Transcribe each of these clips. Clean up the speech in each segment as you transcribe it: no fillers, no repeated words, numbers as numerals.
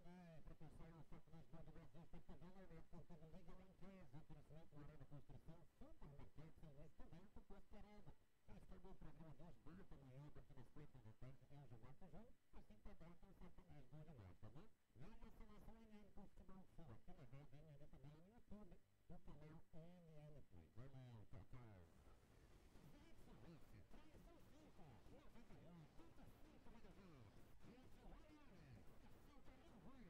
também, professor na Faculdade de Brasil, percebendo a minha fortuna liga lá em casa, o conhecimento na área da construção, sempre uma peça, mas também estou prosperando. Este foi o meu programa de hoje, muito maior, porque das 4 da tarde é o João Feijão, assim também tem Satanás do Jornal, tá bom? E a nossa nação é Nélio Futebol Sul, aqui na Rádio NL também no YouTube, no canal NL Play. Valeu, tchau, tchau. Excelência, traição 5, 99, 55, mais ou menos.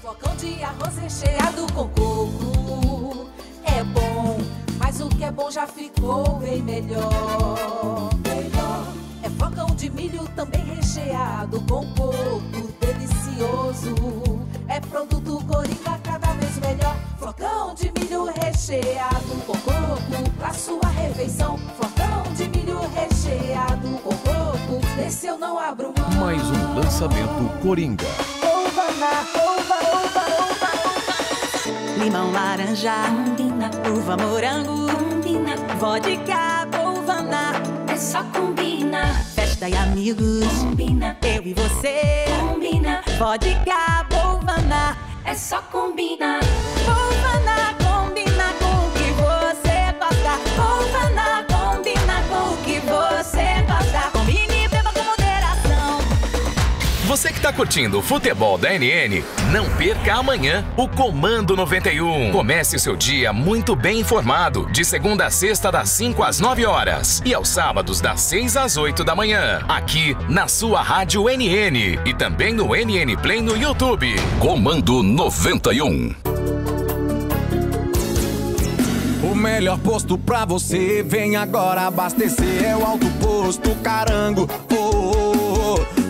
Flocão de arroz recheado com coco é bom, mas o que é bom já ficou bem melhor. É flocão de milho também recheado com coco, delicioso. É produto Coringa cada vez melhor. Flocão de milho recheado com coco pra sua refeição. Flocão de milho recheado com coco, desse eu não abro mão. Mais um lançamento Coringa. Limão, laranja, combina, uva, morango, combina, vodka, polvana, é só combinar. Festa e amigos, combina, eu e você, combina, vodka, polvana, é só combinar. Polvana combina com o que você gosta, polvana combina com o que você gosta. Combine e beba com moderação. Você que tá curtindo o futebol da NN, não perca amanhã o Comando 91. Comece o seu dia muito bem informado, de segunda a sexta das 5 às 9 horas e aos sábados das 6 às 8 da manhã, aqui na sua Rádio NN e também no NN Play no YouTube. Comando 91. O melhor posto pra você, vem agora abastecer, é o Alto Posto Carango.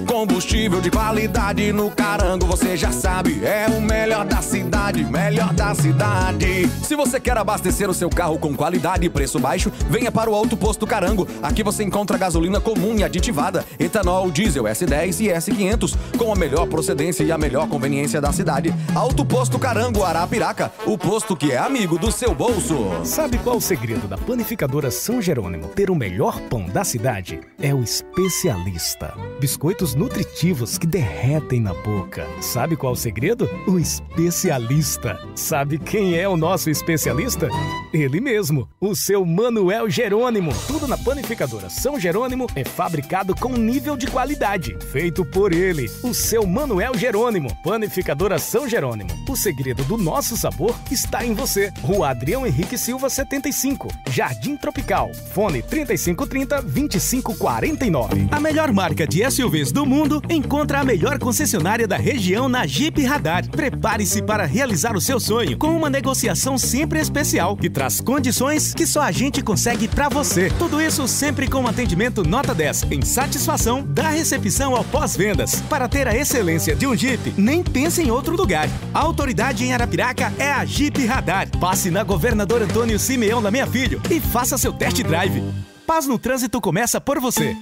Combustível de qualidade no Carango, você já sabe, é o melhor da cidade, melhor da cidade. Se você quer abastecer o seu carro com qualidade e preço baixo, venha para o Alto Posto Carango. Aqui você encontra gasolina comum e aditivada, etanol, diesel S10 e S500, com a melhor procedência e a melhor conveniência da cidade. Alto Posto Carango, Arapiraca, o posto que é amigo do seu bolso. Sabe qual o segredo da panificadora São Jerônimo ter o melhor pão da cidade? É o especialista. Biscoitos nutritivos que derretem na boca. Sabe qual o segredo? O especialista. Sabe quem é o nosso especialista? Ele mesmo, o seu Manuel Jerônimo. Tudo na panificadora São Jerônimo é fabricado com nível de qualidade. Feito por ele, o seu Manuel Jerônimo. Panificadora São Jerônimo. O segredo do nosso sabor está em você. Rua Adrião Henrique Silva, 75. Jardim Tropical. Fone 3530-2549. A melhor marca de SUVs do mundo, encontra a melhor concessionária da região na Jeep Radar. Prepare-se para realizar o seu sonho com uma negociação sempre especial, que traz condições que só a gente consegue para você. Tudo isso sempre com atendimento nota 10, em satisfação da recepção ao pós-vendas. Para ter a excelência de um Jeep, nem pense em outro lugar. A autoridade em Arapiraca é a Jeep Radar. Passe na Governador Antônio Simeão Lameia Filho e faça seu test drive. Paz no Trânsito começa por você.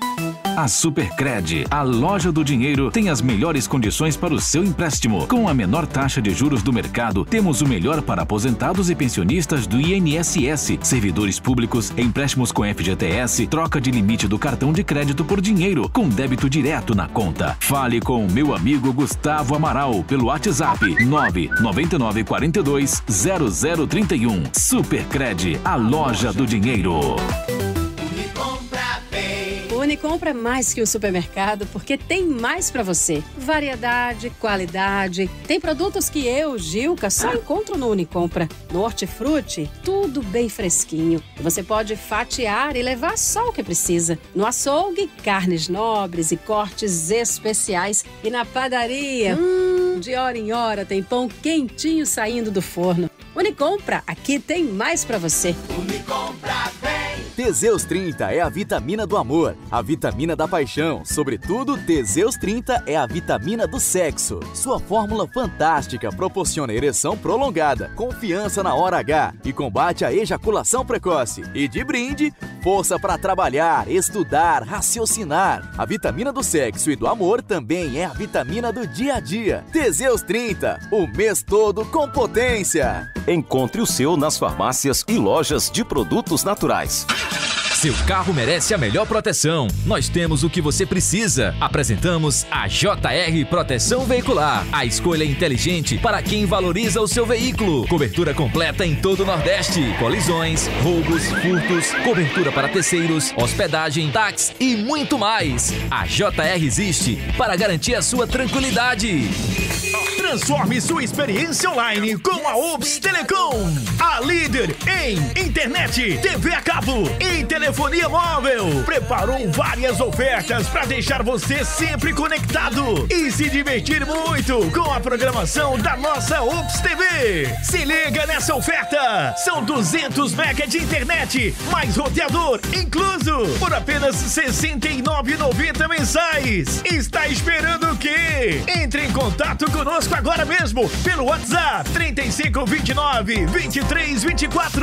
A Supercred, a loja do dinheiro, tem as melhores condições para o seu empréstimo. Com a menor taxa de juros do mercado, temos o melhor para aposentados e pensionistas do INSS, servidores públicos, empréstimos com FGTS, troca de limite do cartão de crédito por dinheiro, com débito direto na conta. Fale com o meu amigo Gustavo Amaral pelo WhatsApp 999420031. Supercred, a loja do dinheiro. Compra mais que o supermercado, porque tem mais pra você. Variedade, qualidade, tem produtos que eu, Gilca, só encontro no Unicompra. No Hortifruti, tudo bem fresquinho. Você pode fatiar e levar só o que precisa. No açougue, carnes nobres e cortes especiais. E na padaria, de hora em hora, tem pão quentinho saindo do forno. Unicompra, aqui tem mais pra você. Unicompra vem! Teseus 30 é a vitamina do amor, a vitamina da paixão. Sobretudo, Teseus 30 é a vitamina do sexo. Sua fórmula fantástica proporciona ereção prolongada, confiança na hora H e combate a ejaculação precoce. E de brinde, força para trabalhar, estudar, raciocinar. A vitamina do sexo e do amor também é a vitamina do dia a dia. Teseus 30, o mês todo com potência. Encontre o seu nas farmácias e lojas de produtos naturais. Seu carro merece a melhor proteção. Nós temos o que você precisa. Apresentamos a JR Proteção Veicular. A escolha inteligente para quem valoriza o seu veículo. Cobertura completa em todo o Nordeste. Colisões, roubos, furtos, cobertura para terceiros, hospedagem, táxi e muito mais. A JR existe para garantir a sua tranquilidade. Transforme sua experiência online com a Ops Telecom. A líder em internet, TV a cabo e telefonia móvel. Preparou várias ofertas para deixar você sempre conectado e se divertir muito com a programação da nossa Ops TV. Se liga nessa oferta. São 200 mega de internet, mais roteador incluso, por apenas R$ 69,90 mensais. Está esperando o quê? Entre em contato conosco agora mesmo pelo WhatsApp 3529-2324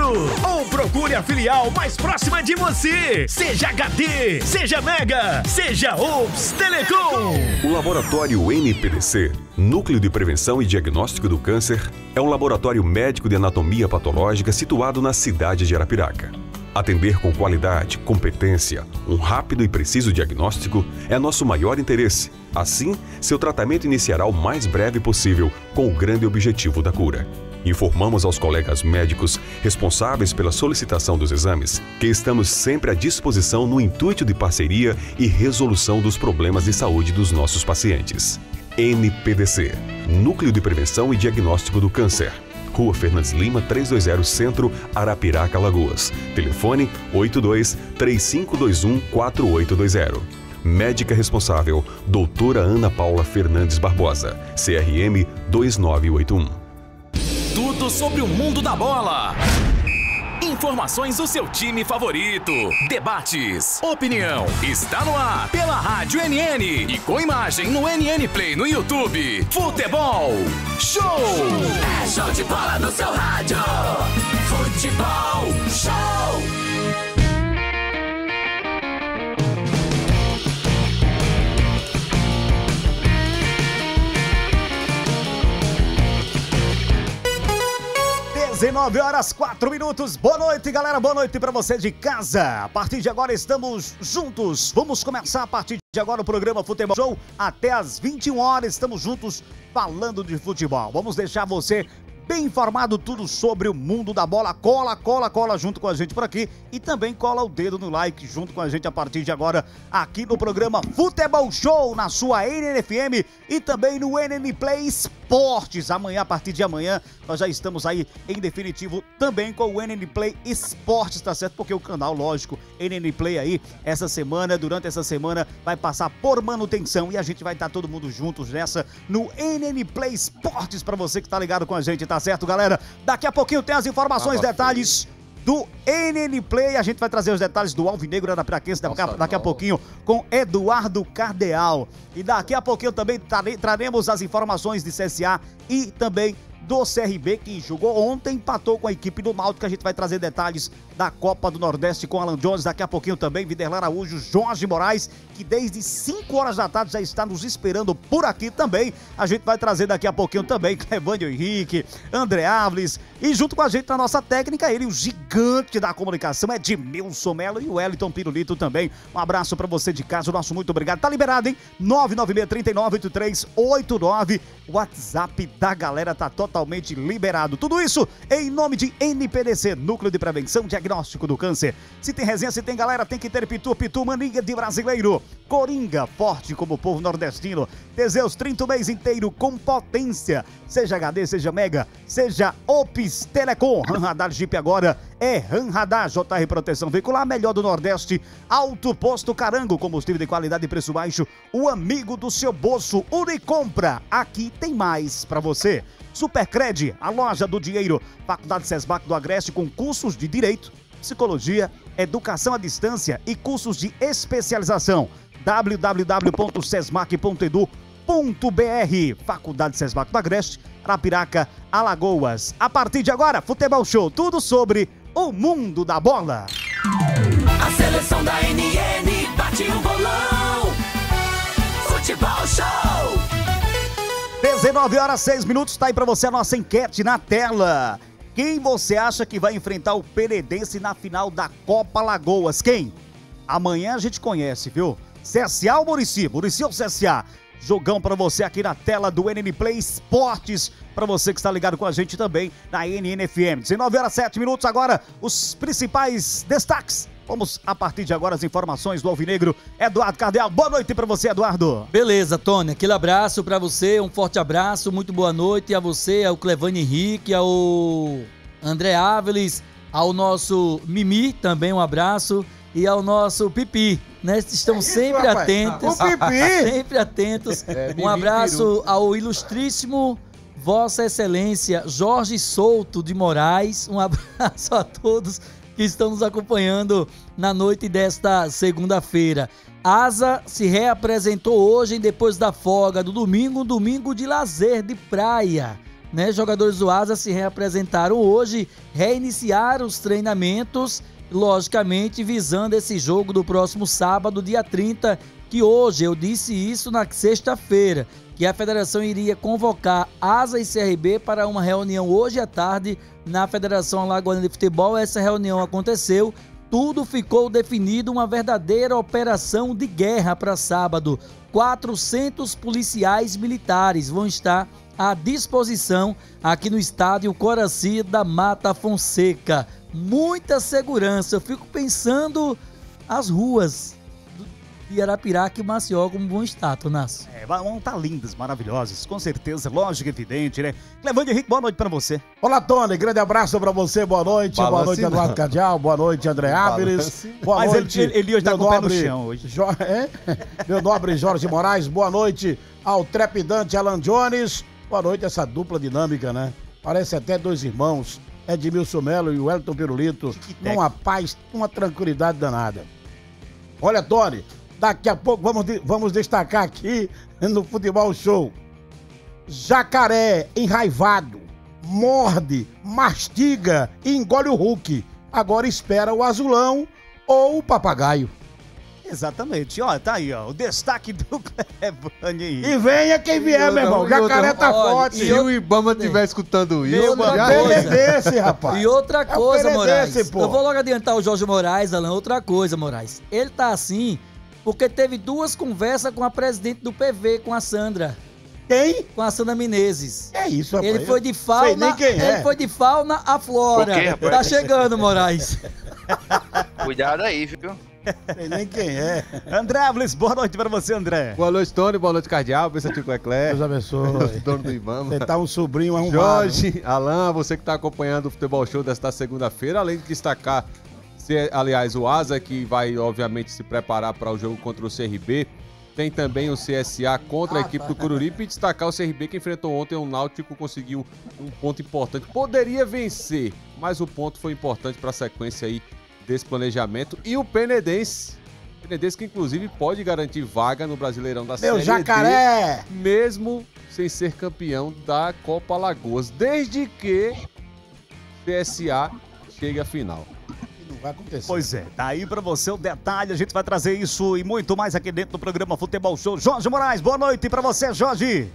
ou procure a filial mais próxima de você. Seja HD, seja Mega, seja Ops Telecom. O laboratório NPDC, Núcleo de Prevenção e Diagnóstico do Câncer, é um laboratório médico de anatomia patológica situado na cidade de Arapiraca. Atender com qualidade, competência, um rápido e preciso diagnóstico é nosso maior interesse. Assim, seu tratamento iniciará o mais breve possível, com o grande objetivo da cura. Informamos aos colegas médicos responsáveis pela solicitação dos exames que estamos sempre à disposição no intuito de parceria e resolução dos problemas de saúde dos nossos pacientes. NPDC, Núcleo de Prevenção e Diagnóstico do Câncer. Rua Fernandes Lima, 320 Centro, Arapiraca, Alagoas. Telefone 82-3521-4820. Médica responsável, doutora Ana Paula Fernandes Barbosa, CRM 2981. Tudo sobre o mundo da bola. Informações do seu time favorito, debates, opinião, está no ar pela Rádio NN e com imagem no NN Play no YouTube. Futebol Show! É show de bola no seu rádio! Futebol Show! Em 9h04. Boa noite, galera. Boa noite para você de casa. A partir de agora estamos juntos. Vamos começar a partir de agora o programa Futebol Show. Até às 21h estamos juntos falando de futebol. Vamos deixar você bem informado tudo sobre o mundo da bola. Cola junto com a gente por aqui e também cola o dedo no like junto com a gente a partir de agora aqui no programa Futebol Show, na sua NNFM e também no NN Play Esportes. Amanhã, a partir de amanhã, nós já estamos aí em definitivo também com o NN Play Esportes, tá certo? Porque o canal, lógico, NN Play aí, essa semana, durante essa semana, vai passar por manutenção e a gente vai estar todo mundo juntos nessa no NN Play Esportes pra você que tá ligado com a gente, tá? Tá certo, galera? Daqui a pouquinho tem as informações, detalhes do NN Play. A gente vai trazer os detalhes do Alvinegro Arapiraquense daqui a pouquinho com Eduardo Cardeal. E daqui a pouquinho também traremos as informações de CSA e também do CRB, que jogou ontem, empatou com a equipe do Náutico, que a gente vai trazer detalhes da Copa do Nordeste com Alan Jones. Daqui a pouquinho também, Viderlan Araújo, Jorge Moraes, que desde 5 horas da tarde já está nos esperando por aqui também. A gente vai trazer daqui a pouquinho também Clevânio Henrique, André Alves e junto com a gente na nossa técnica, ele, o gigante da comunicação, é Edmilson Melo e o Wellington Pirulito também. Um abraço pra você de casa, o nosso muito obrigado. Tá liberado, hein? 996398389. WhatsApp da galera tá totalmente liberado. Tudo isso em nome de NPDC, Núcleo de Prevenção e Diagnóstico do Câncer. Se tem resenha, se tem galera, tem que ter Pitu, Pitu, mania de brasileiro. Coringa, forte como o povo nordestino. Teseus 30 o mês inteiro com potência. Seja HD, seja Mega, seja Ops Telecom. Radar Jeep agora é Radar JR Proteção Veicular, melhor do Nordeste. Alto Posto Carango, combustível de qualidade e preço baixo. O amigo do seu bolso, Unicompra. Aqui tem mais pra você. Supercred, a loja do dinheiro. Faculdade Sesbac do Agreste com cursos de Direito, Psicologia, Educação à Distância e cursos de especialização. www.sesmac.edu.br. Faculdade Sesbac do Agreste, Arapiraca, Alagoas. A partir de agora, Futebol Show, tudo sobre o mundo da bola. A seleção da NN bate o bolão. Futebol Show. 19h06, tá aí pra você a nossa enquete na tela. Quem você acha que vai enfrentar o Penedense na final da Copa Lagoas? Quem? Amanhã a gente conhece, viu? CSA ou Murici? Murici ou CSA? Jogão pra você aqui na tela do NN Play Esportes, pra você que está ligado com a gente também na NNFM. 19h07, agora os principais destaques. Vamos, a partir de agora, as informações do Alvinegro. Eduardo Cardeal, boa noite pra você, Eduardo. Beleza, Tony, aquele abraço pra você, um forte abraço, muito boa noite a você, ao Clevane Henrique, ao André Áviles, ao nosso Mimi, também um abraço, e ao nosso Pipi, né? Estão sempre atentos. O Pipi! Sempre atentos. Um abraço ao ilustríssimo Vossa Excelência Jorge Souto de Moraes. Um abraço a todos que estão nos acompanhando na noite desta segunda-feira. Asa se reapresentou hoje, depois da folga do domingo, um domingo de lazer, de praia, né? Jogadores do Asa se reapresentaram hoje, reiniciaram os treinamentos, logicamente visando esse jogo do próximo sábado, dia 30, que hoje, eu disse isso na sexta-feira, que a federação iria convocar Asa e CRB para uma reunião hoje à tarde na Federação Alagoana de Futebol. Essa reunião aconteceu, tudo ficou definido, uma verdadeira operação de guerra para sábado. 400 policiais militares vão estar à disposição aqui no estádio Coraci da Mata Fonseca. Muita segurança, eu fico pensando as ruas de Arapiraca e Maceió como bom estado, Nasso. É, vão estar lindas, maravilhosas, com certeza, lógico, evidente, né? Clevane Henrique, boa noite pra você. Olá, Tony, grande abraço pra você, boa noite. Balance, boa noite, Eduardo Cardeal, boa noite, André Áviles. Mas noite, ele hoje tá com o pé no chão hoje. Meu nobre Jorge Moraes, boa noite ao trepidante Alan Jones. Boa noite, essa dupla dinâmica, né? Parece até dois irmãos. Edmilson Melo e o Wellington Pirulito, numa paz, uma tranquilidade danada. Olha, Tony, daqui a pouco vamos destacar aqui no Futebol Show. Jacaré enraivado, morde, mastiga e engole o Hulk. Agora espera o azulão ou o papagaio. Exatamente, ó, tá aí, ó, o destaque do Clevane aí. E venha quem vier, meu irmão, o jacaré tá forte. Se o Ibama estiver escutando isso, desse, rapaz. E outra coisa, Moraes, eu vou logo adiantar o Jorge Moraes, Alan, outra coisa, Moraes, ele tá assim porque teve duas conversas com a presidente do PV, com a Sandra. Quem? Com a Sandra Menezes. É isso, rapaz. Ele foi de fauna, foi de fauna a flora. Quê, tá chegando, Moraes. Cuidado aí, viu? Sei nem quem é. André Áviles, boa noite pra você, André. Boa noite, Tony, boa noite, Cardeal, Vicente Ecler. Deus abençoe. Dono do Ibama. Você tá um sobrinho arrumado. Jorge, Alan, você que tá acompanhando o Futebol Show desta segunda-feira, além de destacar, aliás, o Asa, que vai, obviamente, se preparar para o jogo contra o CRB. Tem também o CSA contra a equipe do Coruripe e destacar o CRB que enfrentou ontem o Náutico, conseguiu um ponto importante. Poderia vencer, mas o ponto foi importante para a sequência aí desse planejamento. E o Penedense, que inclusive pode garantir vaga no Brasileirão da Série D, Jacaré, mesmo sem ser campeão da Copa Lagoas, desde que CSA chegue à final. Não vai acontecer. Pois é, tá aí pra você o detalhe, a gente vai trazer isso e muito mais aqui dentro do programa Futebol Show. Jorge Moraes, boa noite pra você, Jorge.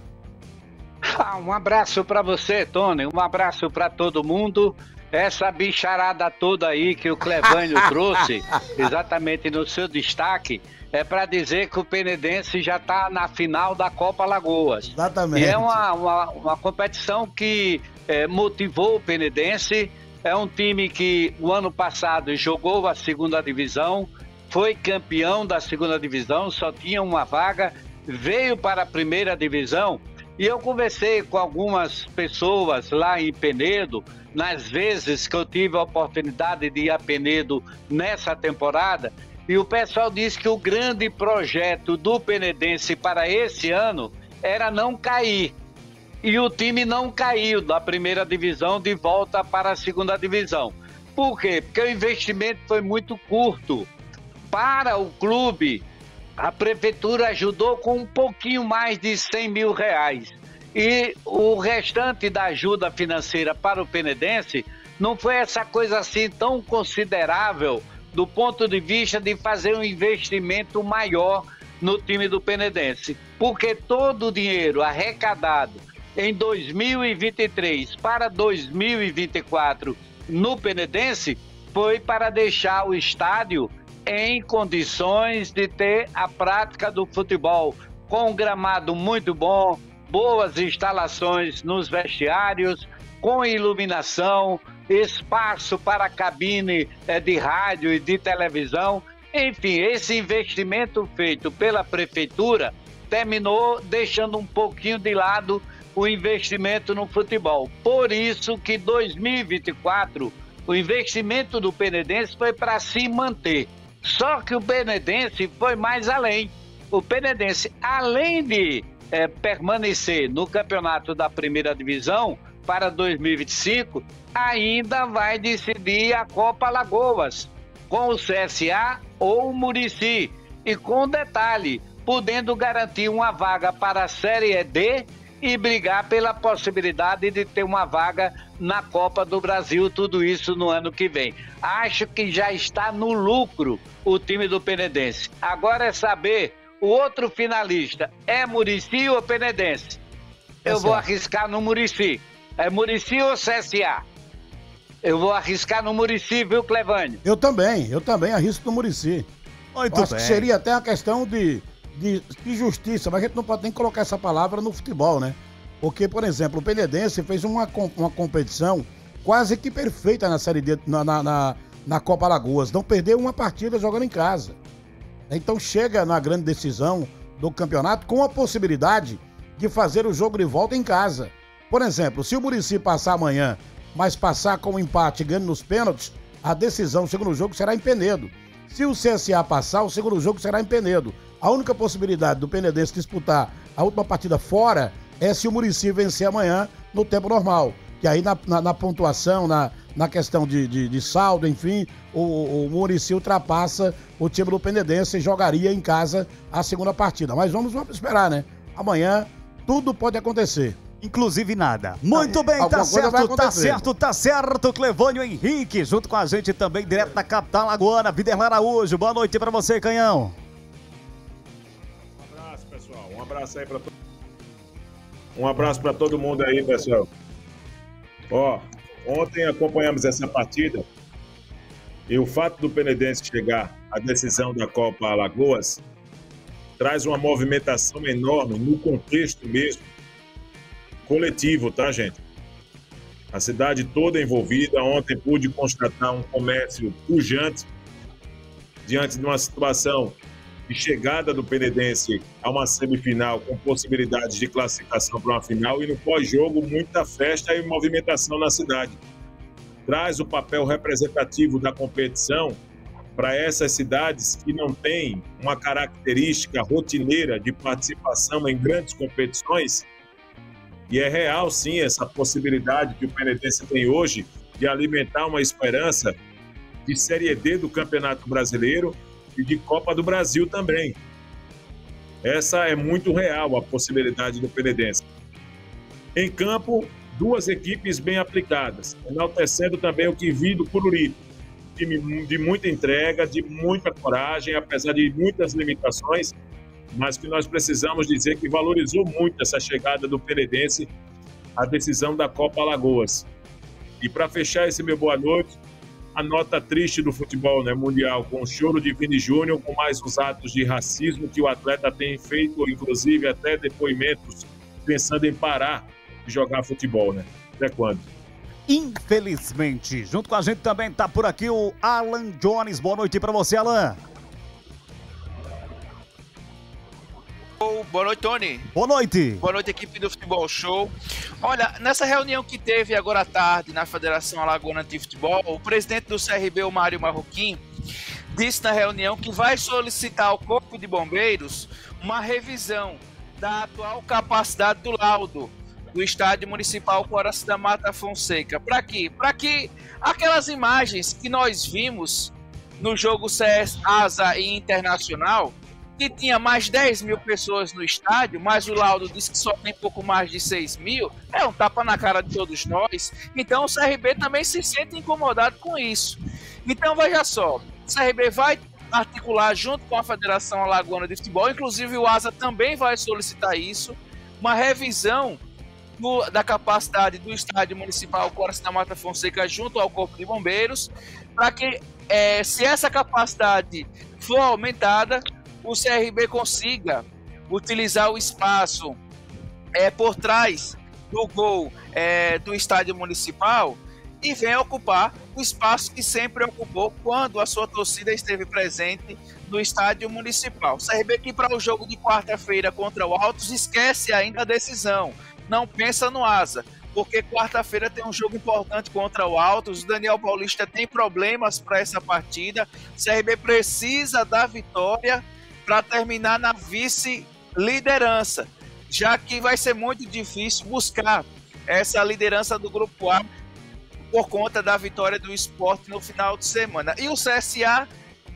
Um abraço pra você, Tony, um abraço pra todo mundo. Essa bicharada toda aí que o Clevânio trouxe, exatamente no seu destaque, é para dizer que o Penedense já está na final da Copa Lagoas. Exatamente. E é uma competição que motivou o Penedense, é um time que o ano passado jogou a segunda divisão, foi campeão da segunda divisão, só tinha uma vaga, veio para a primeira divisão. E eu conversei com algumas pessoas lá em Penedo, nas vezes que eu tive a oportunidade de ir a Penedo nessa temporada, e o pessoal disse que o grande projeto do Penedense para esse ano era não cair. E o time não caiu da primeira divisão de volta para a segunda divisão. Por quê? Porque o investimento foi muito curto. Para o clube, a prefeitura ajudou com um pouquinho mais de R$100 mil. E o restante da ajuda financeira para o Penedense não foi essa coisa assim tão considerável do ponto de vista de fazer um investimento maior no time do Penedense, porque todo o dinheiro arrecadado em 2023 para 2024 no Penedense foi para deixar o estádio em condições de ter a prática do futebol, com um gramado muito bom, boas instalações nos vestiários, com iluminação, espaço para cabine de rádio e de televisão. Enfim, esse investimento feito pela prefeitura terminou deixando um pouquinho de lado o investimento no futebol. Por isso que 2024 o investimento do Penedense foi para se manter. Só que o Penedense foi mais além. O Penedense, além de permanecer no campeonato da primeira divisão para 2025, ainda vai decidir a Copa Alagoas, com o CSA ou o Murici, e com detalhe, podendo garantir uma vaga para a Série D e brigar pela possibilidade de ter uma vaga na Copa do Brasil, tudo isso no ano que vem. Acho que já está no lucro o time do Penedense. Agora é saber, o outro finalista é Murici ou Penedense? Eu vou arriscar no Murici. É Murici ou CSA? Eu vou arriscar no Murici, viu, Clevânio? Eu também arrisco no Murici. Acho que seria até uma questão de justiça, mas a gente não pode nem colocar essa palavra no futebol, né? Porque, por exemplo, o Penedense fez uma competição quase que perfeita na Série D, na Copa Alagoas. Não perdeu uma partida jogando em casa. Então chega na grande decisão do campeonato com a possibilidade de fazer o jogo de volta em casa. Por exemplo, se o Murici passar amanhã, mas passar com um empate ganhando nos pênaltis, a decisão, o segundo jogo, será em Penedo. Se o CSA passar, o segundo jogo será em Penedo. A única possibilidade do Penedense disputar a última partida fora é se o Murici vencer amanhã no tempo normal. Que aí na pontuação, na questão de saldo, enfim, o Murici ultrapassa o time do Penedense e jogaria em casa a segunda partida. Mas vamos esperar, né? Amanhã tudo pode acontecer. Inclusive nada. Muito bem, tá certo, Clevânio Henrique, junto com a gente também, direto da capital alagoana, Viderlan Araújo. Boa noite pra você, Canhão. Um abraço, pessoal. Um abraço pra todo mundo aí, pessoal. Ó, ontem acompanhamos essa partida e o fato do Penedense chegar à decisão da Copa Alagoas traz uma movimentação enorme no contexto mesmo coletivo, tá, gente? A cidade toda envolvida. Ontem pude constatar um comércio pujante diante de uma situação de chegada do Penedense a uma semifinal com possibilidades de classificação para uma final, e no pós-jogo muita festa e movimentação na cidade. Traz o papel representativo da competição para essas cidades que não têm uma característica rotineira de participação em grandes competições. E é real, sim, essa possibilidade que o Penedense tem hoje de alimentar uma esperança de Série D do Campeonato Brasileiro e de Copa do Brasil também. Essa é muito real, a possibilidade do Penedense. Em campo, duas equipes bem aplicadas, enaltecendo também o que vi do Cururipe, time de muita entrega, de muita coragem, apesar de muitas limitações, mas que nós precisamos dizer que valorizou muito essa chegada do Penedense à decisão da Copa Alagoas. E para fechar esse meu boa noite, a nota triste do futebol, né, mundial, com o choro de Vini Júnior, com mais os atos de racismo que o atleta tem feito, inclusive até depoimentos, pensando em parar de jogar futebol, né? Até quando? Infelizmente. Junto com a gente também está por aqui o Alan Jones. Boa noite para você, Alan. Boa noite, Tony. Boa noite. Boa noite, equipe do Futebol Show. Olha, nessa reunião que teve agora à tarde na Federação Alagoana de Futebol, o presidente do CRB, o Mário Marroquim, disse na reunião que vai solicitar ao Corpo de Bombeiros uma revisão da atual capacidade do laudo do Estádio Municipal Coraci da Mata Fonseca. Para quê? Para que aquelas imagens que nós vimos no jogo CS Asa e Internacional, que tinha mais 10 mil pessoas no estádio, mas o laudo diz que só tem pouco mais de 6 mil, é um tapa na cara de todos nós. Então o CRB também se sente incomodado com isso. Então veja só, CRB vai articular junto com a Federação Alagoana de Futebol, inclusive o ASA também vai solicitar isso, uma revisão da capacidade do Estádio Municipal Coração da Mata Fonseca junto ao Corpo de Bombeiros, para que se essa capacidade for aumentada, o CRB consiga utilizar o espaço por trás do gol do Estádio Municipal e venha ocupar o espaço que sempre ocupou quando a sua torcida esteve presente no Estádio Municipal. O CRB que para o jogo de quarta-feira contra o Altos esquece ainda a decisão, não pensa no ASA, porque quarta-feira tem um jogo importante contra o Altos, o Daniel Paulista tem problemas para essa partida, o CRB precisa da vitória para terminar na vice-liderança, já que vai ser muito difícil buscar essa liderança do Grupo A por conta da vitória do Sport no final de semana. E o CSA,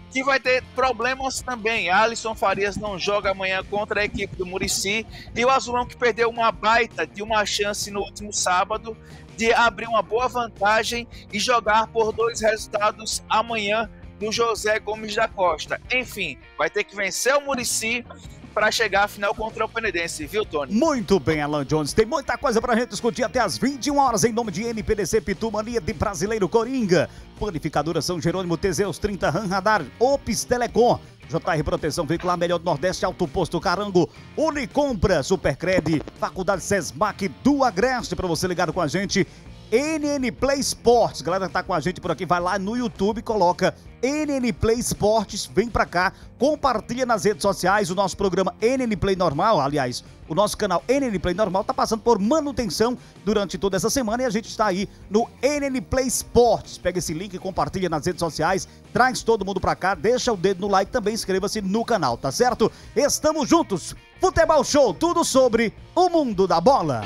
que vai ter problemas também. Alisson Farias não joga amanhã contra a equipe do Murici. E o Azulão, que perdeu uma baita de uma chance no último sábado de abrir uma boa vantagem e jogar por 2 resultados amanhã do José Gomes da Costa. Enfim, vai ter que vencer o Murici para chegar à final contra o Penedense, viu, Tony? Muito bem, Alan Jones. Tem muita coisa para a gente discutir até às 21 horas em nome de NPDC Pitu, mania de brasileiro Coringa, Panificadora São Jerônimo, Teseus 30, Ram Radar, Ops Telecom, JR Proteção Veicular, Melhor do Nordeste, Alto Posto Carango, Unicompra, Supercred, Faculdade Sesmac do Agreste, para você ligado com a gente. NN Play Sports, galera que tá com a gente por aqui, vai lá no YouTube, coloca NN Play Sports, vem pra cá, compartilha nas redes sociais o nosso programa NN Play Normal, aliás, o nosso canal NN Play Normal tá passando por manutenção durante toda essa semana e a gente está aí no NN Play Sports, pega esse link, compartilha nas redes sociais, traz todo mundo pra cá, deixa o dedo no like, também inscreva-se no canal, tá certo? Estamos juntos, Futebol Show, tudo sobre o mundo da bola.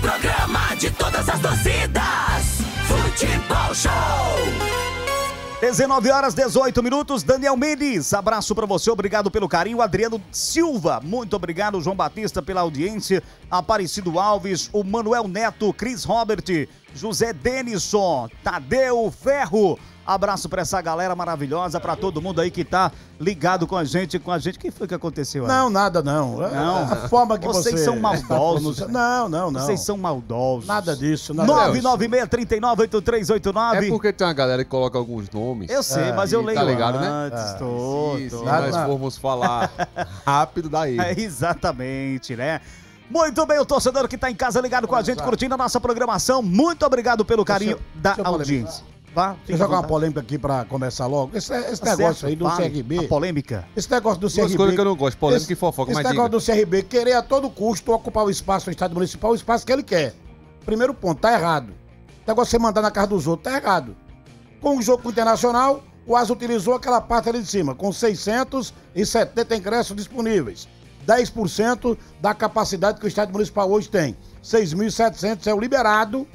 Programa de todas as torcidas, Futebol Show. 19 horas, 18 minutos, Daniel Mendes, abraço pra você, obrigado pelo carinho, Adriano Silva, muito obrigado, João Batista pela audiência, Aparecido Alves, o Manuel Neto, Cris Robert, José Denison, Tadeu Ferro, abraço pra essa galera maravilhosa, pra todo mundo aí que tá ligado com a gente, O que foi que aconteceu aí? Não, nada não. A forma que vocês são maldosos. Não. Vocês são maldosos. Nada disso. 996-398389. É porque tem uma galera que coloca alguns nomes. Eu sei, mas eu leio. Tá ligado, antes, né? Se nós formos falar rápido, daí. Exatamente, né? Muito bem, o torcedor que tá em casa ligado com a gente, curtindo a nossa programação. Muito obrigado pelo carinho da audiência. Vá, deixa eu jogar uma polêmica aqui pra começar logo. Esse negócio aí do CRB. A polêmica? Esse negócio do CRB. Duas coisas que eu não gosto, polêmica e fofoca. Esse negócio do CRB querer a todo custo ocupar o espaço no Estádio Municipal, o espaço que ele quer. Primeiro ponto, tá errado. O negócio de você mandar na casa dos outros, tá errado. Com o jogo internacional, o ASA utilizou aquela parte ali de cima, com 670 ingressos disponíveis. 10% da capacidade que o Estádio Municipal hoje tem. 6.700 é o liberado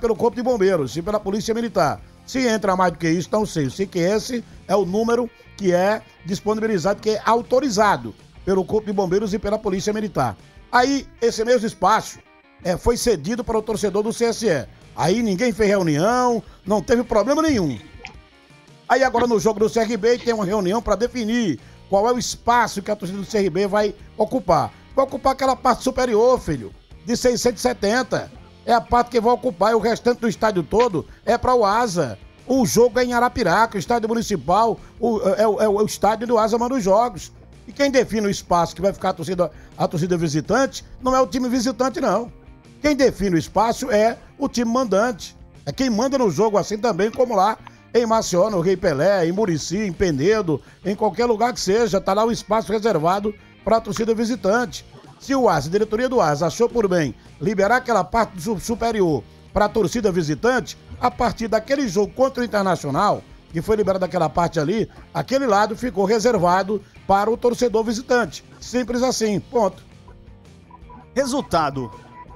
pelo Corpo de Bombeiros e pela Polícia Militar. Se entra mais do que isso, não sei. Se que esse é o número que é disponibilizado, que é autorizado pelo Corpo de Bombeiros e pela Polícia Militar. Aí, esse mesmo espaço foi cedido para o torcedor do CSE. Aí ninguém fez reunião, não teve problema nenhum. Aí agora no jogo do CRB tem uma reunião para definir qual é o espaço que a torcida do CRB vai ocupar. Vai ocupar aquela parte superior, filho, de 670. É a parte que vai ocupar e o restante do estádio todo é para o ASA. O jogo é em Arapiraca, o estádio municipal, é o estádio do ASA manda os jogos. E quem define o espaço que vai ficar a torcida visitante não é o time visitante, não. Quem define o espaço é o time mandante. É quem manda no jogo, assim também como lá em Maceió, no Rei Pelé, em Murici, em Penedo, em qualquer lugar que seja, tá lá o espaço reservado para a torcida visitante. Se o ASA, a diretoria do ASA, achou por bem liberar aquela parte superior para a torcida visitante, a partir daquele jogo contra o Internacional, que foi liberado aquela parte ali, aquele lado ficou reservado para o torcedor visitante. Simples assim, ponto. Resultado.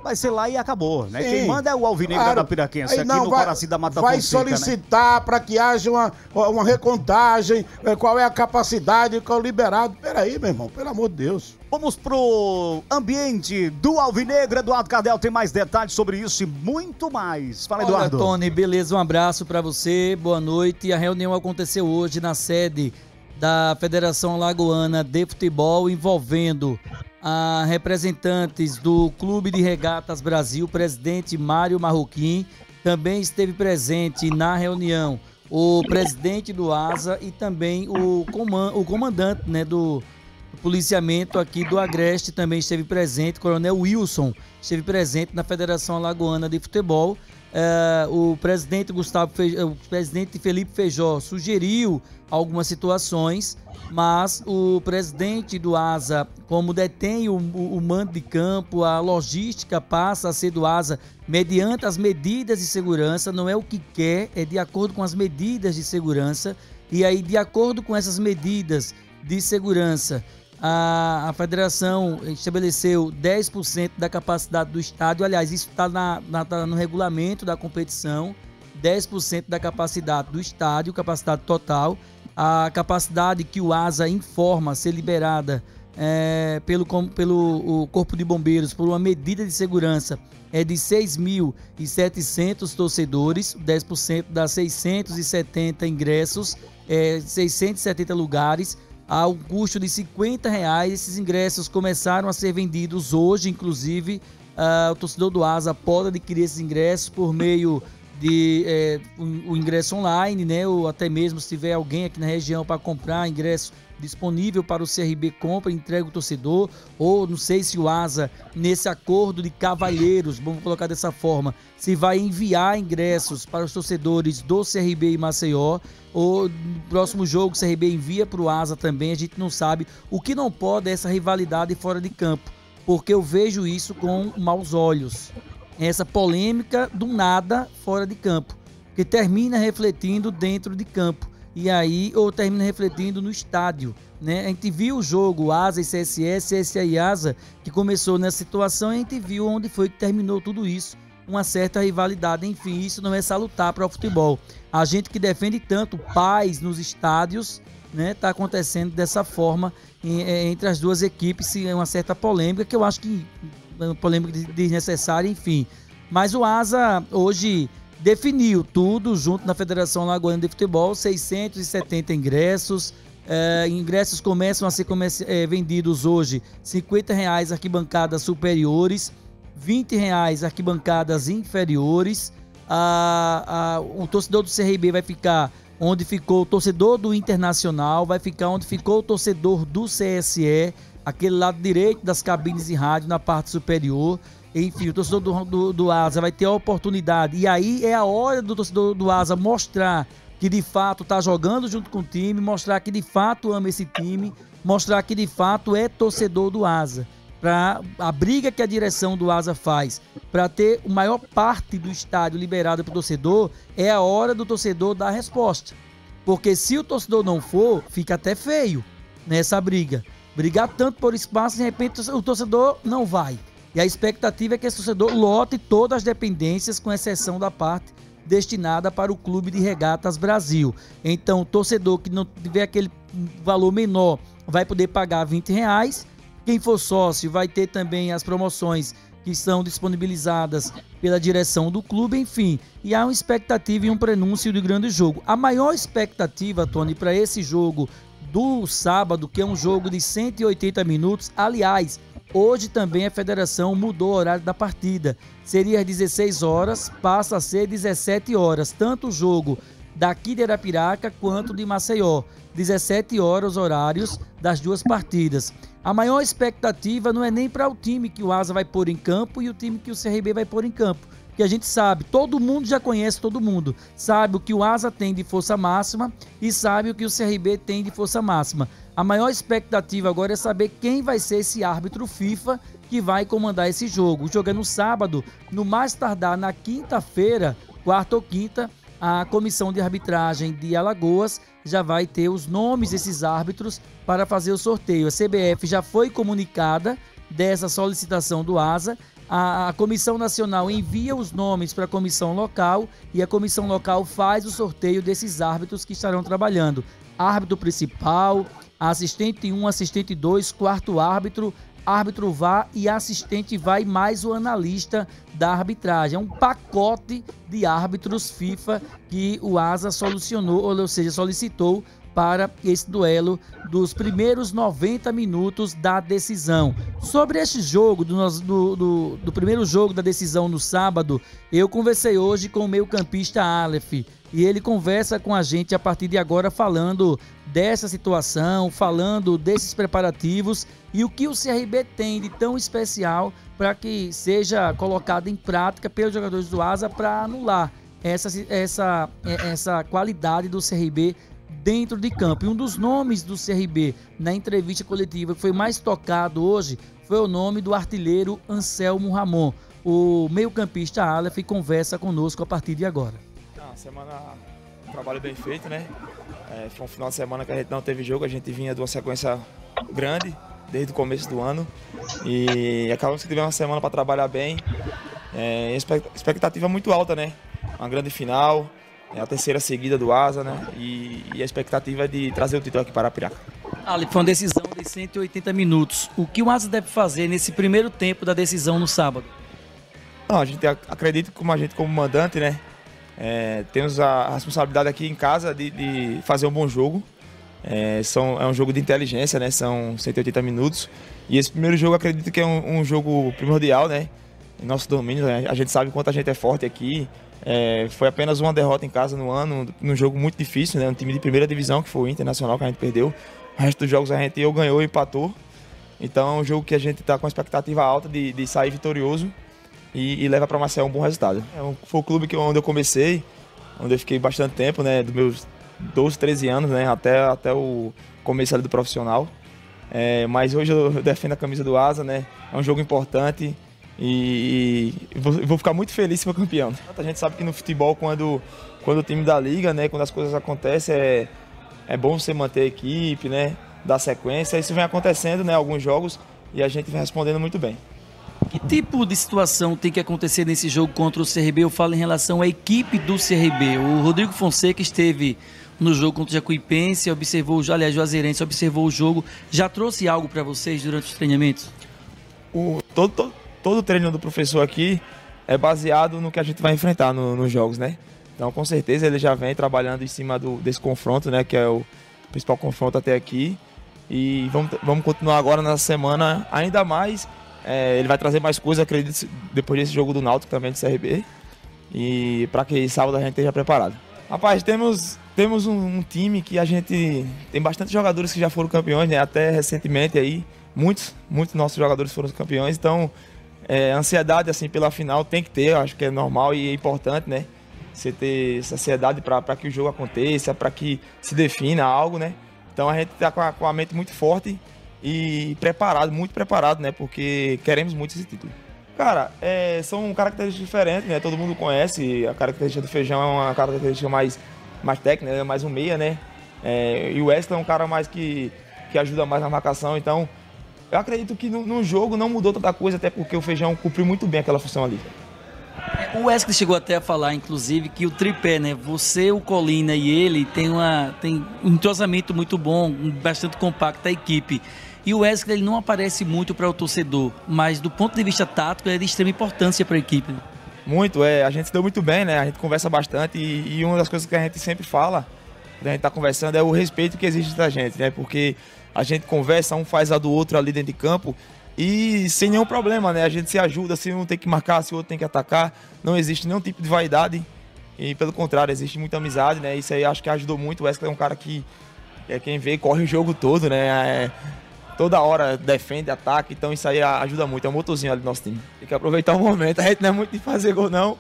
vai ser lá e acabou, né? Sim. Quem manda é o Alvinegro da Piraquense, aqui não, no Paracy da Mata Vai Fonseca, solicitar, né? Para que haja uma recontagem, qual é a capacidade, qual é o liberado. Peraí, meu irmão, pelo amor de Deus. Vamos pro ambiente do Alvinegro. Eduardo Cardel tem mais detalhes sobre isso e muito mais. Fala, Eduardo. Olá, Tony, beleza, um abraço para você, boa noite. A reunião aconteceu hoje na sede da Federação Alagoana de Futebol, envolvendo a representantes do Clube de Regatas Brasil, presidente Mário Marroquim. Também esteve presente na reunião o presidente do ASA e também o comandante, né, do policiamento aqui do Agreste, também esteve presente. Coronel Wilson esteve presente na Federação Alagoana de Futebol. O presidente Felipe Feijó sugeriu algumas situações, mas o presidente do ASA, como detém o mando de campo, a logística passa a ser do ASA mediante as medidas de segurança. Não é o que quer, é de acordo com as medidas de segurança. E aí, de acordo com essas medidas de segurança, a federação estabeleceu 10% da capacidade do estádio. Aliás, isso está no regulamento da competição, 10% da capacidade do estádio, capacidade total. A capacidade que o ASA informa ser liberada pelo o Corpo de Bombeiros por uma medida de segurança é de 6.700 torcedores, 10% dá 670 ingressos, 670 lugares, a um custo de R$50. Esses ingressos começaram a ser vendidos hoje, inclusive. O torcedor do ASA pode adquirir esses ingressos por meio de o ingresso online, né? Ou até mesmo, se tiver alguém aqui na região para comprar ingresso disponível para o CRB, compra, entrega o torcedor. Ou não sei se o ASA, nesse acordo de cavalheiros, vamos colocar dessa forma, se vai enviar ingressos para os torcedores do CRB e Maceió, ou no próximo jogo o CRB envia para o ASA também. A gente não sabe. O que não pode é essa rivalidade fora de campo, porque eu vejo isso com maus olhos, essa polêmica do nada fora de campo, que termina refletindo dentro de campo, e aí, ou termina refletindo no estádio, né? A gente viu o jogo ASA e CSS, CSA e ASA, que começou nessa situação, e a gente viu onde foi que terminou tudo isso, uma certa rivalidade. Enfim, isso não é salutar para o futebol. A gente que defende tanto paz nos estádios, né, tá acontecendo dessa forma entre as duas equipes, uma certa polêmica, que eu acho que polêmica desnecessária, enfim. Mas o ASA hoje definiu tudo junto na Federação Alagoana de Futebol, 670 ingressos. Ingressos começam a ser vendidos hoje, R$50 arquibancadas superiores, R$20 arquibancadas inferiores. O torcedor do CRB vai ficar onde ficou o torcedor do Internacional, vai ficar onde ficou o torcedor do CSE, aquele lado direito das cabines de rádio, na parte superior. Enfim, o torcedor do ASA vai ter a oportunidade, e aí é a hora do torcedor do ASA mostrar que de fato está jogando junto com o time, mostrar que de fato ama esse time, mostrar que de fato é torcedor do ASA. Para a briga que a direção do ASA faz para ter a maior parte do estádio liberado para o torcedor, é a hora do torcedor dar a resposta, porque se o torcedor não for, fica até feio nessa briga. Brigar tanto por espaço, de repente o torcedor não vai. E a expectativa é que esse torcedor lote todas as dependências, com exceção da parte destinada para o Clube de Regatas Brasil. Então, o torcedor que não tiver aquele valor menor vai poder pagar R$20. Quem for sócio vai ter também as promoções que são disponibilizadas pela direção do clube, enfim. E há uma expectativa e um prenúncio do grande jogo. A maior expectativa, Tony, para esse jogo do sábado, que é um jogo de 180 minutos. Aliás, hoje também a federação mudou o horário da partida. Seria às 16 horas, passa a ser 17 horas, tanto o jogo daqui de Arapiraca quanto de Maceió. 17 horas os horários das duas partidas. A maior expectativa não é nem para o time que o ASA vai pôr em campo e o time que o CRB vai pôr em campo, que a gente sabe, todo mundo já conhece todo mundo, sabe o que o ASA tem de força máxima e sabe o que o CRB tem de força máxima. A maior expectativa agora é saber quem vai ser esse árbitro FIFA que vai comandar esse jogo. O jogo é no sábado, no mais tardar na quinta-feira, quarta ou quinta, a comissão de arbitragem de Alagoas já vai ter os nomes desses árbitros para fazer o sorteio. A CBF já foi comunicada dessa solicitação do ASA, A Comissão Nacional envia os nomes para a Comissão Local e a Comissão Local faz o sorteio desses árbitros que estarão trabalhando. Árbitro principal, assistente 1, assistente 2, quarto árbitro, árbitro VAR e assistente VAR, mais o analista da arbitragem. É um pacote de árbitros FIFA que o ASA solucionou, ou seja, solicitou para esse duelo dos primeiros 90 minutos da decisão. Sobre este jogo, do primeiro jogo da decisão no sábado, eu conversei hoje com o meio-campista Aleph, e ele conversa com a gente a partir de agora falando dessa situação, falando desses preparativos e o que o CRB tem de tão especial para que seja colocado em prática pelos jogadores do ASA para anular essa qualidade do CRB dentro de campo. E um dos nomes do CRB na entrevista coletiva que foi mais tocado hoje foi o nome do artilheiro Anselmo Ramon. O meio-campista Aleph conversa conosco a partir de agora. Semana, trabalho bem feito, né? Foi um final de semana que a gente não teve jogo, a gente vinha de uma sequência grande desde o começo do ano e acabamos que tivemos uma semana para trabalhar bem. Expectativa muito alta, né? Uma grande final. É a terceira seguida do ASA, né? E a expectativa é de trazer o título aqui para a Piraca. Aleph, foi uma decisão de 180 minutos. O que o ASA deve fazer nesse primeiro tempo da decisão no sábado? Não, a gente acredita que como mandante, né? Temos a responsabilidade aqui em casa de fazer um bom jogo. É um jogo de inteligência, né? São 180 minutos. E esse primeiro jogo, acredito que é um jogo primordial, né? Em nosso domínio, né? A gente sabe o quanto a gente é forte aqui. Foi apenas uma derrota em casa no ano, num jogo muito difícil, né? Um time de primeira divisão, que foi o Internacional, que a gente perdeu. O resto dos jogos a gente ou ganhou ou empatou. Então é um jogo que a gente está com uma expectativa alta de sair vitorioso e leva para Maceió um bom resultado. Foi o clube onde eu comecei, onde eu fiquei bastante tempo, né? Dos meus 12, 13 anos, né? Até o começo ali do profissional. Mas hoje eu defendo a camisa do ASA, né? É um jogo importante. E vou ficar muito feliz se for campeão. A gente sabe que no futebol, quando o time da liga, né, quando as coisas acontecem, é bom você manter a equipe, né, dar sequência. Isso vem acontecendo, né, alguns jogos, e a gente vem respondendo muito bem. Que tipo de situação tem que acontecer nesse jogo contra o CRB? Eu falo em relação à equipe do CRB. O Rodrigo Fonseca esteve no jogo contra o Jacuipense, Juazeirense, observou o jogo. Já trouxe algo para vocês durante os treinamentos? Todo o treino do professor aqui é baseado no que a gente vai enfrentar nos jogos, né? Então, com certeza, ele já vem trabalhando em cima desse confronto, né? Que é o principal confronto até aqui. E vamos continuar agora nessa semana ainda mais. Ele vai trazer mais coisas, acredito, depois desse jogo do Náutico também, do CRB. E para que sábado a gente esteja preparado. Rapaz, temos um time que a gente... Tem bastante jogadores que já foram campeões, né? Até recentemente aí, muitos nossos jogadores foram campeões, então... Ansiedade assim pela final tem que ter, eu acho que é normal e é importante, né? Você ter essa ansiedade para que o jogo aconteça, para que se defina algo, né? Então a gente está com a mente muito forte e preparado, muito preparado, né? Porque queremos muito esse título. Cara, são características diferentes, né? Todo mundo conhece, a característica do Feijão é uma característica mais técnica, né? Mais um meia, né? E o Wesley é um cara mais que ajuda mais na marcação, então... Eu acredito que no jogo não mudou tanta coisa, até porque o Feijão cumpriu muito bem aquela função ali. O Wesley chegou até a falar, inclusive, que o tripé, né? Você, o Colina e ele tem um entrosamento muito bom, bastante compacto a equipe. E o Wesley ele não aparece muito para o torcedor, mas do ponto de vista tático ele é de extrema importância para a equipe. Muito, a gente se deu muito bem, né? A gente conversa bastante e uma das coisas que a gente sempre fala, quando a gente está conversando, é o respeito que existe da gente, né? Porque... A gente conversa, um faz a do outro ali dentro de campo e sem nenhum problema, né? A gente se ajuda, se um tem que marcar, se o outro tem que atacar. Não existe nenhum tipo de vaidade e, pelo contrário, existe muita amizade, né? Isso aí acho que ajudou muito. O Wesley é um cara que é quem vê e corre o jogo todo, né? Toda hora defende, ataca, então isso aí ajuda muito. É um motorzinho ali do nosso time. Tem que aproveitar o momento. A gente não é muito de fazer gol, não,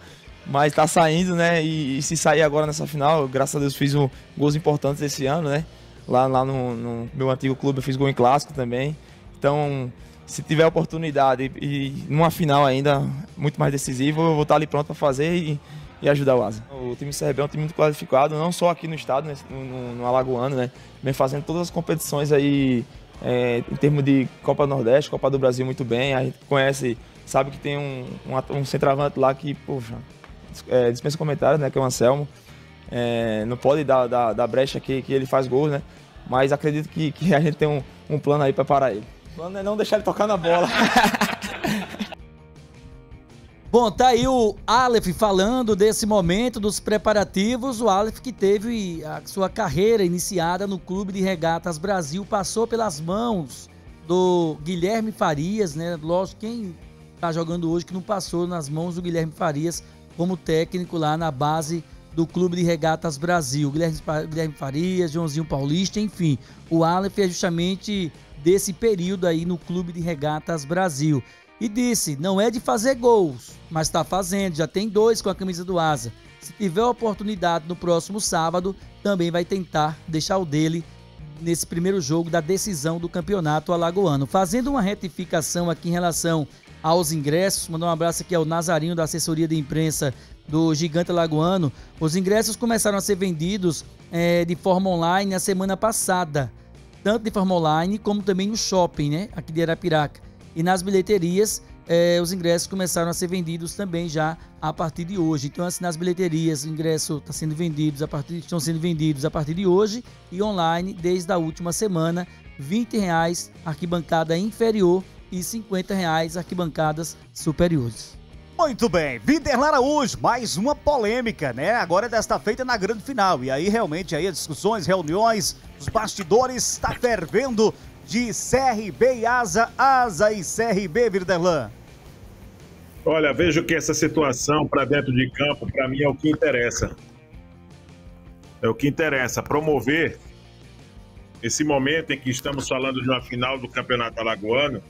mas tá saindo, né? E se sair agora nessa final, graças a Deus fiz gols importantes esse ano, né? Lá no meu antigo clube eu fiz gol em clássico também. Então, se tiver oportunidade e numa final ainda muito mais decisiva, eu vou estar ali pronto para fazer e ajudar o ASA. O time do CRB é um time muito qualificado, não só aqui no estado, no Alagoano, né? Vem fazendo todas as competições aí, em termos de Copa do Nordeste, Copa do Brasil muito bem. A gente conhece sabe que tem um centroavante lá que, poxa, dispensa comentários, né, que é o Anselmo. Não pode dar brecha que ele faz gols, né? Mas acredito que a gente tem um plano aí para parar ele. O plano é não deixar ele tocar na bola. Bom, tá aí o Aleph falando desse momento dos preparativos. O Aleph que teve a sua carreira iniciada no Clube de Regatas Brasil, passou pelas mãos do Guilherme Farias, né? Lógico, quem tá jogando hoje que não passou nas mãos do Guilherme Farias como técnico lá na base do Clube de Regatas Brasil. Guilherme Farias, Joãozinho Paulista, enfim. O Aleph é justamente desse período aí no Clube de Regatas Brasil. E disse, não é de fazer gols, mas está fazendo, já tem 2 com a camisa do Asa. Se tiver a oportunidade no próximo sábado, também vai tentar deixar o dele nesse primeiro jogo da decisão do campeonato alagoano. Fazendo uma retificação aqui em relação aos ingressos, mandar um abraço aqui ao Nazarinho da assessoria de imprensa do Gigante Alagoano. Os ingressos começaram a ser vendidos de forma online a semana passada, tanto de forma online como também no shopping, né, aqui de Arapiraca. E nas bilheterias, os ingressos começaram a ser vendidos também já a partir de hoje. Então, assim, nas bilheterias, o ingresso está sendo vendidos estão sendo vendidos a partir de hoje, e online desde a última semana, R$20 arquibancada inferior e R$50 arquibancadas superiores. Muito bem, Vinderlan Araújo, mais uma polêmica, né? Agora desta feita na grande final. E aí, realmente, aí as discussões, reuniões, os bastidores está fervendo. De CRB e Asa, Asa e CRB, Vinderlan. Olha, vejo que essa situação para dentro de campo, para mim, é o que interessa. É o que interessa, promover esse momento em que estamos falando de uma final do Campeonato Alagoano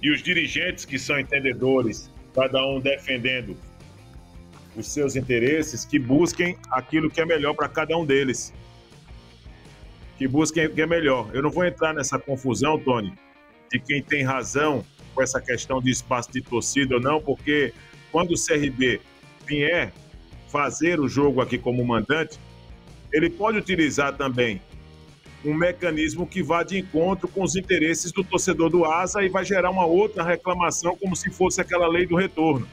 e os dirigentes que são entendedores, cada um defendendo os seus interesses, que busquem aquilo que é melhor para cada um deles. Que busquem o que é melhor. Eu não vou entrar nessa confusão, Tony, de quem tem razão com essa questão de espaço de torcida ou não, porque quando o CRB vier fazer o jogo aqui como mandante, ele pode utilizar também um mecanismo que vá de encontro com os interesses do torcedor do Asa e vai gerar uma outra reclamação, como se fosse aquela lei do retorno.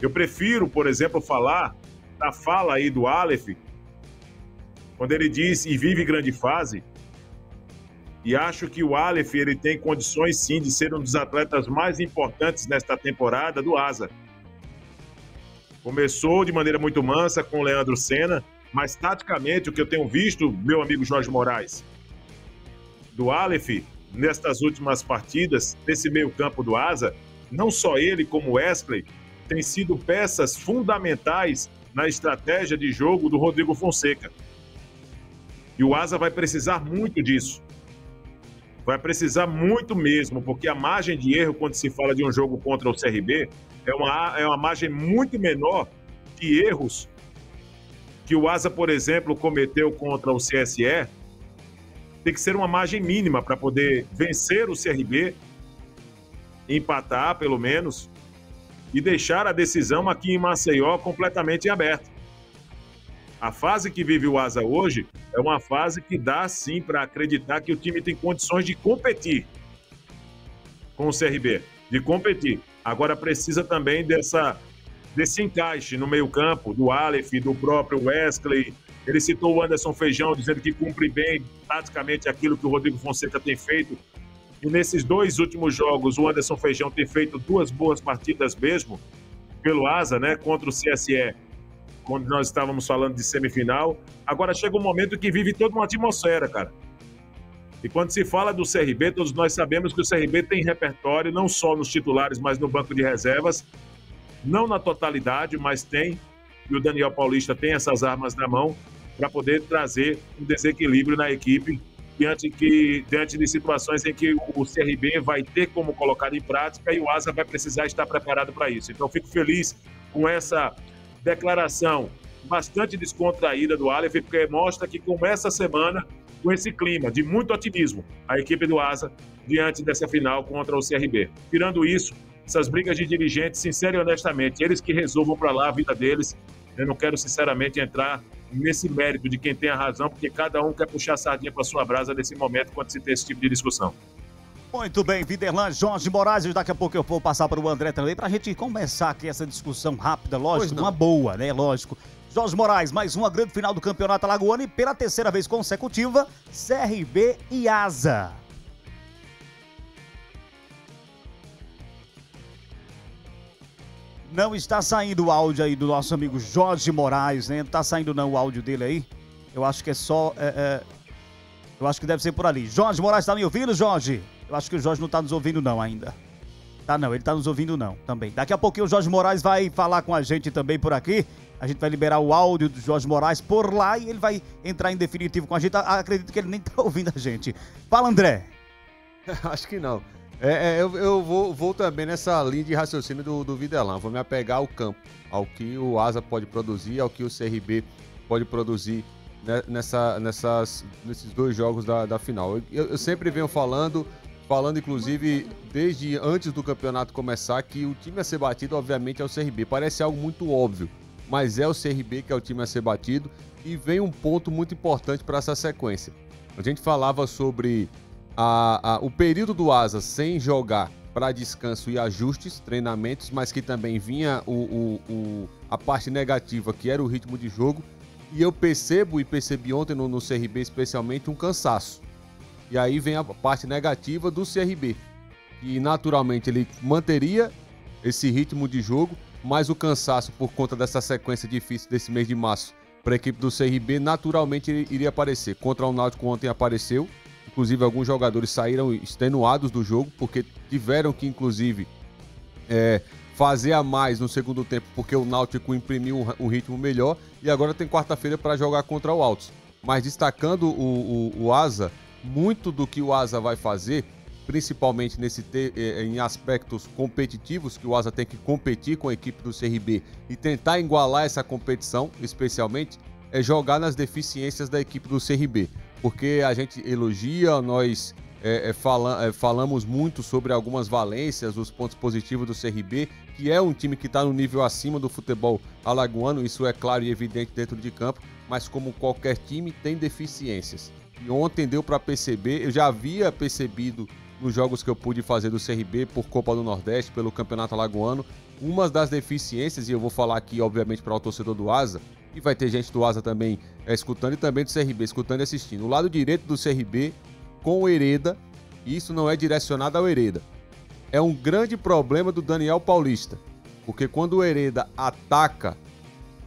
Eu prefiro, por exemplo, falar da fala aí do Aleph, quando ele diz e vive grande fase, e acho que o Aleph ele tem condições sim de ser um dos atletas mais importantes nesta temporada do Asa. Começou de maneira muito mansa com o Leandro Senna, mas taticamente o que eu tenho visto, meu amigo Jorge Moraes, do Aleph nestas últimas partidas, nesse meio campo do Asa, não só ele como o Wesley, têm sido peças fundamentais na estratégia de jogo do Rodrigo Fonseca. E o Asa vai precisar muito disso. Vai precisar muito mesmo, porque a margem de erro, quando se fala de um jogo contra o CRB, é uma margem muito menor de erros que o Asa, por exemplo, cometeu contra o CSE. Tem que ser uma margem mínima para poder vencer o CRB, empatar pelo menos, e deixar a decisão aqui em Maceió completamente em aberto. A fase que vive o Asa hoje é uma fase que dá, sim, para acreditar que o time tem condições de competir com o CRB, de competir. Agora precisa também desse encaixe no meio-campo, do Aleph, do próprio Wesley. Ele citou o Anderson Feijão, dizendo que cumpre bem, taticamente, aquilo que o Rodrigo Fonseca tem feito. E nesses 2 últimos jogos, o Anderson Feijão tem feito 2 boas partidas mesmo, pelo Asa, né, contra o CSE, quando nós estávamos falando de semifinal. Agora chega um momento que vive toda uma atmosfera, cara. E quando se fala do CRB, todos nós sabemos que o CRB tem repertório, não só nos titulares, mas no banco de reservas. Não na totalidade, mas tem. E o Daniel Paulista tem essas armas na mão para poder trazer um desequilíbrio na equipe diante de situações em que o CRB vai ter como colocar em prática e o Asa vai precisar estar preparado para isso. Então, fico feliz com essa declaração bastante descontraída do Aleph, porque mostra que começa a semana com esse clima de muito otimismo a equipe do Asa diante dessa final contra o CRB. Tirando isso, essas brigas de dirigentes, sincero e honestamente, eles que resolvam para lá a vida deles. Eu não quero, sinceramente, entrar nesse mérito de quem tem a razão, porque cada um quer puxar a sardinha para sua brasa nesse momento quando se tem esse tipo de discussão. Muito bem, Viderlan, Jorge Moraes, daqui a pouco eu vou passar para o André também, para a gente começar aqui essa discussão rápida, lógico, uma boa, né, lógico. Jorge Moraes, mais uma grande final do Campeonato Alagoano e pela terceira vez consecutiva, CRB e Asa. Não está saindo o áudio aí do nosso amigo Jorge Moraes, né? Não está saindo não o áudio dele aí, eu acho que é só... Eu acho que deve ser por ali. Jorge Moraes, está me ouvindo, Jorge? Eu acho que o Jorge não está nos ouvindo não ainda. Tá não, ele tá nos ouvindo não também. Daqui a pouquinho o Jorge Moraes vai falar com a gente também por aqui. A gente vai liberar o áudio do Jorge Moraes por lá e ele vai entrar em definitivo com a gente. Acredito que ele nem tá ouvindo a gente. Fala, André. Acho que não. Eu vou também nessa linha de raciocínio do Viderlan. Vou me apegar ao campo, ao que o Asa pode produzir, ao que o CRB pode produzir nesses dois jogos da final. Eu sempre venho falando inclusive desde antes do campeonato começar que o time a ser batido obviamente é o CRB, parece algo muito óbvio, mas é o CRB que é o time a ser batido e vem um ponto muito importante para essa sequência. A gente falava sobre o período do Asa sem jogar para descanso e ajustes, treinamentos, mas que também vinha a parte negativa que era o ritmo de jogo e eu percebi ontem no CRB especialmente um cansaço. E aí vem a parte negativa do CRB, que naturalmente ele manteria esse ritmo de jogo, mas o cansaço por conta dessa sequência difícil desse mês de março para a equipe do CRB, naturalmente ele iria aparecer. Contra o Náutico ontem apareceu, inclusive alguns jogadores saíram extenuados do jogo, porque tiveram que inclusive fazer a mais no segundo tempo, porque o Náutico imprimiu um ritmo melhor e agora tem quarta-feira para jogar contra o Altos. Mas destacando o Asa, muito do que o Asa vai fazer, principalmente em aspectos competitivos, que o Asa tem que competir com a equipe do CRB e tentar igualar essa competição, especialmente, é jogar nas deficiências da equipe do CRB. Porque a gente elogia, nós falamos muito sobre algumas valências, os pontos positivos do CRB, que é um time que está no nível acima do futebol alagoano, isso é claro e evidente dentro de campo, mas como qualquer time tem deficiências. E ontem deu para perceber, eu já havia percebido nos jogos que eu pude fazer do CRB por Copa do Nordeste, pelo Campeonato Alagoano, uma das deficiências, e eu vou falar aqui obviamente para o torcedor do Asa, e vai ter gente do Asa também escutando e também do CRB escutando e assistindo. O lado direito do CRB com o Hereda, e isso não é direcionado ao Hereda, é um grande problema do Daniel Paulista, porque quando o Hereda ataca,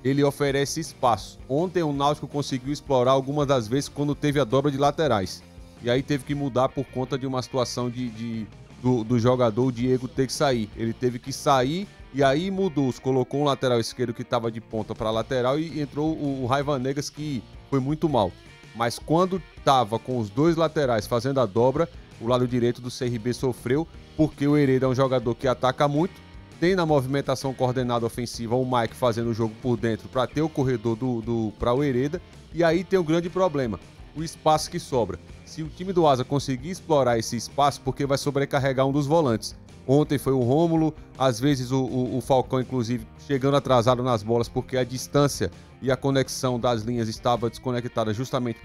ele oferece espaço. Ontem o Náutico conseguiu explorar algumas das vezes quando teve a dobra de laterais. E aí teve que mudar por conta de uma situação do jogador, o Diego, ter que sair. Ele teve que sair e aí mudou. Colocou um lateral esquerdo que estava de ponta para lateral e entrou o Raivanegas, que foi muito mal. Mas quando estava com os dois laterais fazendo a dobra, o lado direito do CRB sofreu, porque o Hereda é um jogador que ataca muito. Tem na movimentação coordenada ofensiva o Mike fazendo o jogo por dentro para ter o corredor para o Hereda. E aí tem um grande problema, o espaço que sobra. Se o time do Asa conseguir explorar esse espaço, porque vai sobrecarregar um dos volantes. Ontem foi o Rômulo, às vezes o Falcão, inclusive, chegando atrasado nas bolas, porque a distância e a conexão das linhas estava desconectada justamente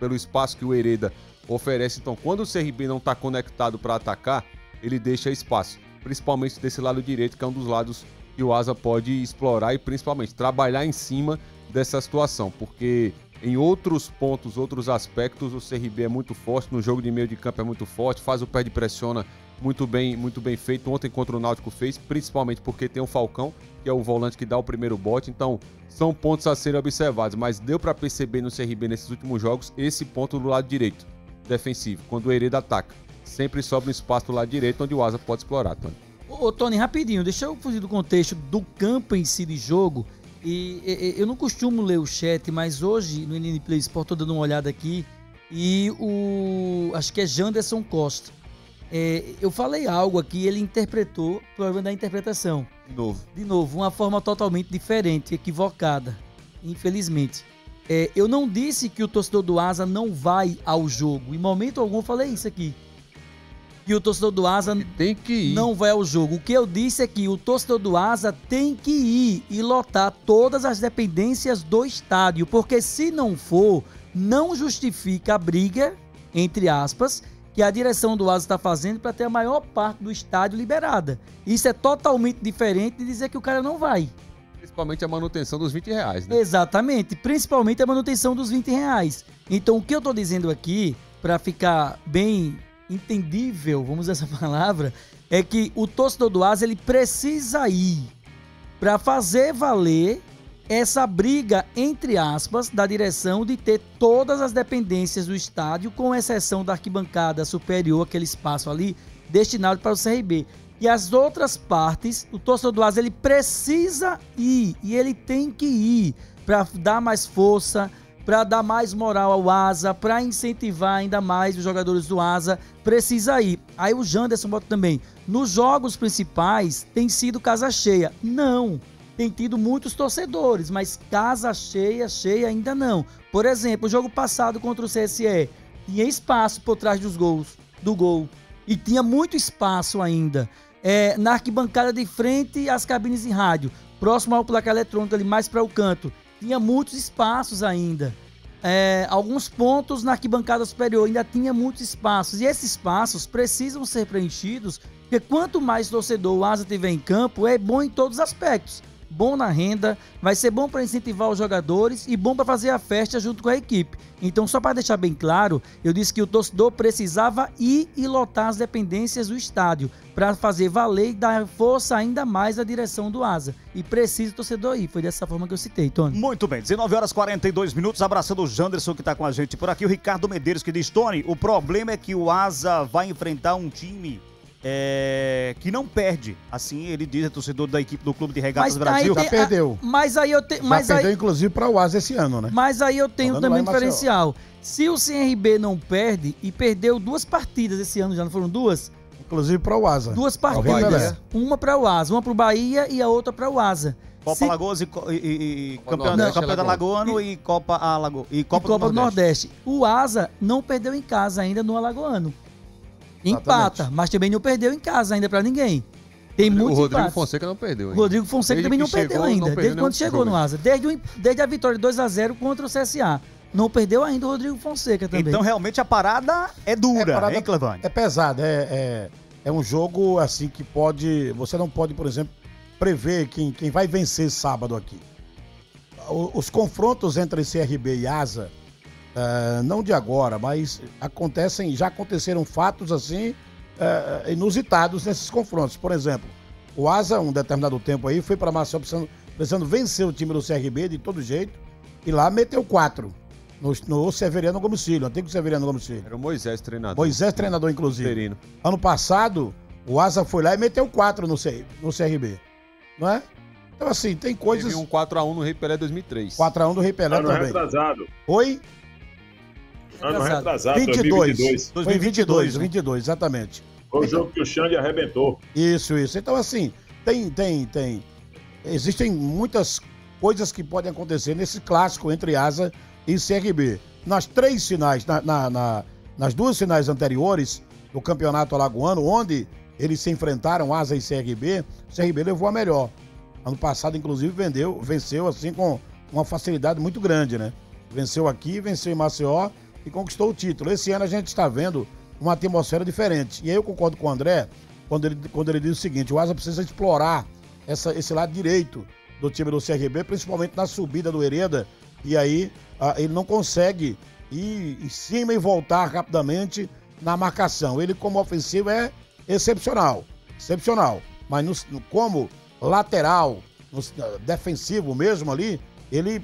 pelo espaço que o Hereda oferece. Então, quando o CRB não está conectado para atacar, ele deixa espaço. Principalmente desse lado direito, que é um dos lados que o Asa pode explorar e principalmente trabalhar em cima dessa situação, porque em outros pontos, outros aspectos, o CRB é muito forte, no jogo de meio de campo é muito forte, faz o pé de pressiona muito bem feito, ontem contra o Náutico fez, principalmente porque tem o Falcão, que é o volante que dá o primeiro bote, então são pontos a serem observados, mas deu para perceber no CRB nesses últimos jogos esse ponto do lado direito, defensivo, quando o Hereda ataca. Sempre sobra um espaço do lado direito onde o Asa pode explorar, Tony. Ô, Tony, rapidinho, deixa eu fugir do contexto do campo em si de jogo. E eu não costumo ler o chat, mas hoje no NN Play Sport, tô dando uma olhada aqui, e acho que é Janderson Costa. Eu falei algo aqui, ele interpretou, problema da interpretação. De novo, uma forma totalmente diferente, equivocada, infelizmente. Eu não disse que o torcedor do Asa não vai ao jogo, em momento algum eu falei isso aqui. E o torcedor do Asa tem que ir. Não vai ao jogo. O que eu disse é que o torcedor do Asa tem que ir e lotar todas as dependências do estádio, porque se não for, não justifica a briga, entre aspas, que a direção do ASA está fazendo para ter a maior parte do estádio liberada. Isso é totalmente diferente de dizer que o cara não vai. Principalmente a manutenção dos R$20, né? Exatamente, principalmente a manutenção dos R$20. Então o que eu estou dizendo aqui, para ficar bem entendível, vamos usar essa palavra, é que o torcedor do ASA ele precisa ir para fazer valer essa briga, entre aspas, da direção de ter todas as dependências do estádio, com exceção da arquibancada superior, aquele espaço ali destinado para o CRB. E as outras partes, o torcedor do ASA ele precisa ir, e ele tem que ir para dar mais força, para dar mais moral ao ASA, para incentivar ainda mais os jogadores do ASA, precisa ir. Aí o Janderson bota também, nos jogos principais tem sido casa cheia. Não, tem tido muitos torcedores, mas casa cheia, cheia ainda não. Por exemplo, o jogo passado contra o CSE, tinha espaço por trás dos gols, do gol, e tinha muito espaço ainda. Na arquibancada de frente, as cabines de rádio, próximo ao placar eletrônico, ali mais para o canto, tinha muitos espaços ainda. Alguns pontos na arquibancada superior ainda tinha muitos espaços. E esses espaços precisam ser preenchidos, porque quanto mais torcedor o ASA tiver em campo, é bom em todos os aspectos. Bom na renda, vai ser bom para incentivar os jogadores e bom para fazer a festa junto com a equipe. Então, só para deixar bem claro, eu disse que o torcedor precisava ir e lotar as dependências do estádio para fazer valer e dar força ainda mais à direção do ASA. E precisa o torcedor ir. Foi dessa forma que eu citei, Tony. Muito bem, 19h42, abraçando o Janderson que está com a gente por aqui. O Ricardo Medeiros que diz, Tony, o problema é que o ASA vai enfrentar um time... que não perde. Assim ele diz, é torcedor da equipe do Clube de Regatas Brasil. Já perdeu. Mas aí eu tenho. Perdeu, inclusive, para o ASA esse ano, né? Mas aí eu tenho também um diferencial. Se o CRB não perde, e perdeu duas partidas esse ano, já não foram duas? Inclusive para o ASA. Duas partidas. Uma para o ASA, uma para o Bahia e a outra para o ASA. Copa Alagoas e Campeonato Alagoano e Copa do Nordeste. O ASA não perdeu em casa ainda no Alagoano. Empata, exatamente. Mas também não perdeu em casa ainda pra ninguém. Tem muito empate. O Rodrigo Fonseca não perdeu. O Rodrigo Fonseca também não perdeu ainda. Desde quando chegou no ASA. Desde a vitória 2-0 contra o CSA. Não perdeu ainda o Rodrigo Fonseca também. Então realmente a parada é dura, hein, Clavani? É pesada. É um jogo assim que pode... Você não pode, por exemplo, prever quem vai vencer sábado aqui. Os confrontos entre CRB e ASA... não de agora, mas já aconteceram fatos assim inusitados nesses confrontos. Por exemplo, o ASA, um determinado tempo aí, foi para Maceió precisando vencer o time do CRB de todo jeito, e lá meteu 4 no Severiano Gomes Filho, antigo Severiano Gomes Filho. Era o Moisés treinador. Moisés treinador, inclusive. Serino. Ano passado, o ASA foi lá e meteu 4 no CRB, não é? Então assim, tem coisas... Teve um 4-1 no Rei Pelé 2003. 4-1 do Rei Pelé também. Retrasado. Oi? Ano retrasado, 2022, exatamente. Foi o jogo que o Xande arrebentou. Isso. Então, assim, tem. Existem muitas coisas que podem acontecer nesse clássico entre ASA e CRB. Nas três finais, nas duas finais anteriores do Campeonato Alagoano, onde eles se enfrentaram, ASA e CRB, o CRB levou a melhor. Ano passado, inclusive, venceu assim com uma facilidade muito grande, né? Venceu aqui, venceu em Maceió e conquistou o título. Esse ano a gente está vendo uma atmosfera diferente. E aí eu concordo com o André quando ele diz o seguinte, o ASA precisa explorar esse lado direito do time do CRB, principalmente na subida do Hereda. E aí ele não consegue ir em cima e voltar rapidamente na marcação. Ele como ofensivo é excepcional. Mas como lateral, defensivo mesmo ali, ele...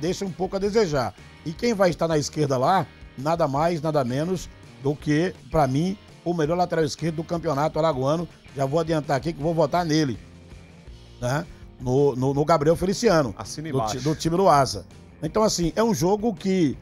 deixa um pouco a desejar. E quem vai estar na esquerda lá, nada mais, nada menos do que, para mim, o melhor lateral esquerdo do Campeonato Alagoano. Já vou adiantar aqui que vou votar nele, né? No Gabriel Feliciano, do time do ASA. Então, assim, é um jogo que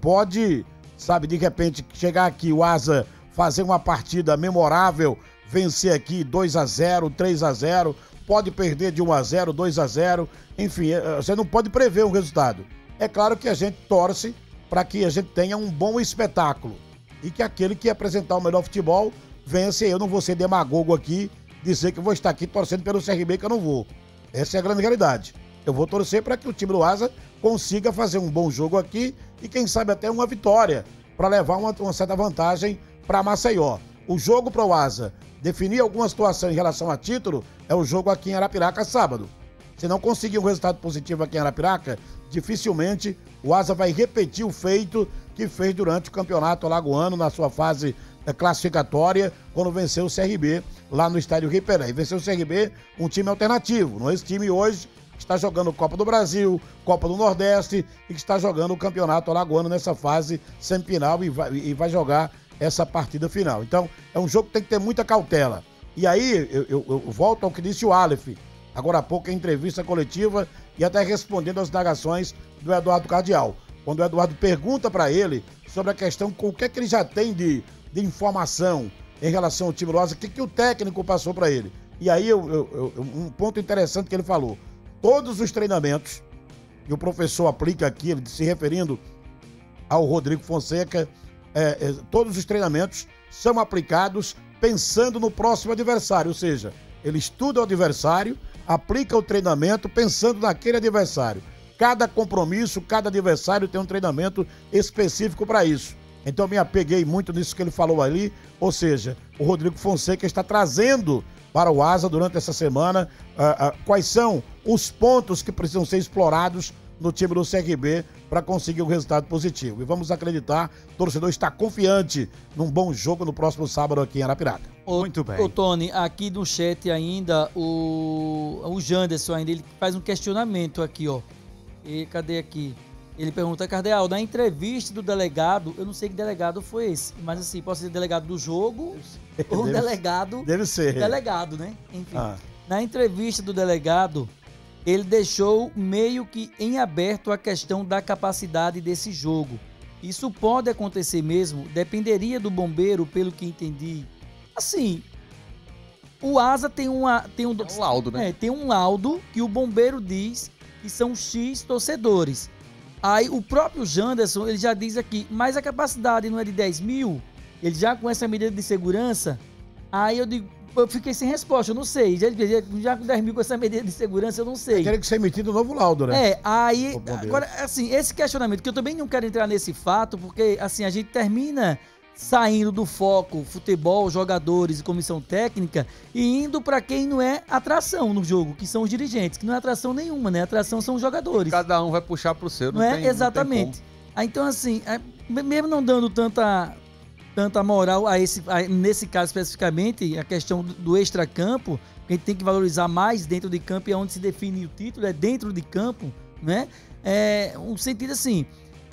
pode, sabe, de repente chegar aqui o ASA fazer uma partida memorável, vencer aqui 2-0, 3-0, pode perder de 1-0, 2-0, enfim, você não pode prever um resultado. É claro que a gente torce para que a gente tenha um bom espetáculo e que aquele que apresentar o melhor futebol vence. Eu não vou ser demagogo aqui, dizer que eu vou estar aqui torcendo pelo CRB, que eu não vou. Essa é a grande realidade. Eu vou torcer para que o time do ASA consiga fazer um bom jogo aqui e quem sabe até uma vitória para levar uma certa vantagem para Maceió. O jogo para o Asa definir alguma situação em relação a título é o jogo aqui em Arapiraca, sábado. Se não conseguir um resultado positivo aqui em Arapiraca, dificilmente o Asa vai repetir o feito que fez durante o campeonato alagoano na sua fase classificatória, quando venceu o CRB lá no estádio Riperé. E venceu o CRB, um time alternativo, não é? Esse time hoje que está jogando Copa do Brasil, Copa do Nordeste e que está jogando o campeonato alagoano nessa fase semifinal e vai jogar essa partida final. Então, é um jogo que tem que ter muita cautela. E aí, eu volto ao que disse o Aleph, agora há pouco, em entrevista coletiva e até respondendo às indagações do Eduardo Cardial. Quando o Eduardo pergunta para ele sobre a questão com o que é que ele já tem de informação em relação ao time do Asa, o que, que o técnico passou para ele. E aí, um ponto interessante que ele falou. Todos os treinamentos, e o professor aplica aqui, ele se referindo ao Rodrigo Fonseca, todos os treinamentos são aplicados pensando no próximo adversário, ou seja, ele estuda o adversário, aplica o treinamento pensando naquele adversário. Cada compromisso, cada adversário tem um treinamento específico para isso. Então me apeguei muito nisso que ele falou ali, ou seja, o Rodrigo Fonseca está trazendo para o Asa durante essa semana quais são os pontos que precisam ser explorados no time do CRB para conseguir um resultado positivo. E vamos acreditar, o torcedor está confiante num bom jogo no próximo sábado aqui em Arapiraca. Muito bem. Ô Tony, aqui no chat ainda, o Janderson ainda, ele faz um questionamento aqui, ó. E cadê aqui? Ele pergunta, Cardeal, na entrevista do delegado, eu não sei que delegado foi esse, mas assim, pode ser delegado do jogo ou delegado... Deve ser. Delegado, né? Enfim. Ah. Na entrevista do delegado, ele deixou meio que em aberto a questão da capacidade desse jogo. Isso pode acontecer mesmo, dependeria do bombeiro, pelo que entendi. Assim, o Asa tem um laudo, né? Tem um laudo que o bombeiro diz que são X torcedores. Aí o próprio Janderson, ele já diz aqui, mas a capacidade não é de 10 mil? Ele já com essa medida de segurança? Aí eu digo, eu fiquei sem resposta, eu não sei. Já com 10 mil com essa medida de segurança, eu não sei. Quero que seja emitido um novo laudo, né? Aí, agora, assim, esse questionamento, que eu também não quero entrar nesse fato, porque, assim, a gente termina saindo do foco futebol, jogadores e comissão técnica e indo para quem não é atração no jogo, que são os dirigentes, que não é atração nenhuma, né? Atração são os jogadores. Cada um vai puxar pro seu, não é? Exatamente. Então, assim, mesmo não dando tanta moral a esse, nesse caso especificamente, a questão do extracampo, que a gente tem que valorizar mais dentro de campo e é onde se define o título, é dentro de campo, né? É um sentido assim,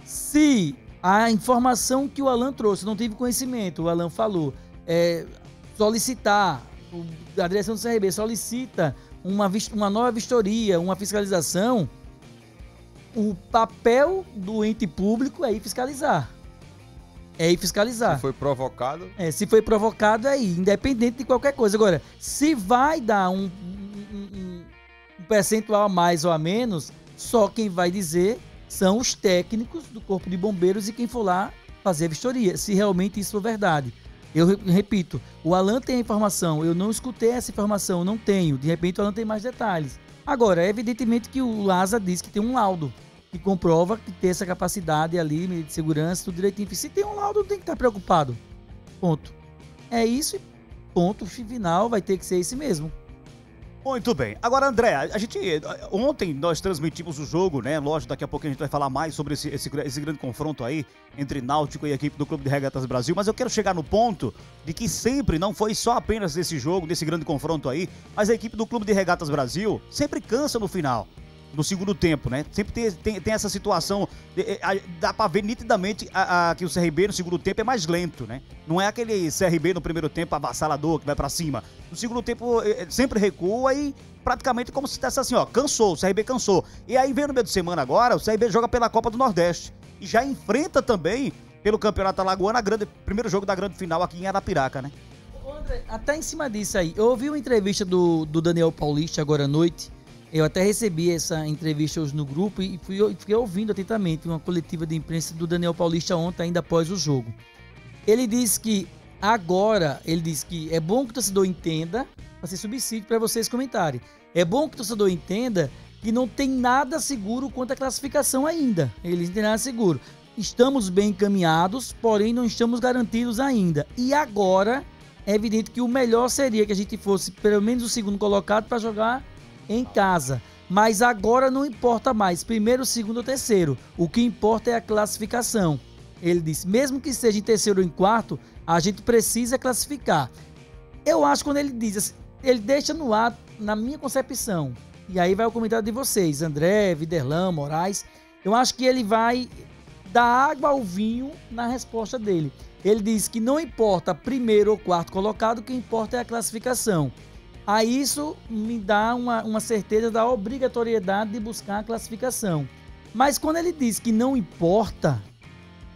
se a informação que o Alan trouxe, não tive conhecimento, o Alan falou, a direção do CRB solicita uma nova vistoria, uma fiscalização, o papel do ente público é ir fiscalizar. Se foi provocado... se foi provocado, independente de qualquer coisa. Agora, se vai dar um percentual a mais ou a menos, só quem vai dizer são os técnicos do Corpo de Bombeiros e quem for lá fazer a vistoria, se realmente isso for verdade. Eu repito, o Alan tem a informação, eu não escutei essa informação, não tenho. De repente o Alan tem mais detalhes. Agora, evidentemente que o Asa diz que tem um laudo que comprova que tem essa capacidade ali, medida de segurança, tudo direitinho. Se tem um laudo, não tem que estar preocupado. Ponto. É isso e ponto final vai ter que ser esse mesmo. Muito bem. Agora, André, ontem nós transmitimos o jogo, né? Lógico, daqui a pouco a gente vai falar mais sobre esse grande confronto aí entre Náutico e a equipe do Clube de Regatas Brasil, mas eu quero chegar no ponto de que sempre não foi só apenas desse jogo, desse grande confronto aí, mas a equipe do Clube de Regatas Brasil sempre cansa no final, no segundo tempo, né? Sempre tem essa situação, dá pra ver nitidamente que o CRB no segundo tempo é mais lento, né? Não é aquele CRB no primeiro tempo avassalador que vai pra cima. No segundo tempo sempre recua e praticamente como se estivesse assim, ó, cansou, o CRB cansou. E aí vem no meio de semana agora, o CRB joga pela Copa do Nordeste e já enfrenta também pelo Campeonato Alagoano primeiro jogo da grande final aqui em Arapiraca, né? André, até em cima disso aí, eu ouvi uma entrevista do Daniel Paulista agora à noite. Eu até recebi essa entrevista hoje no grupo e fiquei ouvindo atentamente uma coletiva de imprensa do Daniel Paulista ontem, ainda após o jogo. Ele disse que agora, é bom que o torcedor entenda, vai ser subsídio para vocês comentarem, é bom que o torcedor entenda que não tem nada seguro quanto à classificação ainda. Ele não tem nada seguro. estamos bem encaminhados, porém não estamos garantidos ainda. E agora é evidente que o melhor seria que a gente fosse pelo menos o segundo colocado para jogar em casa. Mas agora não importa mais, primeiro, segundo ou terceiro. O que importa é a classificação. Ele disse, mesmo que seja em terceiro ou em quarto, a gente precisa classificar. Eu acho que quando ele diz assim, ele deixa no ar, na minha concepção, e aí vai o comentário de vocês, André, Viderlan, Moraes, eu acho que ele vai dar água ao vinho na resposta dele. Ele diz que não importa primeiro ou quarto colocado, o que importa é a classificação. A isso me dá uma certeza da obrigatoriedade de buscar a classificação. Mas quando ele diz que não importa,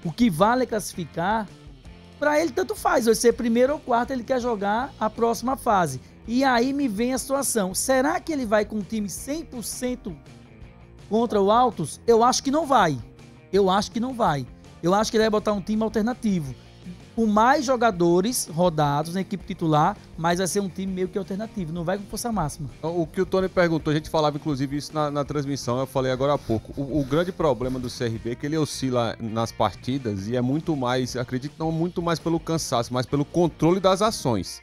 o que vale é classificar, para ele tanto faz, vai ser primeiro ou quarto, ele quer jogar a próxima fase. E aí me vem a situação, será que ele vai com um time 100% contra o Autos? Eu acho que não vai, eu acho que não vai. Eu acho que ele vai botar um time alternativo, com mais jogadores rodados na equipe titular, mas vai ser um time meio que alternativo, não vai com força máxima. O que o Tony perguntou, a gente falava inclusive isso na transmissão, eu falei agora há pouco, o grande problema do CRB é que ele oscila nas partidas e é muito mais, acredito não muito mais pelo cansaço, mas pelo controle das ações.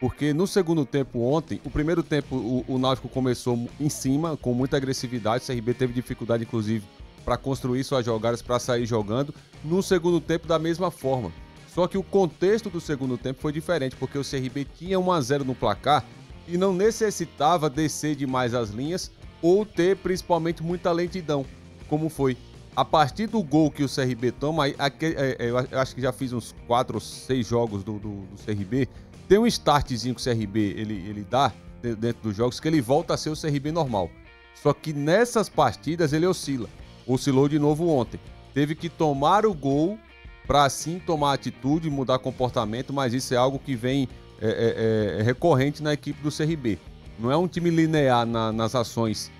Porque no segundo tempo ontem, o primeiro tempo o Náutico começou em cima, com muita agressividade, o CRB teve dificuldade inclusive para construir suas jogadas, para sair jogando, no segundo tempo da mesma forma. Só que o contexto do segundo tempo foi diferente, porque o CRB tinha 1 a 0 no placar e não necessitava descer demais as linhas ou ter principalmente muita lentidão, como foi. A partir do gol que o CRB toma, eu acho que já fiz uns 4 ou 6 jogos do CRB, tem um startzinho que o CRB ele dá dentro dos jogos, que ele volta a ser o CRB normal. Só que nessas partidas ele oscila. Oscilou de novo ontem. Teve que tomar o gol para assim tomar atitude, mudar comportamento, mas isso é algo que vem recorrente na equipe do CRB. Não é um time linear nas ações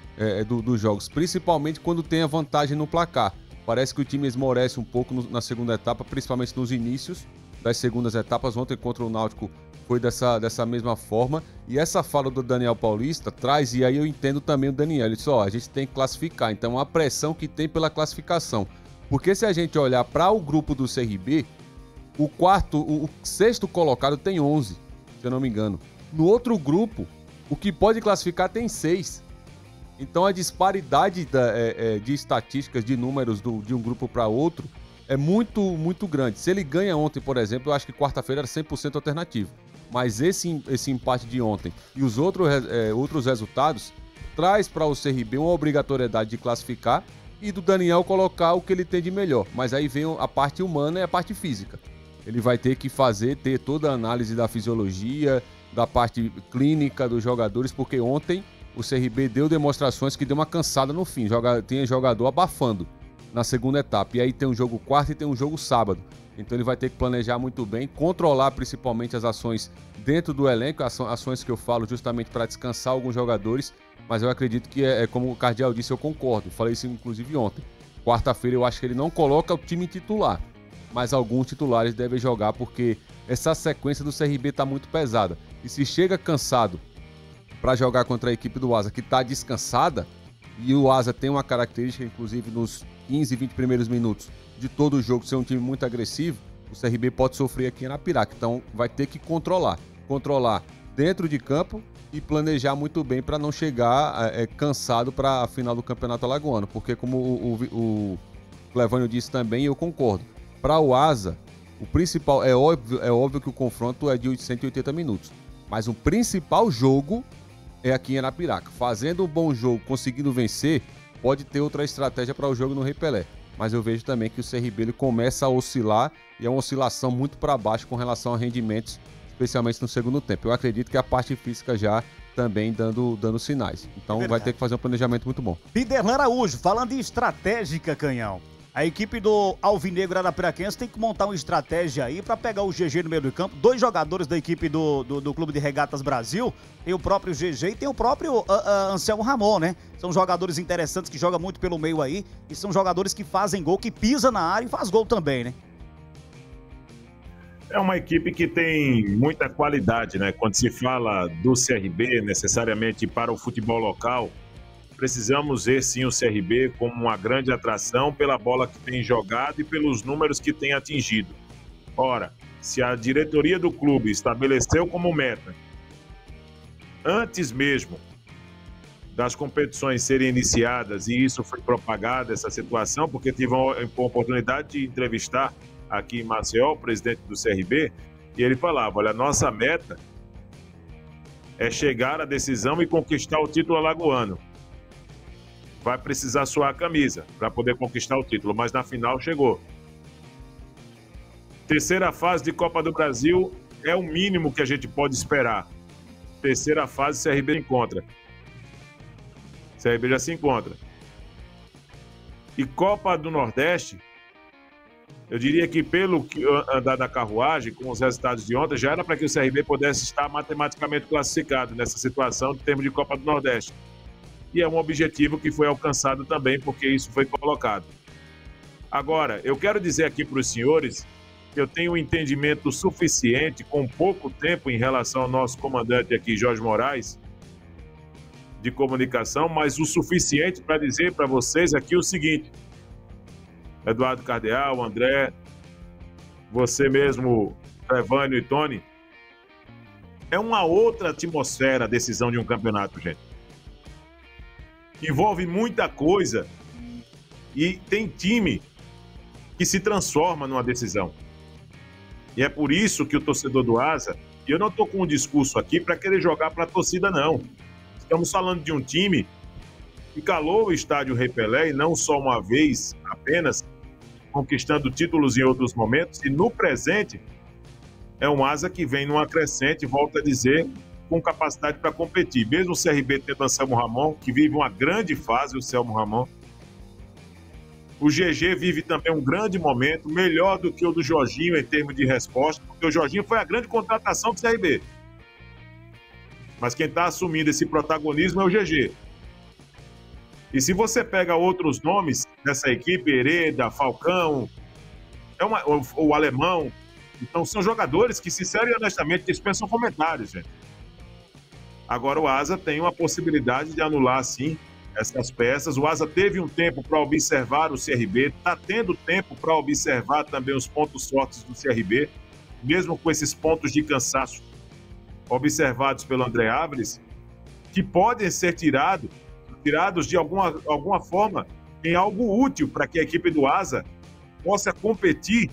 dos jogos, principalmente quando tem a vantagem no placar. Parece que o time esmorece um pouco na segunda etapa, principalmente nos inícios das segundas etapas. Ontem contra o Náutico foi dessa mesma forma. E essa fala do Daniel Paulista traz, e aí eu entendo também o Daniel, ele disse, ó, a gente tem que classificar, então a pressão que tem pela classificação. Porque se a gente olhar para o grupo do CRB, o sexto colocado tem 11, se eu não me engano. No outro grupo, o que pode classificar tem 6. Então a disparidade de estatísticas, de números de um grupo para outro é muito, muito grande. Se ele ganha ontem, por exemplo, eu acho que quarta-feira era 100% alternativo. Mas esse empate de ontem e os outros resultados traz para o CRB uma obrigatoriedade de classificar e do Daniel colocar o que ele tem de melhor. Mas aí vem a parte humana e a parte física. Ele vai ter que ter toda a análise da fisiologia, da parte clínica dos jogadores, porque ontem o CRB deu demonstrações que deu uma cansada no fim. Tinha jogador abafando na segunda etapa. E aí tem um jogo quarta e tem um jogo sábado. Então ele vai ter que planejar muito bem, controlar principalmente as ações dentro do elenco, ações que eu falo justamente para descansar alguns jogadores. Mas eu acredito que, como o Cardial disse, eu concordo. Falei isso inclusive ontem. Quarta-feira eu acho que ele não coloca o time titular. Mas alguns titulares devem jogar porque essa sequência do CRB está muito pesada. E se chega cansado para jogar contra a equipe do Asa, que está descansada, e o Asa tem uma característica, inclusive nos 15, 20 primeiros minutos de todo o jogo, ser um time muito agressivo, o CRB pode sofrer aqui na Piraca. Então vai ter que controlar. Controlar dentro de campo e planejar muito bem para não chegar cansado para a final do Campeonato Alagoano. Porque como o Clevânio disse também, eu concordo. Para o Asa, o principal, é óbvio que o confronto é de 180 minutos. Mas o principal jogo é aqui em Arapiraca. Fazendo um bom jogo, conseguindo vencer, pode ter outra estratégia para o jogo no Rei Pelé. Mas eu vejo também que o CRB ele começa a oscilar, e é uma oscilação muito para baixo com relação a rendimentos, especialmente no segundo tempo. Eu acredito que a parte física já também dando sinais. Então vai ter que fazer um planejamento muito bom. Viderlan Araújo, falando em estratégica, Canhão. A equipe do Alvinegro Arapiraquense tem que montar uma estratégia aí para pegar o GG no meio do campo. 2 jogadores da equipe do Clube de Regatas Brasil. Tem o próprio GG e tem o próprio Anselmo Ramon, né? São jogadores interessantes que jogam muito pelo meio aí. E são jogadores que fazem gol, que pisam na área e faz gol também, né? É uma equipe que tem muita qualidade, né? Quando se fala do CRB, necessariamente para o futebol local, precisamos ver sim o CRB como uma grande atração pela bola que tem jogado e pelos números que tem atingido. Ora, se a diretoria do clube estabeleceu como meta, antes mesmo das competições serem iniciadas, e isso foi propagado, essa situação, porque tive a oportunidade de entrevistar aqui em Maceió o presidente do CRB, e ele falava, olha, a nossa meta é chegar à decisão e conquistar o título alagoano. Vai precisar suar a camisa para poder conquistar o título, mas na final chegou. Terceira fase de Copa do Brasil é o mínimo que a gente pode esperar. Terceira fase, CRB encontra. CRB já se encontra. E Copa do Nordeste, eu diria que pelo andar da carruagem, com os resultados de ontem, já era para que o CRB pudesse estar matematicamente classificado nessa situação de termo de Copa do Nordeste. E é um objetivo que foi alcançado também, porque isso foi colocado. Agora, eu quero dizer aqui para os senhores que eu tenho um entendimento suficiente, com pouco tempo em relação ao nosso comandante aqui, Jorge Moraes, de comunicação, mas o suficiente para dizer para vocês aqui o seguinte, Eduardo Cardeal, André, você mesmo, Evânio e Tony, é uma outra atmosfera a decisão de um campeonato, gente. Envolve muita coisa e tem time que se transforma numa decisão. E é por isso que o torcedor do Asa, e eu não estou com um discurso aqui para querer jogar para a torcida, não. Estamos falando de um time que calou o estádio Rei Pelé, e não só uma vez apenas, conquistando títulos em outros momentos, e no presente é um Asa que vem numa crescente, volta a dizer, com capacidade para competir, mesmo o CRB tendo o Anselmo Ramon, que vive uma grande fase, o Anselmo Ramon. O GG vive também um grande momento, melhor do que o do Jorginho em termos de resposta, porque o Jorginho foi a grande contratação do CRB. Mas quem está assumindo esse protagonismo é o GG. E se você pega outros nomes dessa equipe, Hereda, Falcão, o Alemão, então são jogadores que, sinceramente e honestamente, dispensam comentários, gente. Agora o Asa tem uma possibilidade de anular, sim, essas peças. O Asa teve um tempo para observar o CRB, está tendo tempo para observar também os pontos fortes do CRB, mesmo com esses pontos de cansaço observados pelo André Álvares, que podem ser tirados de alguma forma em algo útil para que a equipe do Asa possa competir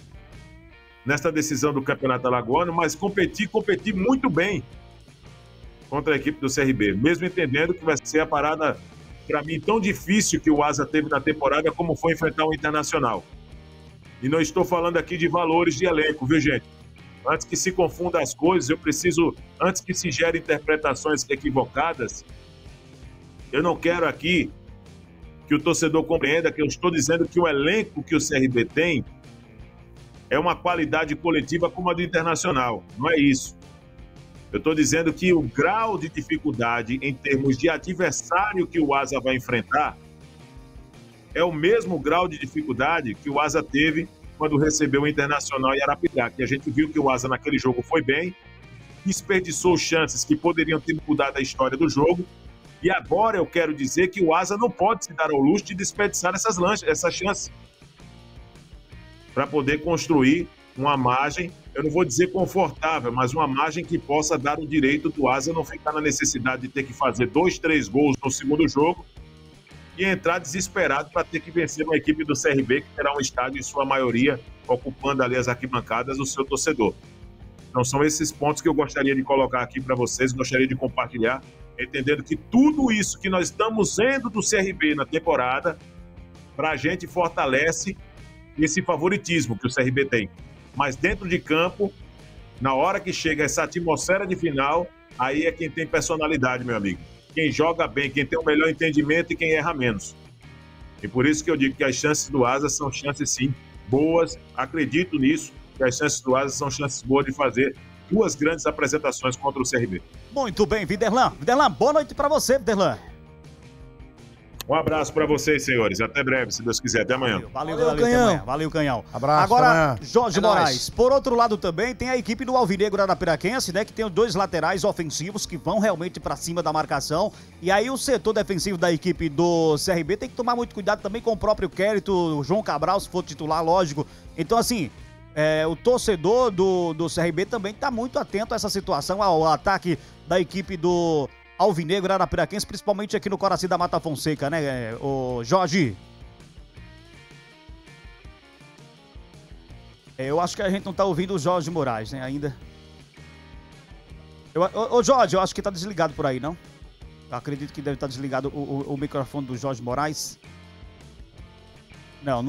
nesta decisão do Campeonato Alagoano, mas competir muito bem contra a equipe do CRB, mesmo entendendo que vai ser a parada, para mim, tão difícil que o Asa teve na temporada, como foi enfrentar o Internacional. E não estou falando aqui de valores de elenco, viu, gente? Antes que se confunda as coisas, eu preciso, antes que se gere interpretações equivocadas, eu não quero aqui que o torcedor compreenda que eu estou dizendo que o elenco que o CRB tem é uma qualidade coletiva como a do Internacional. Não é isso. Eu estou dizendo que o grau de dificuldade em termos de adversário que o Asa vai enfrentar é o mesmo grau de dificuldade que o Asa teve quando recebeu o Internacional em Arapiraca. E a gente viu que o Asa naquele jogo foi bem, desperdiçou chances que poderiam ter mudado a história do jogo. E agora eu quero dizer que o Asa não pode se dar ao luxo de desperdiçar essas chances para poder construir uma margem, eu não vou dizer confortável, mas uma margem que possa dar o direito do Asa não ficar na necessidade de ter que fazer 2, 3 gols no segundo jogo e entrar desesperado para ter que vencer uma equipe do CRB, que terá um estádio em sua maioria ocupando ali as arquibancadas do seu torcedor. Então são esses pontos que eu gostaria de colocar aqui para vocês, gostaria de compartilhar, entendendo que tudo isso que nós estamos vendo do CRB na temporada, para a gente fortalece esse favoritismo que o CRB tem. Mas dentro de campo, na hora que chega essa atmosfera de final, aí é quem tem personalidade, meu amigo. Quem joga bem, quem tem o melhor entendimento e quem erra menos. E por isso que eu digo que as chances do Asa são chances, sim, boas. Acredito nisso, que as chances do Asa são chances boas de fazer duas grandes apresentações contra o CRB. Muito bem, Viderlan. Viderlan, boa noite para você, Viderlan. Um abraço pra vocês, senhores. Até breve, se Deus quiser. Até amanhã. Valeu, Canhão. Até amanhã. Valeu, Canhão. Abraço. Agora, Jorge Moraes. Por outro lado também, tem a equipe do Alvinegro Arapiraquense, né? Que tem os dois laterais ofensivos que vão realmente pra cima da marcação. E aí o setor defensivo da equipe do CRB tem que tomar muito cuidado também com o próprio Quérito, o João Cabral, se for titular, lógico. Então, assim... É, o torcedor do CRB também está muito atento a essa situação, ao ataque da equipe do Alvinegro Arapiraquense, principalmente aqui no Coraci da Mata Fonseca, né, o Jorge? É, eu acho que a gente não está ouvindo o Jorge Moraes, né, ainda. Ô Jorge, eu acho que está desligado por aí, não? Eu acredito que deve estar desligado o microfone do Jorge Moraes. Não,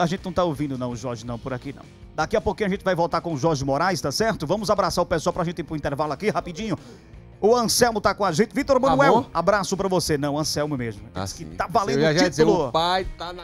a gente não está ouvindo não, o Jorge não, por aqui não. Daqui a pouquinho a gente vai voltar com o Jorge Moraes, tá certo? Vamos abraçar o pessoal pra gente ir pro intervalo aqui, rapidinho. O Anselmo tá com a gente. Vitor Manuel, abraço pra você. Não, Anselmo mesmo. Assim, que tá valendo o título. Dizer, o pai tá na...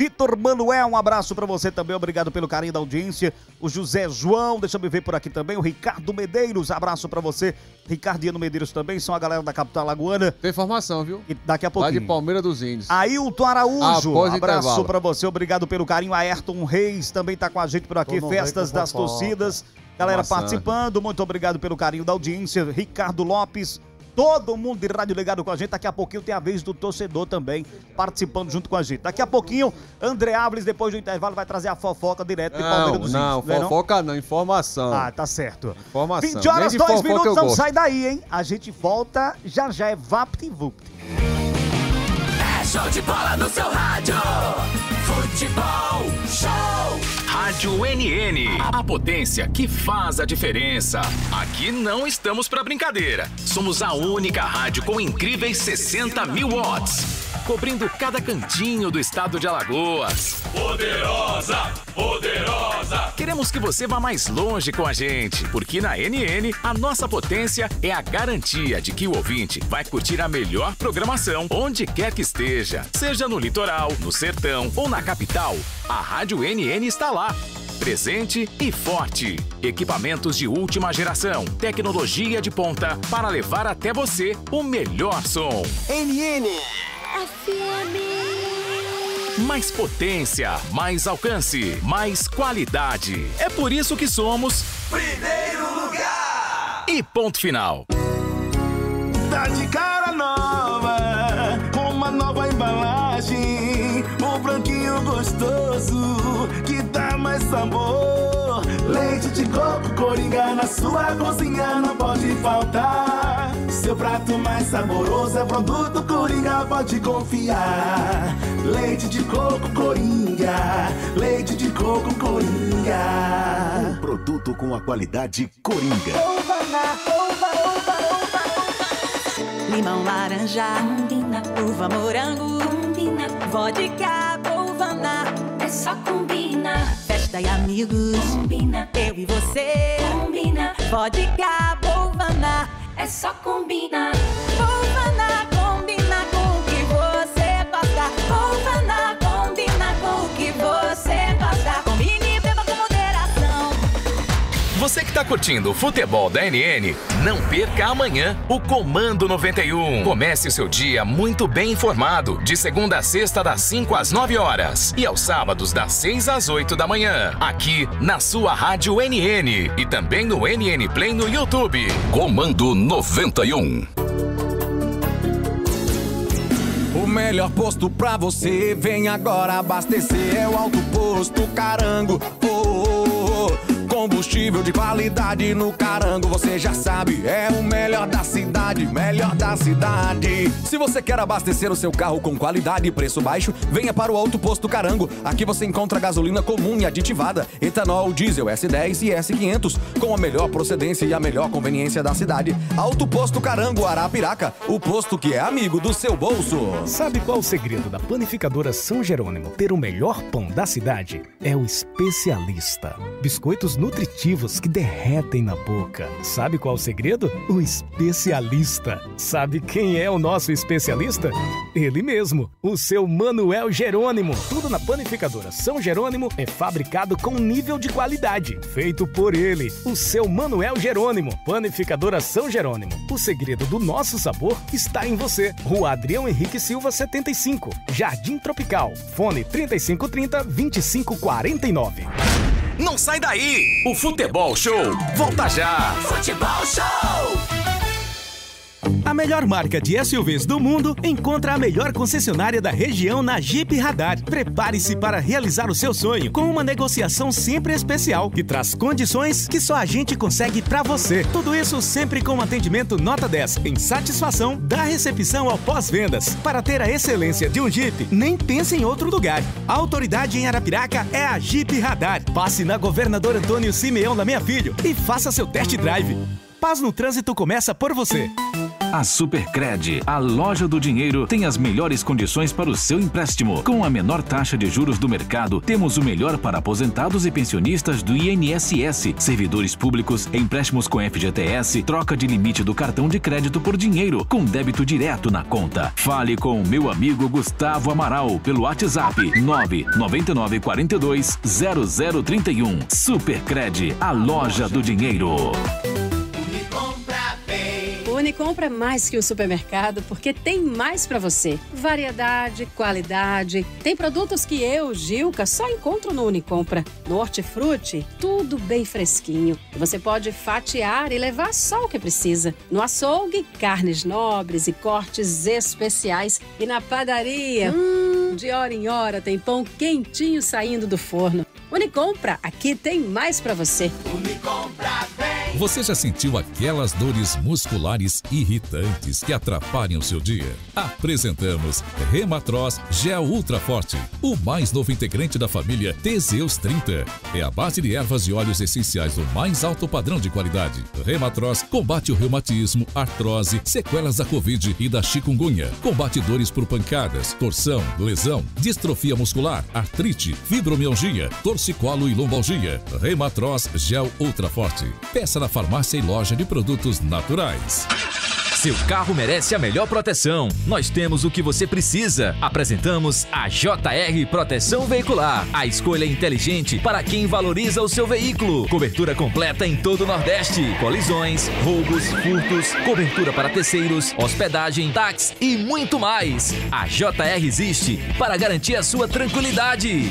Vitor Manuel, um abraço pra você também. Obrigado pelo carinho da audiência. O José João, deixa eu me ver por aqui também. O Ricardo Medeiros, abraço pra você. Ricardiano Medeiros também, são a galera da capital alagoana. Tem informação, viu? E daqui a pouquinho. Lá de Palmeiras dos Índios. Ailton Araújo, abraço pra você. Obrigado pelo carinho. Ayrton Reis também tá com a gente por aqui. Festas das torcidas. Galera participando, muito obrigado pelo carinho da audiência. Ricardo Lopes. Todo mundo de rádio ligado com a gente. Daqui a pouquinho tem a vez do torcedor também participando junto com a gente. Daqui a pouquinho, André Áviles, depois do intervalo, vai trazer a fofoca direto de Palmeiras dos Índios. Não, fofoca não, informação. Ah, tá certo. Informação. 20 horas, 2 minutos, não sai daí, hein? A gente volta, já é VaptVupt. É show de bola no seu rádio. Futebol Show. Rádio NN, a potência que faz a diferença. Aqui não estamos para brincadeira. Somos a única rádio com incríveis 60 mil watts, cobrindo cada cantinho do estado de Alagoas. Poderosa, poderosa. Queremos que você vá mais longe com a gente, porque na NN a nossa potência é a garantia de que o ouvinte vai curtir a melhor programação onde quer que esteja. Seja no litoral, no sertão ou na capital, a Rádio NN está lá. Presente e forte. Equipamentos de última geração. Tecnologia de ponta para levar até você o melhor som. NN FM. Mais potência, mais alcance, mais qualidade. É por isso que somos primeiro lugar. E ponto final. Tá de cara nova, com uma nova embalagem, um branquinho gostoso que dá mais sabor. Leite de coco, coringa na sua cozinha não pode faltar. Seu prato mais saboroso é produto Coringa, pode confiar. Leite de coco, Coringa. Leite de coco, Coringa. Um produto com a qualidade Coringa. Limão, laranja, combina. Uva, morango, combina. Vodka, polvana, é só combinar. Festa e amigos, combina. Eu e você, combina. Vodka, polvana, é só combinar. Polvana, combina com o que você gosta. Polvana, combina com o que você gosta. Combine e beba com moderação. Você que tá curtindo o futebol da NN, não perca amanhã o Comando 91. Comece o seu dia muito bem informado, de segunda a sexta das 5 às 9 horas e aos sábados das 6 às 8 da manhã, aqui na sua Rádio NN e também no NN Play no YouTube. Comando 91. O melhor posto pra você, vem agora abastecer, é o Alto Posto Carango. Combustível de qualidade no Carango, você já sabe, é o melhor da cidade, melhor da cidade. Se você quer abastecer o seu carro com qualidade e preço baixo, venha para o Alto Posto Carango. Aqui você encontra gasolina comum e aditivada, etanol, diesel S10 e S500, com a melhor procedência e a melhor conveniência da cidade. Alto Posto Carango, Arapiraca, o posto que é amigo do seu bolso. Sabe qual o segredo da panificadora São Jerônimo ter o melhor pão da cidade? É o especialista. Biscoitos no nutritivos que derretem na boca. Sabe qual o segredo? O especialista. Sabe quem é o nosso especialista? Ele mesmo, o seu Manuel Jerônimo. Tudo na Panificadora São Jerônimo é fabricado com nível de qualidade. Feito por ele, o seu Manuel Jerônimo. Panificadora São Jerônimo. O segredo do nosso sabor está em você. Rua Adrião Henrique Silva, 75. Jardim Tropical. Fone 3530-2549. Não sai daí! O Futebol Show volta já! Futebol Show! A melhor marca de SUVs do mundo encontra a melhor concessionária da região na Jeep Radar. Prepare-se para realizar o seu sonho com uma negociação sempre especial, que traz condições que só a gente consegue para você. Tudo isso sempre com atendimento nota 10, em satisfação da recepção ao pós-vendas. Para ter a excelência de um Jeep, nem pense em outro lugar. A autoridade em Arapiraca é a Jeep Radar. Passe na Governador Antônio Simeão Lameia Filho e faça seu test drive. Paz no Trânsito começa por você. A Supercred, a loja do dinheiro, tem as melhores condições para o seu empréstimo. Com a menor taxa de juros do mercado, temos o melhor para aposentados e pensionistas do INSS, servidores públicos, empréstimos com FGTS, troca de limite do cartão de crédito por dinheiro, com débito direto na conta. Fale com o meu amigo Gustavo Amaral pelo WhatsApp 999420031. Supercred, a loja do dinheiro. Unicompra é mais que o supermercado porque tem mais para você. Variedade, qualidade. Tem produtos que eu, Gilca, só encontro no Unicompra. No Hortifruti, tudo bem fresquinho. Você pode fatiar e levar só o que precisa. No açougue, carnes nobres e cortes especiais. E na padaria, de hora em hora tem pão quentinho saindo do forno. Unicompra, aqui tem mais para você. Unicompra vem. Você já sentiu aquelas dores musculares irritantes que atrapalham o seu dia? Apresentamos Rematroz Gel Ultra Forte, o mais novo integrante da família Teseus 30. É a base de ervas e óleos essenciais do mais alto padrão de qualidade. Rematroz combate o reumatismo, artrose, sequelas da Covid e da chikungunya. Combate dores por pancadas, torção, lesão, distrofia muscular, artrite, fibromialgia, torcicolo e lombalgia. Rematroz Gel Ultra Forte. Peça na farmácia e loja de produtos naturais. Seu carro merece a melhor proteção. Nós temos o que você precisa. Apresentamos a JR Proteção Veicular. A escolha inteligente para quem valoriza o seu veículo. Cobertura completa em todo o Nordeste. Colisões, roubos, furtos, cobertura para terceiros, hospedagem, táxi e muito mais. A JR existe para garantir a sua tranquilidade.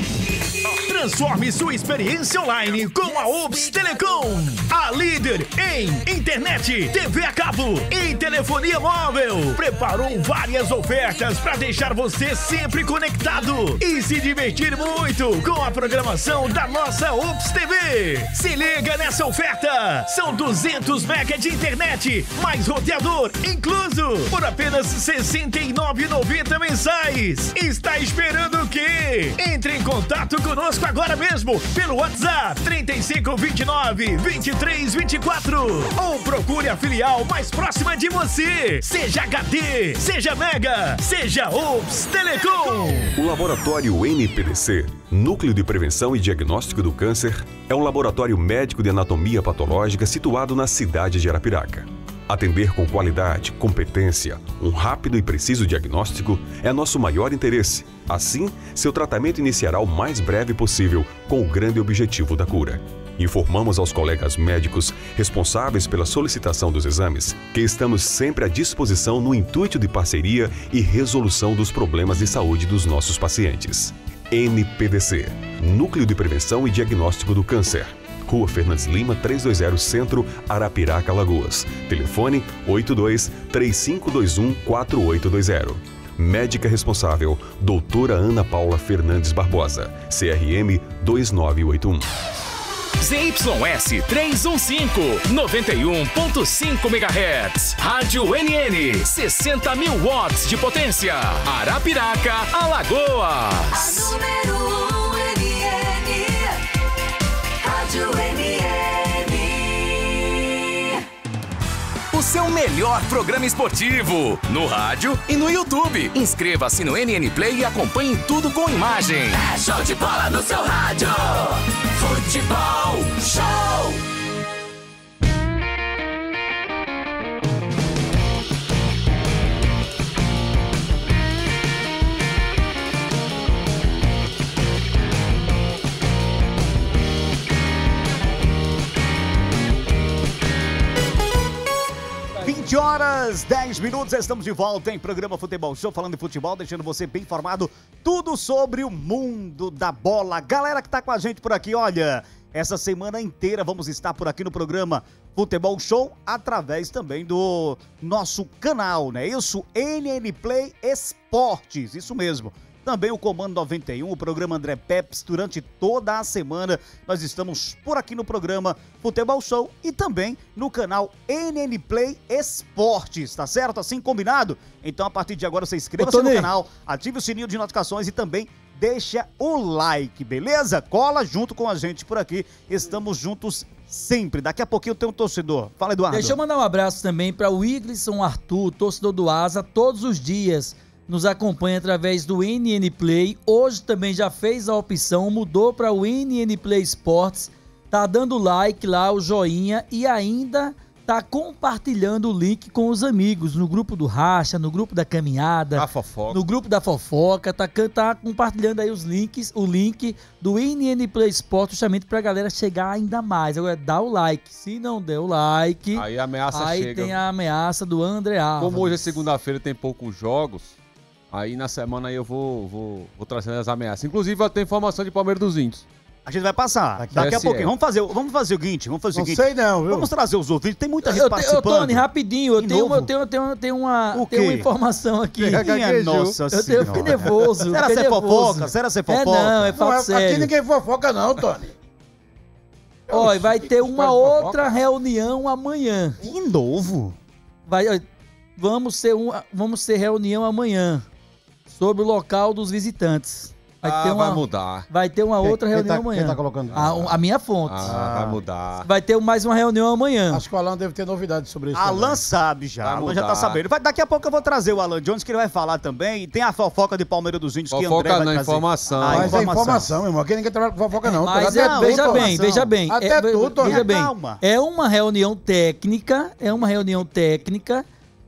Transforme sua experiência online com a Ops Telecom. A líder em internet, TV a cabo e telefonia móvel. Preparou várias ofertas para deixar você sempre conectado e se divertir muito com a programação da nossa Ops TV. Se liga nessa oferta. São 200 mega de internet, mais roteador incluso, por apenas R$ 69,90 mensais. Está esperando o quê? Entre em contato conosco agora mesmo pelo WhatsApp 3529-2324 ou procure a filial mais próxima de você. Seja HD, seja Mega, seja Ops Telecom. O Laboratório NPDC, Núcleo de Prevenção e Diagnóstico do Câncer, é um laboratório médico de anatomia patológica situado na cidade de Arapiraca. Atender com qualidade, competência, um rápido e preciso diagnóstico é nosso maior interesse. Assim, seu tratamento iniciará o mais breve possível com o grande objetivo da cura. Informamos aos colegas médicos responsáveis pela solicitação dos exames que estamos sempre à disposição no intuito de parceria e resolução dos problemas de saúde dos nossos pacientes. NPDC, Núcleo de Prevenção e Diagnóstico do Câncer. Rua Fernandes Lima, 320 Centro, Arapiraca, Alagoas. Telefone 82-3521-4820. Médica responsável, doutora Ana Paula Fernandes Barbosa, CRM 2981. ZYS 315, 91.5 MHz. Rádio NN, 60 mil watts de potência. Arapiraca, Alagoas. A número 1. O o seu melhor programa esportivo, no rádio e no YouTube. Inscreva-se no NN Play e acompanhe tudo com imagem. É show de bola no seu rádio. Futebol Show. Horas, 10 minutos, estamos de volta em programa Futebol Show, falando de futebol, deixando você bem informado, tudo sobre o mundo da bola. Galera que tá com a gente por aqui, olha, essa semana inteira vamos estar por aqui no programa Futebol Show, através também do nosso canal, né? Isso, NN Play Esportes, isso mesmo. Também o Comando 91, o programa André Peps, durante toda a semana. Nós estamos por aqui no programa Futebol Show e também no canal NN Play Esportes, tá certo? Assim combinado? Então a partir de agora você inscreva-se no canal, ative o sininho de notificações e também deixa o like, beleza? Cola junto com a gente por aqui, estamos juntos sempre. Daqui a pouquinho tem um torcedor. Fala, Eduardo. Deixa eu mandar um abraço também para o Iglisson Arthur, torcedor do Asa, todos os dias. Nos acompanha através do NN Play, hoje também já fez a opção, mudou para o NN Play Esportes, tá dando like lá, o joinha, e ainda tá compartilhando o link com os amigos, no grupo do Racha, no grupo da Caminhada, no grupo da Fofoca, tá compartilhando aí os links, o link do NN Play Esportes, justamente pra galera chegar ainda mais. Agora, dá o like, se não der o like, aí a ameaça aí chega. Aí tem a ameaça do André Alves. Como hoje é segunda-feira, tem poucos jogos, aí na semana aí eu vou trazendo as ameaças. Inclusive, eu tenho informação de Palmeiras dos Índios. A gente vai passar. Daqui a pouquinho. Vamos fazer o seguinte. Não sei não, viu? Vamos trazer os ouvintes. Tem muita gente participando. Tony, rapidinho. Eu tenho uma informação aqui. Nossa senhora. Eu fiquei nervoso. Será ser fofoca? É fato sério. Aqui ninguém fofoca não, Tony. Olha, vai ter uma outra reunião amanhã. De novo? Vamos ter reunião amanhã. Sobre o local dos visitantes. Vai mudar. Vai ter uma outra reunião amanhã. Quem tá colocando? A minha fonte. Vai mudar. Vai ter mais uma reunião amanhã. Acho que o Alan deve ter novidades sobre isso. Alan sabe já. Alan já tá sabendo. Daqui a pouco eu vou trazer o Alan Jones, que ele vai falar também. E tem a fofoca de Palmeiras dos Índios que André vai trazer. Informação. Mas é informação, irmão. Aqui ninguém trabalha com fofoca, não. Mas veja bem. Calma. É uma reunião técnica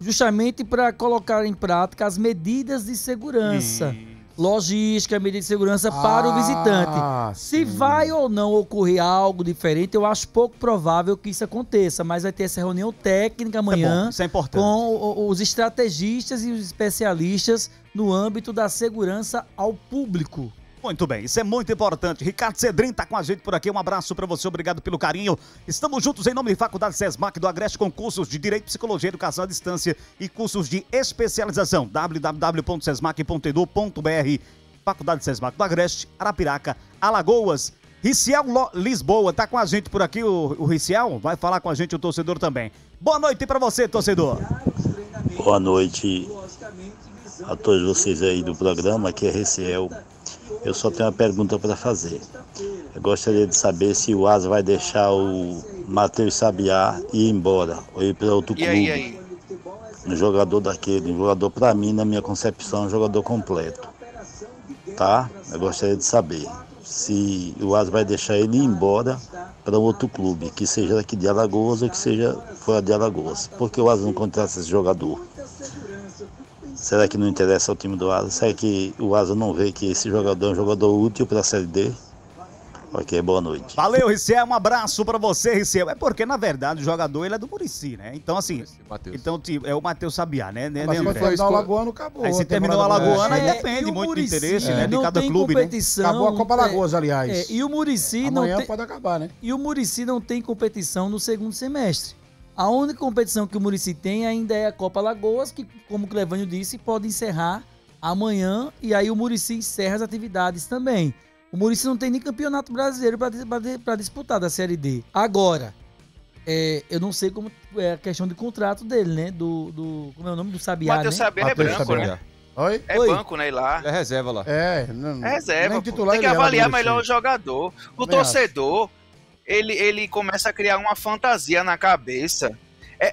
justamente para colocar em prática as medidas de segurança. Logística, medida de segurança para o visitante. Se vai ou não ocorrer algo diferente, eu acho pouco provável que isso aconteça, mas vai ter essa reunião técnica amanhã com os estrategistas e os especialistas no âmbito da segurança ao público. Muito bem, isso é muito importante. Ricardo Cedrin tá com a gente por aqui, um abraço para você, obrigado pelo carinho. Estamos juntos em nome de Faculdade Sesmac do Agreste, com cursos de Direito, Psicologia, Educação à Distância e cursos de especialização. www.sesmac.edu.br. Faculdade Sesmac do Agreste, Arapiraca, Alagoas. Riciel Lisboa tá com a gente por aqui, o Riciel vai falar com a gente, o torcedor também. Boa noite para você, torcedor. Boa noite a todos vocês aí do programa, aqui é Riciel. Eu só tenho uma pergunta para fazer. Eu gostaria de saber se o Asa vai deixar o Matheus Sabiá ir embora ou ir para outro clube. E aí? Um jogador para mim, na minha concepção, um jogador completo. Tá? Eu gostaria de saber se o Asa vai deixar ele ir embora para outro clube, que seja daqui de Alagoas ou que seja fora de Alagoas. Por que o Asa não contrata esse jogador? Será que não interessa ao time do Asa? Será que o Asa não vê que esse jogador é um jogador útil para a Série D? Ok, boa noite. Valeu, Riciel, um abraço para você, Riciel. É porque, na verdade, o jogador ele é do Murici, né? Então, assim, é o Matheus Sabiá, né? Mas se terminou o Alagoano, acabou. Aí se terminou a Alagoana, aí depende muito do interesse de cada clube, né? Acabou a Copa Alagoas, aliás. E o Murici amanhã pode acabar, né? E o Murici não tem competição no segundo semestre. A única competição que o Murici tem ainda é a Copa Alagoas, que, como o Clevânio disse, pode encerrar amanhã, e aí o Murici encerra as atividades também. O Murici não tem nem campeonato brasileiro para disputar da Série D. Agora, eu não sei como é a questão de contrato dele, né? Como é o nome do Sabiá, né? O Sabiá é branco, né? Oi? É banco, né? E lá. É reserva lá. É reserva. Tem que avaliar melhor o jogador. O torcedor... Ele começa a criar uma fantasia na cabeça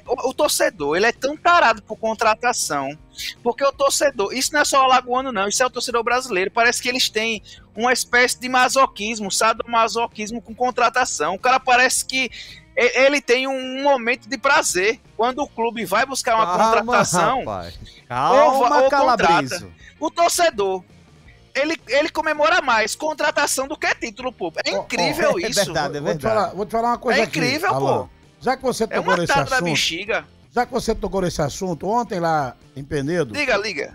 o torcedor, ele é tão tarado por contratação, porque o torcedor, isso não é só o alagoano não, isso é o torcedor brasileiro, parece que eles têm uma espécie de masoquismo, sadomasoquismo com contratação, o cara parece que ele tem um momento de prazer, quando o clube vai buscar uma contratação, rapaz. Calma, Calabriso. Contrata, o torcedor, ele comemora mais contratação do que título, pô. É incrível isso. É verdade, é verdade. Vou te falar uma coisa aqui. É incrível, aqui, pô. Já que você tocou nesse assunto, ontem lá em Penedo,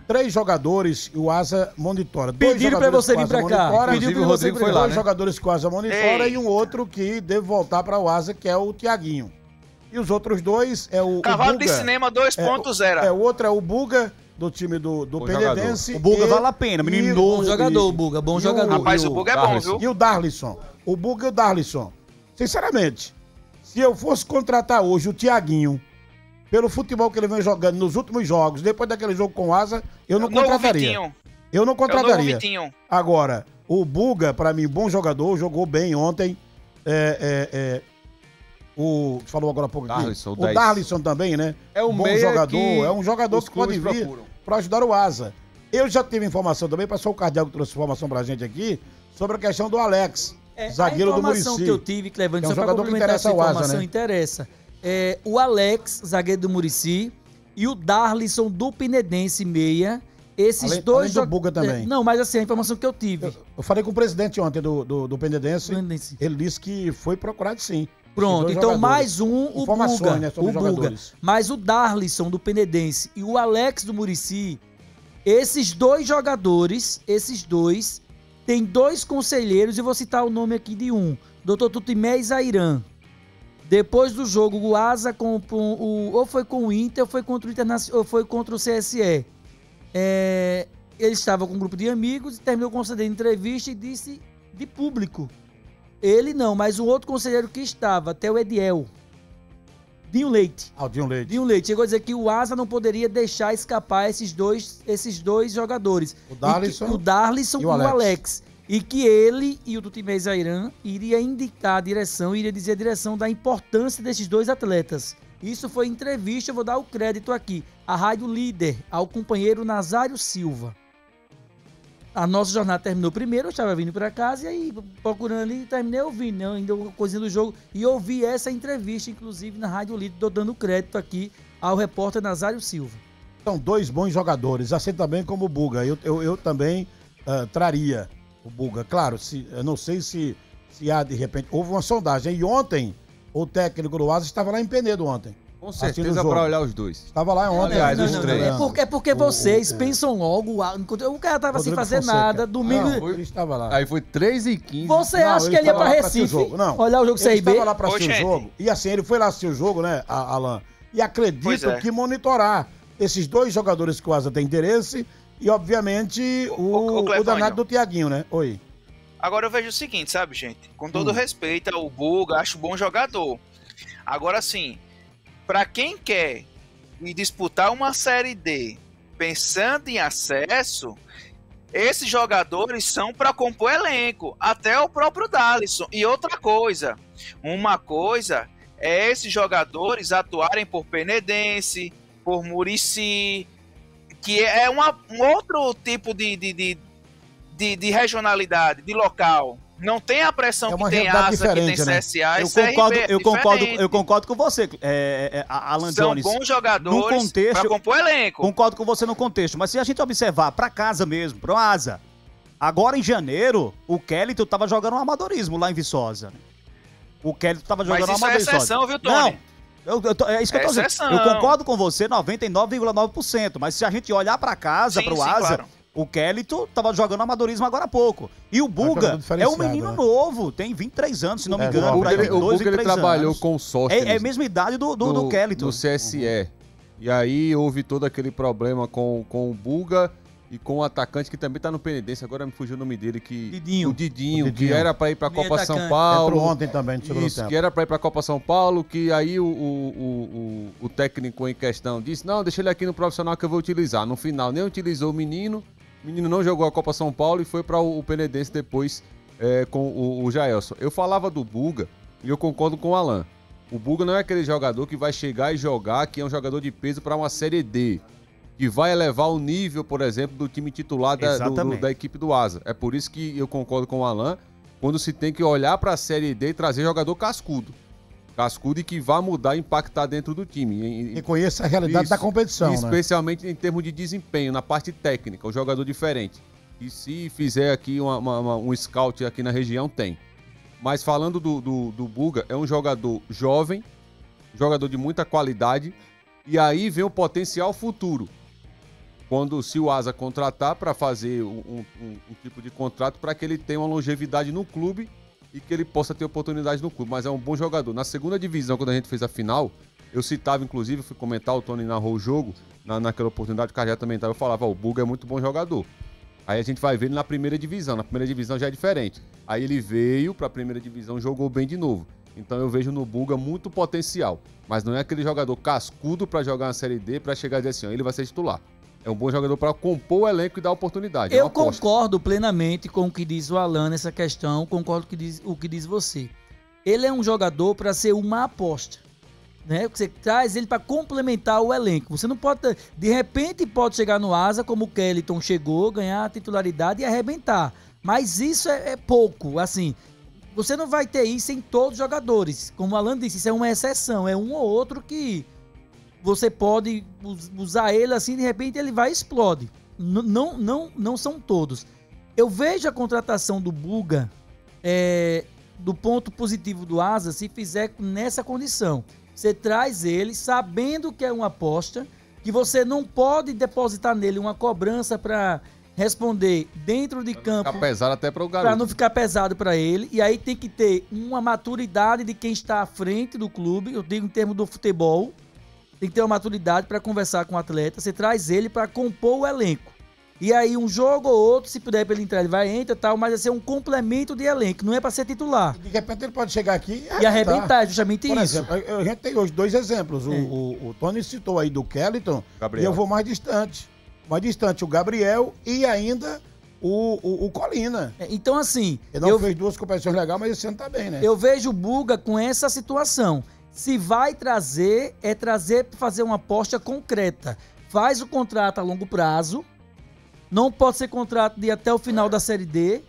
três jogadores e o Asa monitora. Pediram pra você vir pra cá. Pediram pra você vir pra cá. Dois jogadores que o Asa monitora e um outro que deve voltar pra o Asa, que é o Thiaguinho. E os outros dois é o Cavalo de Cinema 2.0. O outro é o Buga, do time do Penedense. O Buga vale a pena, menino novo. Bom jogador, o Buga, bom jogador. Rapaz, o Buga é bom, viu? E o Darlisson. O Buga e o Darlisson. Sinceramente, se eu fosse contratar hoje o Thiaguinho, pelo futebol que ele vem jogando nos últimos jogos, depois daquele jogo com o Asa, eu não contrataria. Eu não contrataria. Agora, o Buga, pra mim, bom jogador, jogou bem ontem. O falou agora há pouco Darlisson, o Darlisson também, né? É um bom jogador, é um jogador que pode vir para ajudar o Asa. Eu já tive informação também, passou o Cardiaco que trouxe informação pra gente aqui, sobre a questão do Alex, zagueiro do Murici. A informação que eu tive, Clevante, é um só jogador pra complementar essa informação, né? Interessa. É, o Alex, zagueiro do Murici, e o Darlisson do Penedense, meia. Esses dois do Buga também. Não, mas assim, a informação que eu tive. Eu falei com o presidente ontem do Penedense, ele disse que foi procurado sim. Pronto, então jogadores. Mais um, o Buga, né, o Buga. Mas o Darlisson do Penedense e o Alex do Murici, esses dois jogadores, têm dois conselheiros, e vou citar o nome aqui de um, Dr. Tutimé Zairan. Depois do jogo, o Asa, ou foi com o Inter, ou foi contra o Internacional, ou foi contra o CSE. Ele estava com um grupo de amigos e terminou concedendo entrevista e disse de público. Ele não, mas um outro conselheiro que estava, até o Ediel. Dinho Leite. Ah, o Dinho Leite. Dinho Leite. Chegou a dizer que o Asa não poderia deixar escapar esses dois jogadores. O Darlisson e o Alex. E que ele e o Tutimé Zairan iria indicar a direção, iria dizer a direção da importância desses dois atletas. Isso foi em entrevista, eu vou dar o crédito aqui. A Rádio Líder, ao companheiro Nazário Silva. A nossa jornada terminou primeiro, eu estava vindo para casa e aí procurando ali, terminei ouvindo, ainda coisinha do jogo, e ouvi essa entrevista, inclusive, na Rádio Líder, tô dando crédito aqui ao repórter Nazário Silva. São dois bons jogadores, assim também como o Buga, eu também traria o Buga, claro, eu não sei se há de repente, houve uma sondagem, e ontem o técnico do Asa estava lá em Penedo ontem. Com certeza pra olhar os dois. Tava lá ontem. Aliás, os três. É porque vocês pensam logo. O cara tava sem fazer nada. Domingo. Ele estava lá. Aí foi 3h15. Você acha que ele ia pra Recife? Não. Olhar o jogo CRB? Ele estava lá pra assistir o jogo. E assim, ele foi lá assistir o jogo, né, Alan? E acredito que monitorar esses dois jogadores que o Asa tem interesse e, obviamente, o danado do Thiaguinho, né? Oi. Agora eu vejo o seguinte, sabe, gente? Com todo respeito ao Buga, acho bom jogador. Agora sim. Para quem quer disputar uma Série D pensando em acesso, esses jogadores são para compor elenco, até o próprio Darlisson. E outra coisa, é esses jogadores atuarem por Penedense, por Murici, que é um outro tipo de regionalidade, de local. Não tem a pressão que tem Asa, que tem CSA, e eu concordo com você, Alan Jones. São bons jogadores para compor elenco. Concordo com você no contexto, mas se a gente observar para casa mesmo, pro Asa, agora em janeiro, o Kelito estava jogando um amadorismo lá em Viçosa. O Kelito estava jogando um amadorismo. Mas isso é exceção, viu, Tony? Não. É isso que eu tô dizendo. Eu concordo com você 99,9%, mas se a gente olhar para casa, pro Asa... Claro. O Kelito tava jogando amadorismo agora há pouco. E o Buga é um menino novo, tem 23 anos, se não me engano. O Buga ele trabalhou com o Sóstenes. É a mesma idade do Kelito. Do CSE. E aí houve todo aquele problema com o Buga e com o atacante que também tá no Penedense, agora me fugiu o nome dele, que... Didinho. O Didinho, que era pra ir pra Copa São Paulo. Entrou ontem também, no segundo tempo. Que era pra ir pra Copa São Paulo, que aí o técnico em questão disse, não, deixa ele aqui no profissional que eu vou utilizar. No final nem utilizou o menino. O menino não jogou a Copa São Paulo e foi para o Penedense depois com o Jaelson. Eu falava do Buga e eu concordo com o Alan. O Buga não é aquele jogador que vai chegar e jogar, que é um jogador de peso para uma Série D, que vai elevar o nível, por exemplo, do time titular da equipe do Asa. É por isso que eu concordo com o Alan, quando se tem que olhar para a Série D e trazer jogador cascudo. Cascudo e que vai mudar, impactar dentro do time. E conheça a realidade da competição. Especialmente, né, em termos de desempenho, na parte técnica, o jogador diferente. E se fizer aqui um scout aqui na região, tem. Mas falando do Buga, é um jogador jovem, jogador de muita qualidade, e aí vem o potencial futuro. Se o Asa contratar para fazer um tipo de contrato para que ele tenha uma longevidade no clube e que ele possa ter oportunidade no clube. Mas é um bom jogador. Na segunda divisão, quando a gente fez a final, eu citava, inclusive, fui comentar, o Tony narrou o jogo, naquela oportunidade, o Cardiá também estava, eu falava, o Buga é muito bom jogador. Aí a gente vai ver ele na primeira divisão. Na primeira divisão já é diferente. Aí ele veio para a primeira divisão, jogou bem de novo. Então eu vejo no Buga muito potencial. Mas não é aquele jogador cascudo para jogar na Série D, para chegar e dizer assim, ó, ele vai ser titular. É um bom jogador para compor o elenco e dar oportunidade. Eu concordo plenamente com o que diz o Alan nessa questão, concordo com o que diz você. Ele é um jogador para ser uma aposta, né? Você traz ele para complementar o elenco. Você não pode, de repente, pode chegar no Asa, como o Kellyton chegou, ganhar a titularidade e arrebentar. Mas isso é pouco, assim. Você não vai ter isso em todos os jogadores. Como o Alan disse, isso é uma exceção. É um ou outro que você pode usar ele assim, de repente ele vai e explode. Não são todos. Eu vejo a contratação do Buga do ponto positivo do Asa se fizer nessa condição. Você traz ele sabendo que é uma aposta, que você não pode depositar nele uma cobrança para responder dentro de campo. Ficar pesado até para o garoto. Para não ficar pesado para ele. E aí tem que ter uma maturidade de quem está à frente do clube, eu digo em termos do futebol, tem que ter uma maturidade para conversar com o atleta. Você traz ele para compor o elenco. E aí um jogo ou outro, se puder para ele entrar, ele vai entrar e tal, mas vai ser um complemento de elenco, não é para ser titular. De repente ele pode chegar aqui e arrebentar, justamente por isso. Exemplo, a gente tem hoje dois exemplos, o Tony citou aí do Kellyton, Gabriel. E eu vou mais distante, o Gabriel e ainda o Colina. Então assim... Ele não fez duas competições legais, mas esse ano tá bem, né? Eu vejo o Buga com essa situação. Se vai trazer, é trazer para fazer uma aposta concreta. Faz o contrato a longo prazo. Não pode ser contrato de até o final da Série D.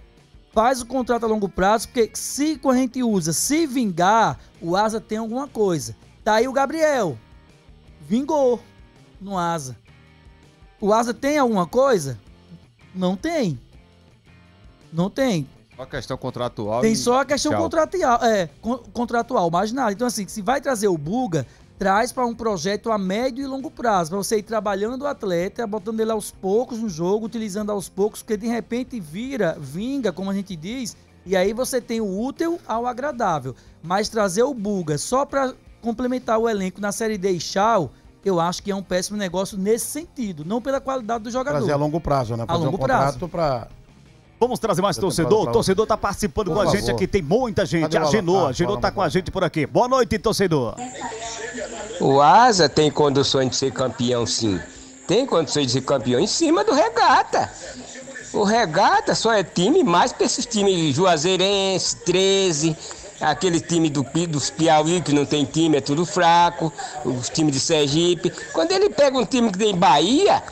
Faz o contrato a longo prazo, porque se a gente usa, se vingar, o Asa tem alguma coisa. Tá aí o Gabriel. Vingou no Asa. O Asa tem alguma coisa? Não tem. Não tem. Só a questão contratual. Tem só a questão contratual, mais nada. Então assim, se vai trazer o Buga, traz para um projeto a médio e longo prazo, para você ir trabalhando o atleta, botando ele aos poucos no jogo, utilizando aos poucos, porque de repente vinga, como a gente diz, e aí você tem o útil ao agradável. Mas trazer o Buga só para complementar o elenco na Série D e tchau, eu acho que é um péssimo negócio nesse sentido, não pela qualidade do jogador. Trazer a longo prazo, né? Fazer a longo prazo. Vamos trazer mais torcedor. O torcedor está participando com a gente aqui. Tem muita gente. A Genô está com a gente por aqui. Boa noite, torcedor. O Asa tem condições de ser campeão, sim. Tem condições de ser campeão em cima do Regata. O Regata só é time mais para esses times juazeirense, 13, aquele time dos Piauí que não tem time, é tudo fraco, os times de Sergipe. Quando ele pega um time que tem Bahia...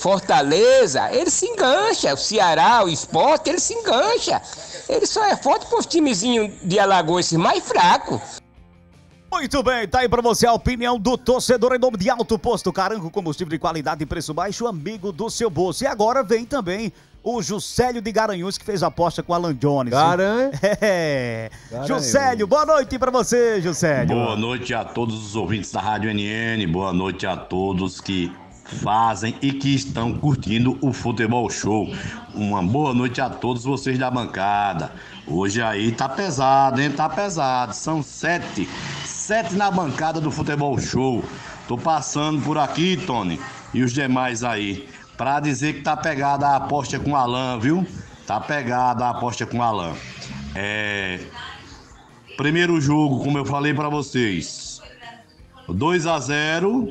Fortaleza, ele se engancha. O Ceará, o Sport, ele se engancha. Ele só é forte para os timezinhos de Alagoas mais fracos. Muito bem, tá aí para você a opinião do torcedor em nome de Alto Posto Carango, combustível de qualidade e preço baixo, amigo do seu bolso. E agora vem também o Juscelio de Garanhuns, que fez a aposta com o Alan Jones. Juscelio, boa noite para você, Juscelio. Boa noite a todos os ouvintes da Rádio NN, boa noite a todos que fazem e que estão curtindo o Futebol Show. Uma boa noite a todos vocês da bancada. Hoje aí tá pesado, hein? Tá pesado. São sete na bancada do Futebol Show. Tô passando por aqui, Tony, e os demais aí, pra dizer que tá pegada a aposta com o Alan, viu? Tá pegada a aposta com o Alan. Primeiro jogo, como eu falei pra vocês, 2-0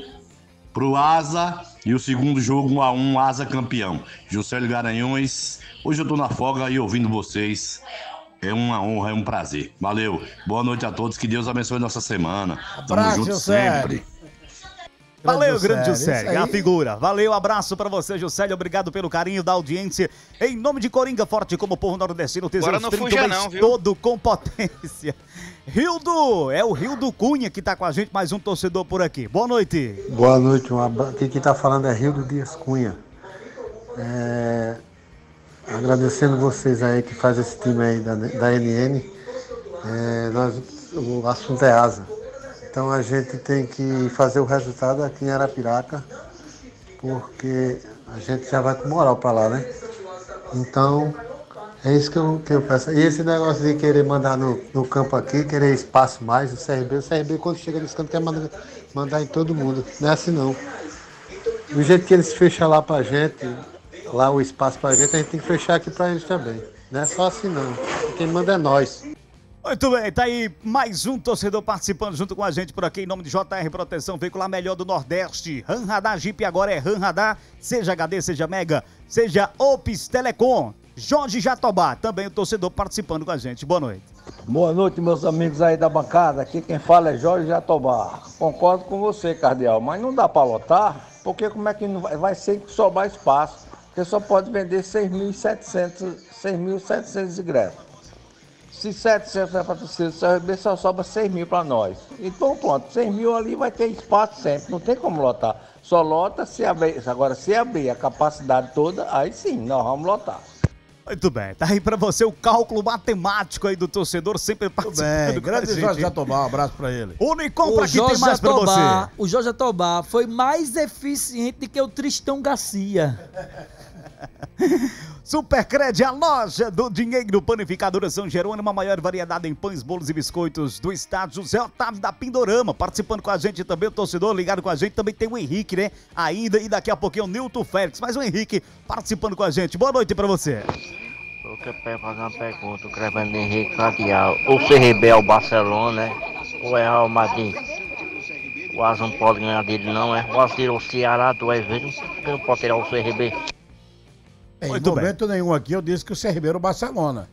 pro Asa, e o segundo jogo 1-1, Asa campeão. Juscelio Garanhuns, hoje eu tô na folga aí ouvindo vocês É uma honra, é um prazer. Valeu. Boa noite a todos. Que Deus abençoe nossa semana. Tamo junto sempre. Valeu, grande Juscelio, a figura. Valeu, abraço pra você, Juscelio. Obrigado pelo carinho da audiência. Em nome de Coringa Forte, como povo nordestino, Tesouros 32, todo com potência. Rildo, é o Rildo Cunha que tá com a gente, mais um torcedor por aqui. Boa noite. Boa noite, um abraço. Quem tá falando é Rildo Dias Cunha. Agradecendo vocês aí que faz esse time aí da NN. O assunto é asa. Então a gente tem que fazer o resultado aqui em Arapiraca, porque a gente já vai com moral para lá, né? Então, é isso que eu peço. E esse negócio de querer mandar no campo aqui, querer espaço mais, o CRB quando chega nesse campo quer mandar em todo mundo. Não é assim não. Do jeito que eles fecham lá pra gente, lá o espaço pra gente, a gente tem que fechar aqui pra eles também. Não é só assim não. Quem manda é nós. Muito bem, tá aí mais um torcedor participando junto com a gente por aqui, em nome de JR Proteção, veicular melhor do Nordeste. Ram Radar Jeep agora é Ram Radar, seja HD, seja Mega, seja Ops Telecom. Jorge Jatobá, também o torcedor participando com a gente. Boa noite. Boa noite, meus amigos aí da bancada. Aqui quem fala é Jorge Jatobá. Concordo com você, Cardeal, mas não dá para lotar, porque como é que não vai ser que sobrar espaço? Porque só pode vender 6.700 ingressos. Se 700 é para torcida do CRB, só sobra 6.000 para nós. Então pronto, 6.000 ali vai ter espaço sempre, não tem como lotar. Só lota se abrir. Agora, se abrir a capacidade toda, aí sim, nós vamos lotar. Muito bem, tá aí para você o cálculo matemático aí do torcedor, sempre participando. Muito bem, grande Jorge Jatobá, um abraço para ele. Unicompra, que tem mais para você. O Jorge Jatobá foi mais eficiente que o Tristão Garcia. Supercred, a loja do dinheiro. Panificadora São Jerônimo, a maior variedade em pães, bolos e biscoitos do estado. José Otávio da Pindorama participando com a gente também, o torcedor ligado com a gente. Também tem o Henrique, né, ainda, e daqui a pouquinho o Nilton Félix, mas o Henrique participando com a gente. Boa noite pra você. Eu quero fazer uma pergunta, o Crevendo Henrique Cardeal. O CRB é o Barcelona, né? Ou é o Madrid? O Asa não pode ganhar dele, não, é? O Asa tirou o Ceará 2 vezes, não pode tirar o CRB. Em momento nenhum aqui eu disse que o CRB era o Barcelona.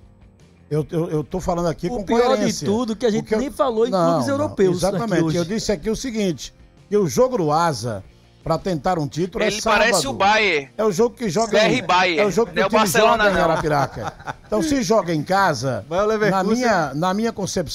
Eu tô falando aqui com coerência. O pior de tudo que a gente nem falou em clubes europeus. Exatamente, eu disse aqui o seguinte, que o jogo do Asa, para tentar um título, é sábado. Ele parece o Bayern. É o jogo que joga em Bayern. É o jogo que o time joga em Arapiraca. Então se joga em casa, na minha concepção,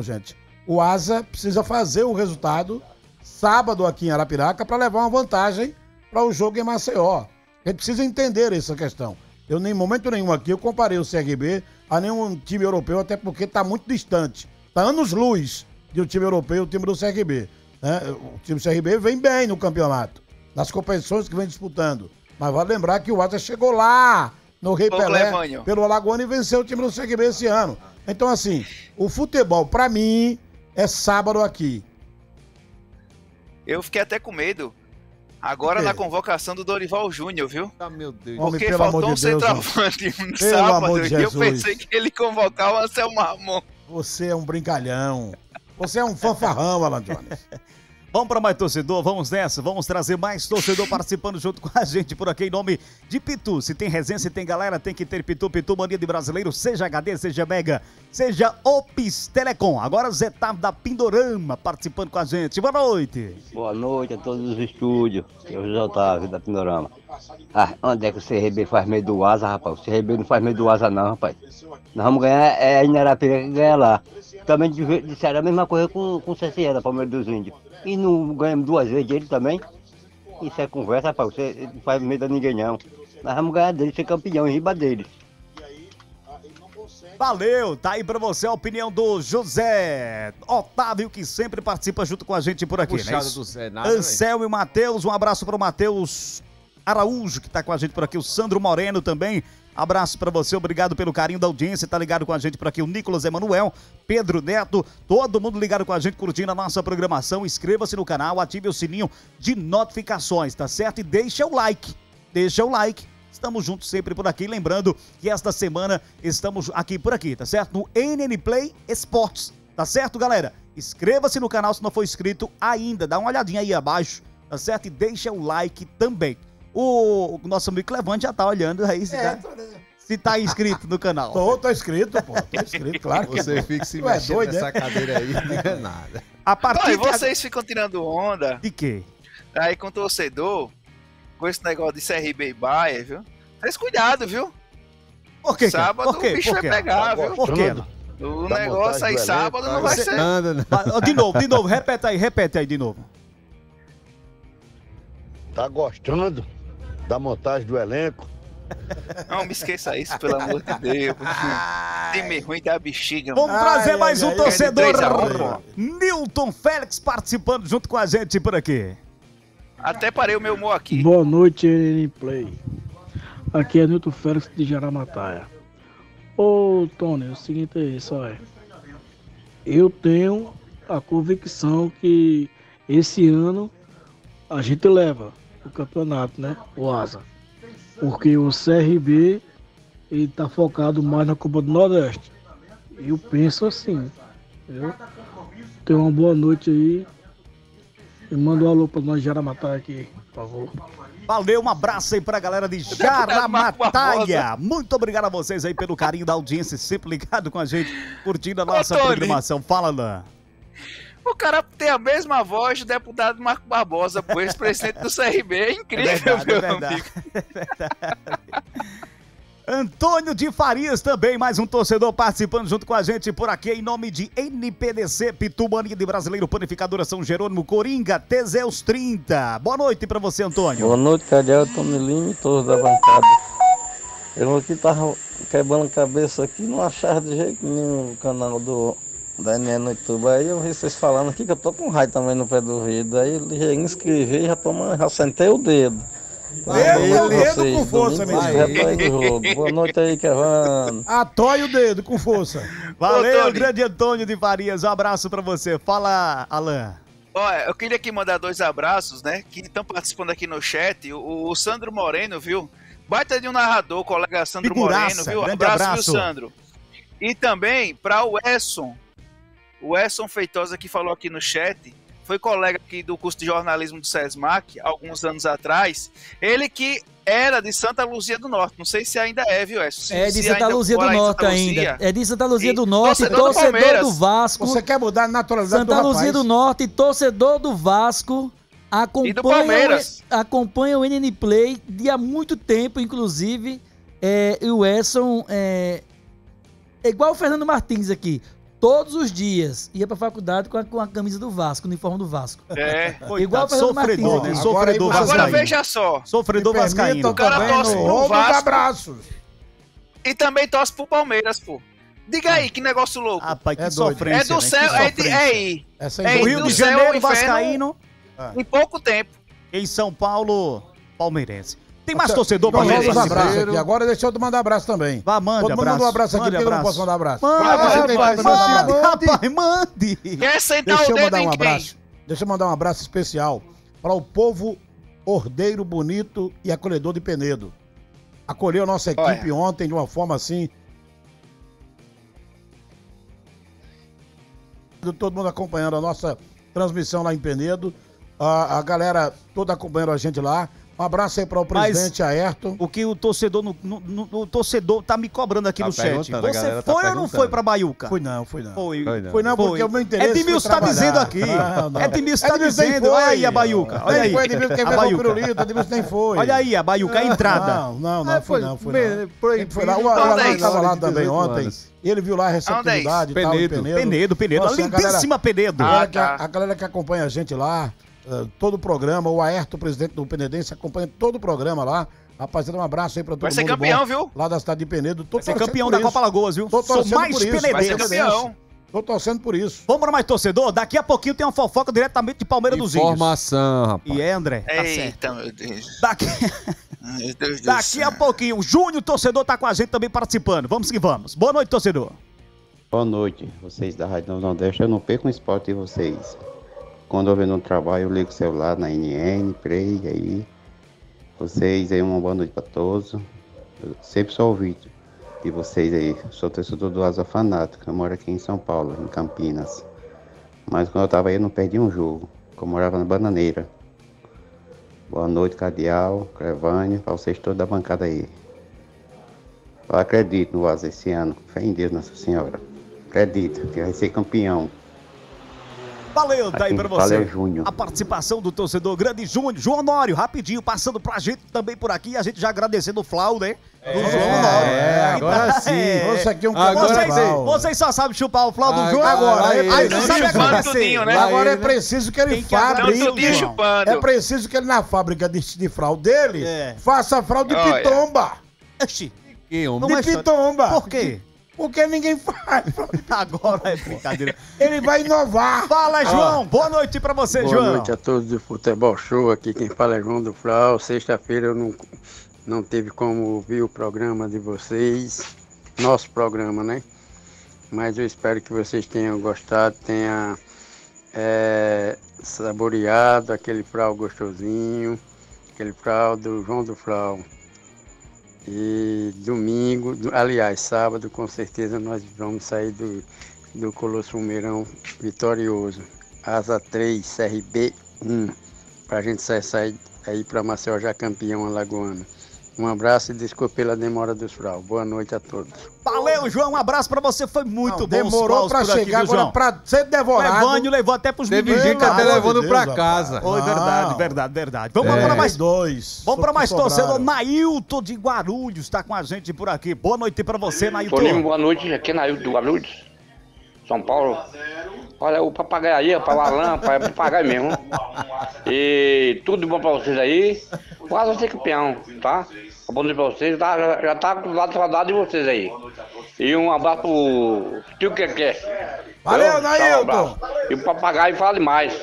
gente, o Asa precisa fazer o resultado sábado aqui em Arapiraca para levar uma vantagem para o jogo em Maceió. A gente precisa entender essa questão. Eu, em momento nenhum aqui, eu comparei o CRB a nenhum time europeu, até porque está muito distante. Está anos-luz de um time europeu, o time do CRB. Né? O time do CRB vem bem no campeonato, nas competições que vem disputando. Mas vale lembrar que o Asa chegou lá, no Rei Pelé, pelo Alagoano, e venceu o time do CRB esse ano. Então, assim, o futebol, para mim, é sábado aqui. Eu fiquei até com medo. Agora na convocação do Dorival Júnior, viu? Ah, meu Deus. Porque pelo faltou um centroavante no sábado e eu pensei que ele convocava o Anselmo Ramon. Você é um brincalhão. Você é um fanfarrão, Alan Jones. Vamos para mais torcedor, vamos nessa, vamos trazer mais torcedor participando junto com a gente por aqui em nome de Pitu. Se tem resenha, se tem galera, tem que ter Pitu. Pitu, mania de brasileiro, seja HD, seja Mega, seja Ops Telecom. Agora Zé Tavo da Pindorama participando com a gente. Boa noite. Boa noite a todos os estúdios. Eu sou o Zé Otávio da Pindorama. Ah, onde é que o CRB faz meio do Asa, rapaz? O CRB não faz meio do Asa não, rapaz. Nós vamos ganhar, é em Arapiraca que ganha lá. Também disseram a mesma coisa com o CCE da Palmeiras dos Índios. E não ganhamos 2 vezes dele também. Isso é conversa, rapaz. Você não faz medo a ninguém, não. Nós vamos ganhar dele, ser campeão, em riba dele. Valeu, tá aí pra você a opinião do José Otávio, que sempre participa junto com a gente por aqui, né? Anselmo e Matheus, um abraço pro Matheus Araújo, que tá com a gente por aqui. O Sandro Moreno também. Abraço pra você, obrigado pelo carinho da audiência, tá ligado com a gente por aqui, o Nicolas Emanuel, Pedro Neto, todo mundo ligado com a gente, curtindo a nossa programação. Inscreva-se no canal, ative o sininho de notificações, tá certo? E deixa o like, estamos juntos sempre por aqui, lembrando que esta semana estamos aqui por aqui, tá certo? No NN Play Esportes, tá certo, galera? Inscreva-se no canal se não for inscrito ainda, dá uma olhadinha aí abaixo, tá certo? E deixa o like também. O nosso amigo Clevante já tá olhando aí, tá? se tá inscrito no canal. Tô inscrito, pô. Tô inscrito, claro que você fica se mexendo nessa cadeira aí, não é nada. E vocês ficam tirando onda. De quê? Aí com o torcedor, com esse negócio de CRB e Bahia, viu? Mas cuidado, viu? Porque sábado o bicho vai pegar, viu? Por quê? O negócio aí sábado não vai ser. De novo, repete aí de novo. Tá gostando da montagem do elenco? Não me esqueça isso, pelo amor de Deus. Time ruim da bexiga. Mano. Vamos trazer mais um torcedor. Nilton Félix participando junto com a gente por aqui. Até parei o meu humor aqui. Boa noite, Play. Aqui é Nilton Félix de Jaramataia. Ô, Tony, o seguinte é isso, olha. Eu tenho a convicção que esse ano a gente leva o campeonato, né? O Asa. Porque o CRB está focado mais na Copa do Nordeste. Eu penso assim. Tenha uma boa noite aí. E manda um alô para nós de Jaramataia aqui, por favor. Valeu, um abraço aí pra galera de Jaramataia. Muito obrigado a vocês aí pelo carinho da audiência, sempre ligado com a gente, curtindo a nossa programação. Fala, Alain. O cara tem a mesma voz do deputado Marco Barbosa, pô, ex-presidente do CRB. É incrível, é verdade. Antônio de Farias também, mais um torcedor participando junto com a gente por aqui, em nome de NPDC, Pitumania de Brasileiro, Panificadora São Jerônimo, Coringa, Teseus 30. Boa noite pra você, Antônio. Boa noite, Cadiel, Tony Lima e todos da bancada. Eu aqui tava quebrando a cabeça aqui, não achava de jeito nenhum o canal da NN no YouTube. Aí eu vi vocês falando aqui que eu tô com raio também no pé do ouvido. Aí eu inscrevi e já sentei o dedo. O dedo com força, meu irmão. Boa noite aí, Kevin. Atói o dedo com força. Valeu, grande Antônio de Farias. Um abraço pra você. Fala, Alain. Olha, eu queria aqui mandar dois abraços, né? Que estão participando aqui no chat. O Sandro Moreno, viu? Baita de um narrador, colega Sandro Moreno, viu? Abraço, viu, Sandro? E também pra o Edson Feitosa, que falou aqui no chat. Foi colega aqui do curso de jornalismo do SESMAC, alguns anos atrás. Ele que era de Santa Luzia do Norte. Não sei se ainda é, viu, Edson? É de Santa Luzia do Norte ainda. É de Santa Luzia do Norte, torcedor do Vasco. Você quer mudar a naturalidade do rapaz? Santa Luzia do Norte, torcedor do Vasco. Acompanha o NN Play de há muito tempo, inclusive. E o Edson é igual o Fernando Martins aqui. Todos os dias ia pra faculdade com a camisa do Vasco, o uniforme do Vasco. Igual pra sofredor, né? Sofredor vascaíno. Agora veja só. Sofredor vascaíno. O cara torce pro Vasco. Abraços. E também torce pro Palmeiras, pô. Diga aí, que negócio louco. Rapaz, que sofrência. É do céu, é Rio de Janeiro, vascaíno. Em pouco tempo. Em São Paulo, palmeirense. Tem mais torcedor pra gente. Agora deixa eu te mandar abraço também. Vá, mande abraço. Manda um abraço aqui, porque eu não posso mandar abraço. Mande, rapaz, mande. Quer sentar o dedo em quem? Deixa eu mandar um abraço especial para o povo ordeiro, bonito e acolhedor de Penedo. Acolheu a nossa equipe ontem de uma forma assim. Todo mundo acompanhando a nossa transmissão lá em Penedo. A galera toda acompanhando a gente lá. Um abraço aí para o presidente Ayrton. O que o torcedor tá me cobrando aqui no chat. Você foi ou não foi para Baiuca? Fui não. Foi não, porque o meu interesse foi Edmilson tá dizendo aqui. Edmilson tá dizendo. Olha aí a Baiuca. Olha aí. Edmilson nem foi. Olha aí a Baiuca, a entrada. Não, fui não. Foi lá. O Alain estava lá também ontem. Ele viu lá a receptividade. Penedo. Lindíssima Penedo. A galera que acompanha a gente lá. Todo o programa, o Ayrton, presidente do Penedense, acompanha todo o programa lá. Rapaziada, um abraço aí pra todo mundo. Vai ser campeão, viu? Lá da cidade de Penedo. Vai ser campeão da Copa Alagoas, viu? Sou mais penedense. Vai ser campeão. Tô torcendo por isso. Vamos pra mais torcedor? Daqui a pouquinho tem uma fofoca diretamente de Palmeiras dos Índios. Informação, rapaz. E André, tá certo. Eita, meu Deus. Daqui a pouquinho. O Júnior, torcedor, tá com a gente também participando. Vamos que vamos. Boa noite, torcedor. Boa noite, vocês da Rádio Nordeste. Eu não perco um esporte de vocês. Quando eu venho no trabalho, eu ligo o celular na NN, Play, aí. Vocês aí, uma boa noite pra todos. Eu sempre sou ouvido de vocês aí. Sou torcedor do Asa Fanático. Eu moro aqui em São Paulo, em Campinas. Mas quando eu tava aí, eu não perdi um jogo. Eu morava na Bananeira. Boa noite, Cadial, Crevânio, pra vocês todos da bancada aí. Eu acredito no Asa esse ano. Fé em Deus, Nossa Senhora. Acredito que vai ser campeão. Valeu, tá aí pra você. Valeu, Júnior. A participação do torcedor grande Júnior, João Honório, rapidinho, passando pra gente também por aqui. A gente já agradecendo o Flau, né? Do João Honório. Agora tá, sim. Você aqui é um agora vocês só sabem chupar o Flau do João agora. Aí não sabe acontecer. Agora é preciso que ele fabrique. É preciso que ele, na fábrica de fralda dele, faça fralda de pitomba. Oxi. De pitomba. Por quê? Porque ninguém faz. Agora é brincadeira. Ele vai inovar. Fala, João. Boa noite pra você, João. Boa noite a todos do Futebol Show. Aqui quem fala é João do Flau. Sexta-feira eu não teve como ouvir o programa de vocês. Nosso programa, né? Mas eu espero que vocês tenham gostado, tenham saboreado aquele Flau gostosinho. Aquele Flau do João do Flau. E domingo, aliás, sábado, com certeza nós vamos sair do Colosso Humeirão vitorioso. Asa 3, CRB 1, para a gente sair aí para Maceió já campeão alagoano. Um abraço e desculpe pela demora dos Flau. Boa noite a todos. Valeu, João. Um abraço pra você. Foi muito bom. Demorou pra chegar, aqui, agora pra ser devorado. Levânio levou até pros meninos. Teve gente até levando pra casa. Foi verdade. Vamos agora mais dois. Vamos pra mais torcedor. Nailton de Guarulhos tá com a gente por aqui. Boa noite pra você, Nailton. Boa noite. Aqui é Nailton de Guarulhos, São Paulo. Olha o papagaio aí, o Alan, papagaio mesmo. E tudo bom pra vocês aí. Quase vai ser campeão, tá? Boa noite pra vocês, tá? Já tá do lado saudade de vocês aí. E um abraço pro tio Keké. Valeu, Nailton! E o papagaio fala demais.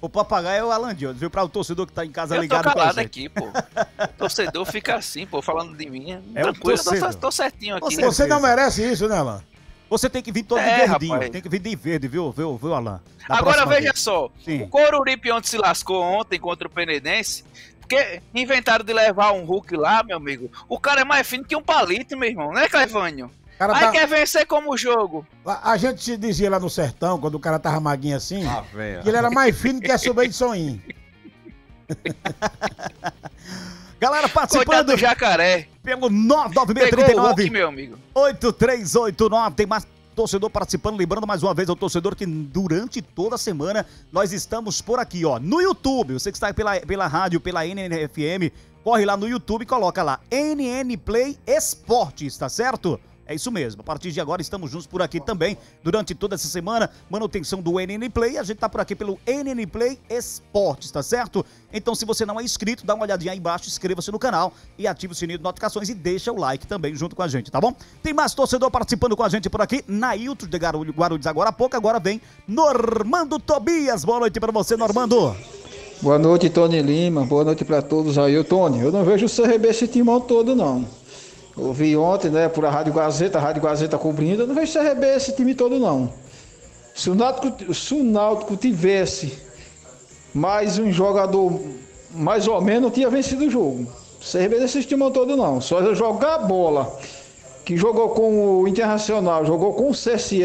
O papagaio é o Alan Diodes, viu? Pra o torcedor que tá em casa ligado com a gente. Aqui, pô. O torcedor fica assim, pô, falando de mim. É tranquilo, tô certinho aqui. Você não merece isso, né, Alan? Você tem que vir todo de verdinho, rapaz. Tem que vir de verde, viu Alan? Agora veja só, o Coruripe onde se lascou ontem contra o Penedense, porque inventaram de levar um Hulk lá, meu amigo. O cara é mais fino que um palito, meu irmão, né, Clevânio? Aí quer vencer como o jogo. A gente se dizia lá no sertão, quando o cara tava maguinho assim, que ele era mais fino que a sobrei de Soninho. Galera participando do jacaré pelo 99639-8389. Tem mais torcedor participando, lembrando mais uma vez ao torcedor que durante toda a semana nós estamos por aqui, ó, no YouTube. Você que está aí pela rádio, pela NNFM, corre lá no YouTube e coloca lá NN Play Esportes, tá certo? É isso mesmo, a partir de agora estamos juntos por aqui também, durante toda essa semana, manutenção do NN Play, a gente tá por aqui pelo NN Play Esportes, tá certo? Então se você não é inscrito, dá uma olhadinha aí embaixo, inscreva-se no canal e ative o sininho de notificações e deixa o like também junto com a gente, tá bom? Tem mais torcedor participando com a gente por aqui, Nailton de Guarulhos agora há pouco, agora vem Normando Tobias, boa noite pra você, Normando! Boa noite, Tony Lima, boa noite pra todos aí, Tony, eu não vejo o CRB esse timão todo não. Ouvi ontem, né, por a Rádio Gazeta cobrindo, eu não vejo CRB esse time todo, não. Se o Náutico tivesse mais um jogador, mais ou menos, tinha vencido o jogo. CRB desse time todo, não. Só jogar a bola, que jogou com o Internacional, jogou com o CSE,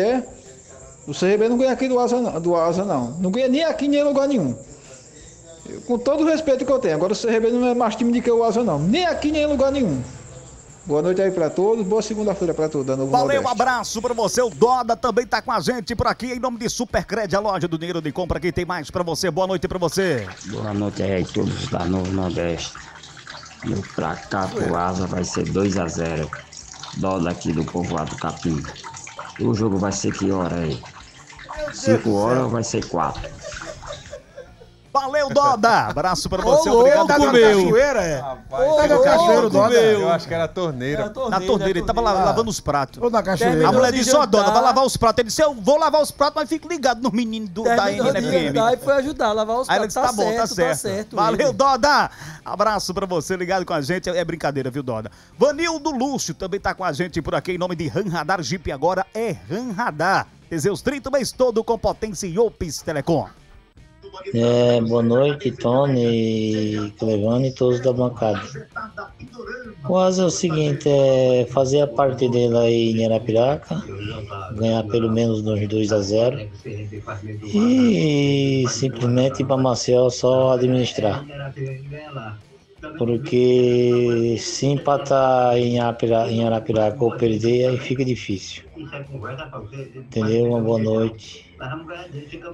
o CRB não ganha aqui do Asa, não. Não ganha nem aqui, nem em lugar nenhum. Com todo o respeito que eu tenho, agora o CRB não é mais time do que o Asa, não. Nem aqui, nem em lugar nenhum. Boa noite aí pra todos, boa segunda-feira pra todos. Valeu, um abraço pra você, o Doda também tá com a gente por aqui, em nome de Supercred, a loja do dinheiro de compra, aqui tem mais pra você, boa noite pra você. Boa noite aí, todos da Novo Nordeste. Meu pra cá, pro Asa, vai ser 2-0, Doda aqui do povoado Capim. E o jogo vai ser que hora aí? 5 horas ou vai ser 4? Valeu, Doda! Abraço pra você, obrigado por cachoeira, Pega o cachoeiro, Doda. Eu acho que era a torneira. Na torneira, ele tava lavando os pratos. Ou na cachoeira. A mulher disse, ó, Doda, vai lavar os pratos. Ele disse, eu vou lavar os pratos, mas fique ligado no menino da NNFM. Aí foi ajudar a lavar os pratos. Aí ele disse, tá certo. Valeu, Doda! Abraço pra você, ligado com a gente. É brincadeira, viu, Doda? Vanildo Lúcio também tá com a gente por aqui, em nome de Ram Radar Jeep. Agora é Ram Radar. Teseus 30, o mês todo com potência e Opis Telecom. Boa noite, Tony, Clevânio e todos da bancada. O Asa é o seguinte, fazer a parte dele aí em Arapiraca, ganhar pelo menos uns 2-0 e simplesmente ir para Maceió só administrar. porque se empatar em Arapiraca ou perder, aí fica difícil. Entendeu? Uma boa noite.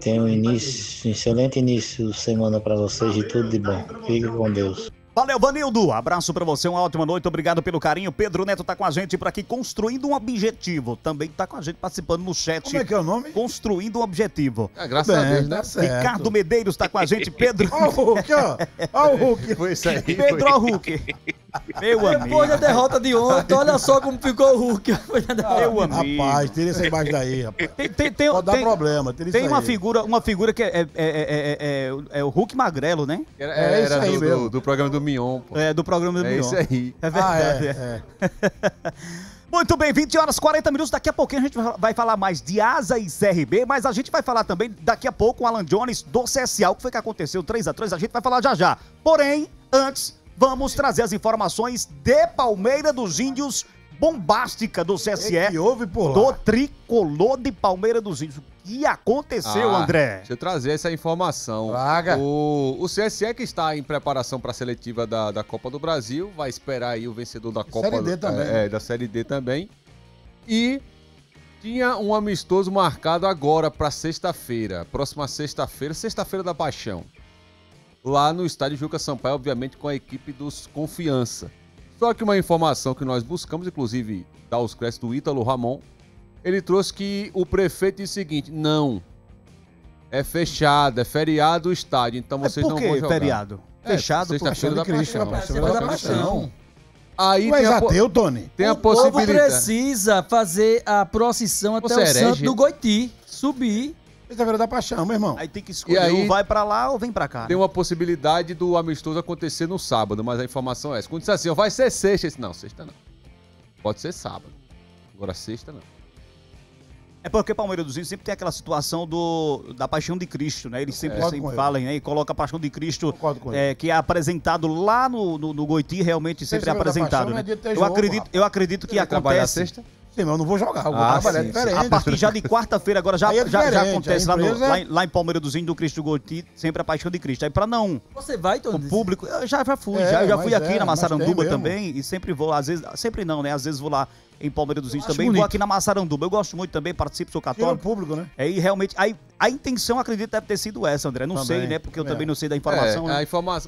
Tenha um excelente início de semana para vocês e tudo de bom. Fique com Deus. Valeu, Vanildo. Abraço pra você, uma ótima noite, obrigado pelo carinho. Pedro Neto tá com a gente por aqui, Construindo um Objetivo. Também tá com a gente participando no chat. Como é que é o nome? Construindo um Objetivo. É, graças a Deus, né? Ricardo Medeiros tá com a gente, Pedro. Ó o Hulk, ó. Ó o Hulk. Foi isso aí. Pedro, ó o Hulk. Meu amigo. Depois da derrota de ontem, olha só como ficou o Hulk. Meu amigo. Rapaz, tira essa imagem daí, rapaz. Pode dar problema, tira isso aí. Tem uma figura que é o Hulk Magrelo, né? É isso aí mesmo. Do programa do Mion, pô. É, do programa do Mion. É isso aí. É verdade. É. Muito bem, 20 horas, 40 minutos. Daqui a pouquinho a gente vai falar mais de Asa e CRB, mas a gente vai falar também daqui a pouco o Alan Jones do CSA. O que foi que aconteceu? 3x3, a gente vai falar já já. Porém, antes, vamos trazer as informações de Palmeira dos Índios, bombástica do CSE, que houve por lá? Do Tricolor de Palmeira dos Índios. O que aconteceu, André? Deixa eu trazer essa informação. Traga. O CSE, que está em preparação para a seletiva da Copa do Brasil, vai esperar aí o vencedor da Copa Série D também. Da Série D também. E tinha um amistoso marcado agora para sexta-feira, próxima sexta-feira, Sexta-feira da Paixão, lá no estádio Juca Sampaio, obviamente com a equipe dos Confiança. Só que uma informação que nós buscamos, inclusive dar os créditos do Ítalo Ramon, ele trouxe que o prefeito disse o seguinte: não, é fechado, é feriado o estádio, então vocês não vão jogar. Feriado? Fechado, sexta-feira da Paixão. Aí mas já deu, Tony. Tem a possibilidade. O povo precisa fazer a procissão até o Santo do Goiti, subir. Sexta-feira da Paixão, meu irmão. Aí tem que escolher, aí, ou vai pra lá ou vem pra cá. Tem uma possibilidade do amistoso acontecer no sábado, mas a informação é essa. Quando disse assim, ó, vai ser sexta, eu disse, não, sexta não. Pode ser sábado. Agora sexta não. É porque Palmeiras dos Índios sempre tem aquela situação da Paixão de Cristo, né? Eles sempre falam, né? E colocam a Paixão de Cristo, que é apresentado lá no Goiti, realmente sempre é apresentado, né? Eu acredito que acontece. Sim, mas eu não vou jogar, eu vou trabalhar diferente. A partir já de quarta-feira, agora já acontece lá em Palmeiras dos Índios, do Cristo Goiti, sempre a Paixão de Cristo. Aí pra não... Você vai, Tony? O público... Eu já fui, já fui aqui na Massaranduba também e sempre vou, às vezes... Sempre não, né? Às vezes vou lá em Palmeiras dos Índios também, bonito. Vou aqui na Massaranduba, eu gosto muito também, participo, sou católico. Tira o público, né? É, e realmente, a intenção, acredito, deve ter sido essa, André, não também, sei, né, porque eu também não sei da informação.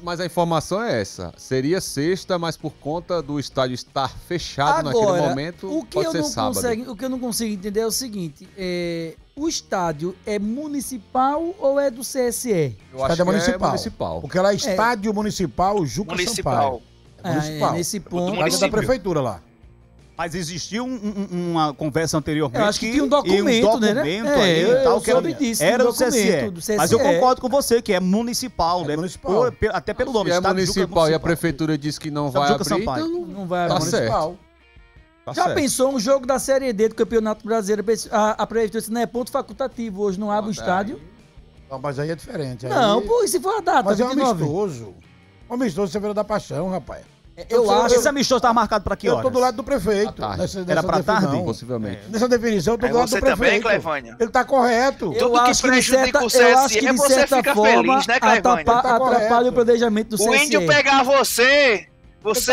Mas a informação é essa, seria sexta, mas por conta do estádio estar fechado agora, naquele momento, pode ser sábado. O que eu não consigo entender é o seguinte, o estádio é municipal ou é do CSE? Eu acho que municipal. É municipal. Porque lá é estádio municipal Juca Sampaio. Municipal. Nesse ponto. É da prefeitura lá. Mas existiu uma conversa anteriormente. Eu acho que tinha um documento, né? Era do CSE. Mas eu concordo com você que é municipal, né? Municipal. Até pelo nome. É municipal e a prefeitura disse que não vai abrir, então não vai abrir. Tá certo. Já pensou um jogo da Série D do Campeonato Brasileiro? A prefeitura disse, não é ponto facultativo, hoje não abre o estádio. Não, mas aí é diferente. Não, pô, se for a data, mas é amistoso. Amistoso, você vira da Paixão, rapaz. Eu acho que esse amistoso tá marcado para que horas? Eu tô do lado do prefeito. Era para tarde, possivelmente. Nessa definição, eu tô do lado do prefeito. Você também, Clevânia. Ele tá correto. Tudo que prejudica o CSE, é você ficar feliz, né, Clevânia? Atrapalha o planejamento do CSE. O índio pegar você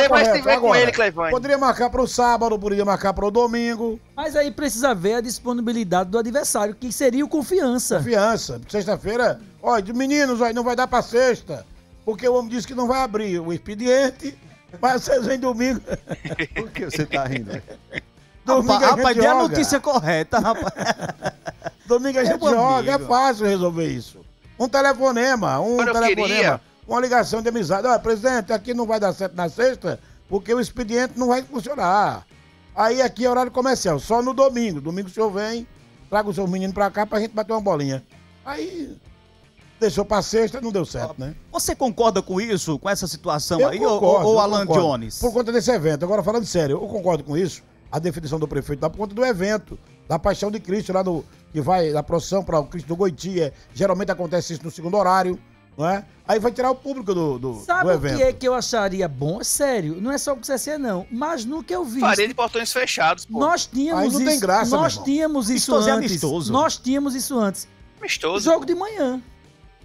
vai se ver com ele, Clevânia. Poderia marcar para o sábado, poderia marcar para o domingo. Mas aí precisa ver a disponibilidade do adversário, que seria o Confiança. Confiança. Sexta-feira, olha, meninos, não vai dar para sexta, porque o homem disse que não vai abrir o expediente. Mas vocês vêm domingo. Por que você tá rindo? Domingo rapaz, dê a notícia correta, rapaz. Domingo a gente joga, é fácil resolver isso. Um telefonema, uma ligação de amizade. Olha, presidente, aqui não vai dar certo na sexta, porque o expediente não vai funcionar. Aí aqui é horário comercial, só no domingo. Domingo o senhor vem, traga o seu menino pra cá pra gente bater uma bolinha. Aí... Deixou pra sexta, não deu certo, né? Você concorda com isso, com essa situação eu aí, concordo, ou Alan Jones? Por conta desse evento. Agora, falando sério, eu concordo com isso, a definição do prefeito, por conta do evento, da Paixão de Cristo, lá no que vai da procissão para o Cristo do Goiti. Geralmente acontece isso no segundo horário, não é? Aí vai tirar o público do evento. Sabe o que é que eu acharia bom? Sério, não é só o que você não, mas no que eu vi. Parede de portões fechados, pô. Nós tínhamos aí não isso, tem graça, nós tínhamos isso antes. Nós tínhamos isso antes. Amistoso. Jogo de manhã.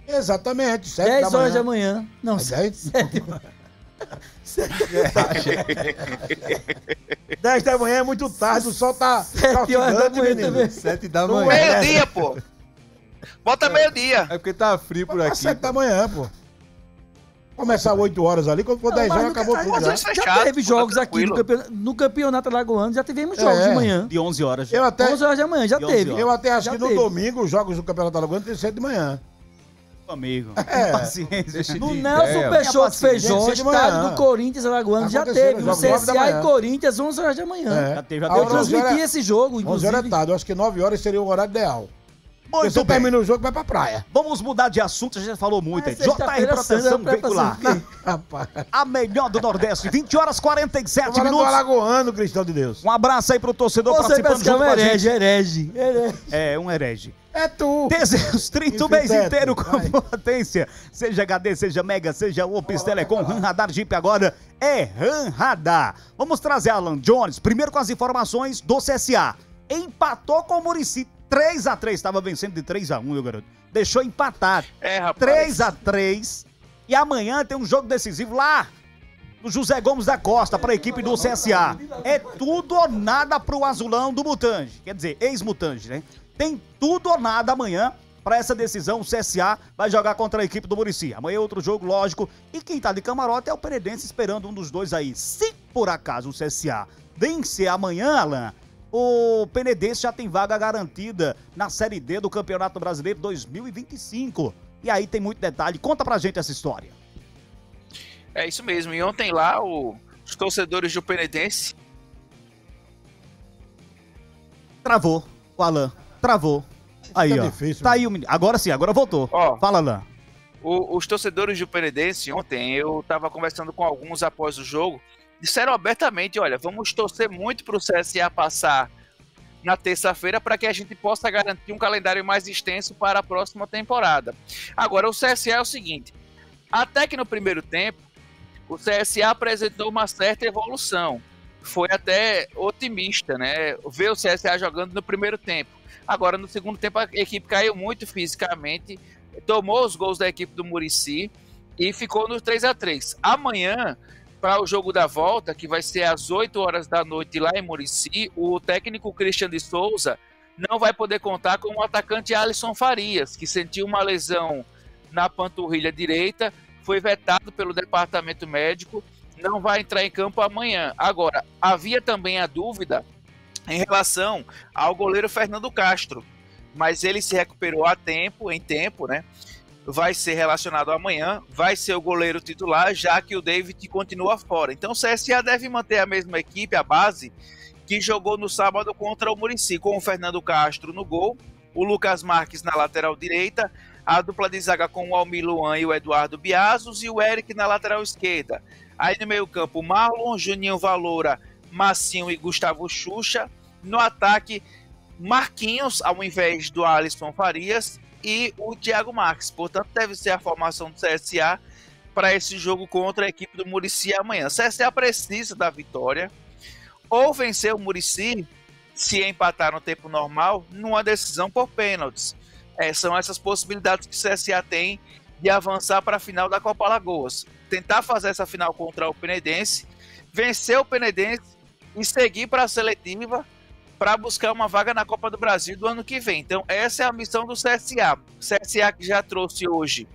Exatamente, 7 horas da manhã. Não, 7. Isso é verdade. 10 da manhã é muito tarde, o sol tá... 7 horas da manhã também. 7 da manhã. Meio-dia, pô. Bota meio-dia. É porque tá frio por aqui. 7 da manhã, pô. Começar 8 horas ali, quando for 10 horas, acabou tudo. Já teve jogos aqui no campeonato alagoano, já tivemos jogos de manhã. De 11 horas. 11 horas da manhã, já teve. Eu até acho que no domingo os jogos do campeonato alagoano tem que ser de manhã. Amigo, paciência. No Nelson Peixoto Feijó, estádio do Corinthians alagoano, já teve. No CSA e Corinthians, 11 horas da manhã. Eu transmiti esse jogo, inclusive. 11 horas tarde, eu acho que 9 horas seria o horário ideal. Você termina o jogo e vai pra praia. Vamos mudar de assunto, a gente já falou muito. JR Proteção Veicular. A melhor do Nordeste, 20 horas 47 minutos. Vamos falar do alagoano, cristão de Deus. Um abraço aí pro torcedor participando junto com a gente. Herege. É, um herege. É tu! Teseus 30 o mês inteiro com potência. Seja HD, seja Mega, seja Ops Telecom, Ram Radar Jeep agora é Ram Radar. Vamos trazer Alan Jones, primeiro com as informações do CSA. Empatou com o Murici 3 a 3, estava vencendo de 3 a 1, meu garoto. Deixou empatar. É, rapaz. 3 a 3. E amanhã tem um jogo decisivo lá no José Gomes da Costa para a equipe do CSA. É tudo ou nada pro azulão do Mutange. Quer dizer, ex-Mutange, né? Tem tudo ou nada amanhã para essa decisão. O CSA vai jogar contra a equipe do Murici. Amanhã é outro jogo, lógico. E quem tá de camarote é o Peredense esperando um dos dois aí. Se por acaso o CSA vencer amanhã, Alan, o Penedense já tem vaga garantida na Série D do Campeonato Brasileiro 2025. E aí tem muito detalhe. Conta pra gente essa história. É isso mesmo. E ontem lá os torcedores do Penedense... Travou o Alan. Travou. Aí, tá ó. Difícil, tá aí o menino. Agora sim, agora voltou. Ó, fala, Alain. Os torcedores do Penedense, ontem, eu tava conversando com alguns após o jogo, disseram abertamente, olha, vamos torcer muito pro CSA passar na terça-feira para que a gente possa garantir um calendário mais extenso para a próxima temporada. Agora, o CSA é o seguinte, até que no primeiro tempo, o CSA apresentou uma certa evolução. Foi até otimista, né? Ver o CSA jogando no primeiro tempo. Agora, no segundo tempo, a equipe caiu muito fisicamente, tomou os gols da equipe do Murici e ficou no 3 a 3. Amanhã, para o jogo da volta, que vai ser às 8 horas da noite lá em Murici, o técnico Christian de Souza não vai poder contar com o atacante Alisson Farias, que sentiu uma lesão na panturrilha direita, foi vetado pelo departamento médico, não vai entrar em campo amanhã. Agora, havia também a dúvida em relação ao goleiro Fernando Castro, mas ele se recuperou a tempo, né? Vai ser relacionado amanhã, vai ser o goleiro titular, já que o David continua fora. Então o CSA deve manter a mesma equipe, a base, que jogou no sábado contra o Murici, com o Fernando Castro no gol, o Lucas Marques na lateral direita, a dupla de zaga com o Almir Luan e o Eduardo Biazos e o Eric na lateral esquerda. Aí no meio campo, Marlon, Juninho Valoura, Massinho e Gustavo Xuxa. No ataque, Marquinhos, ao invés do Alisson Farias, e o Thiago Marques. Portanto, deve ser a formação do CSA para esse jogo contra a equipe do Murici amanhã. O CSA precisa da vitória, ou vencer o Murici, se empatar no tempo normal, numa decisão por pênaltis. São essas possibilidades que o CSA tem de avançar para a final da Copa Alagoas. Tentar fazer essa final contra o Penedense, vencer o Penedense e seguir para a seletiva para buscar uma vaga na Copa do Brasil do ano que vem. Então essa é a missão do CSA. O CSA que já trouxe hoje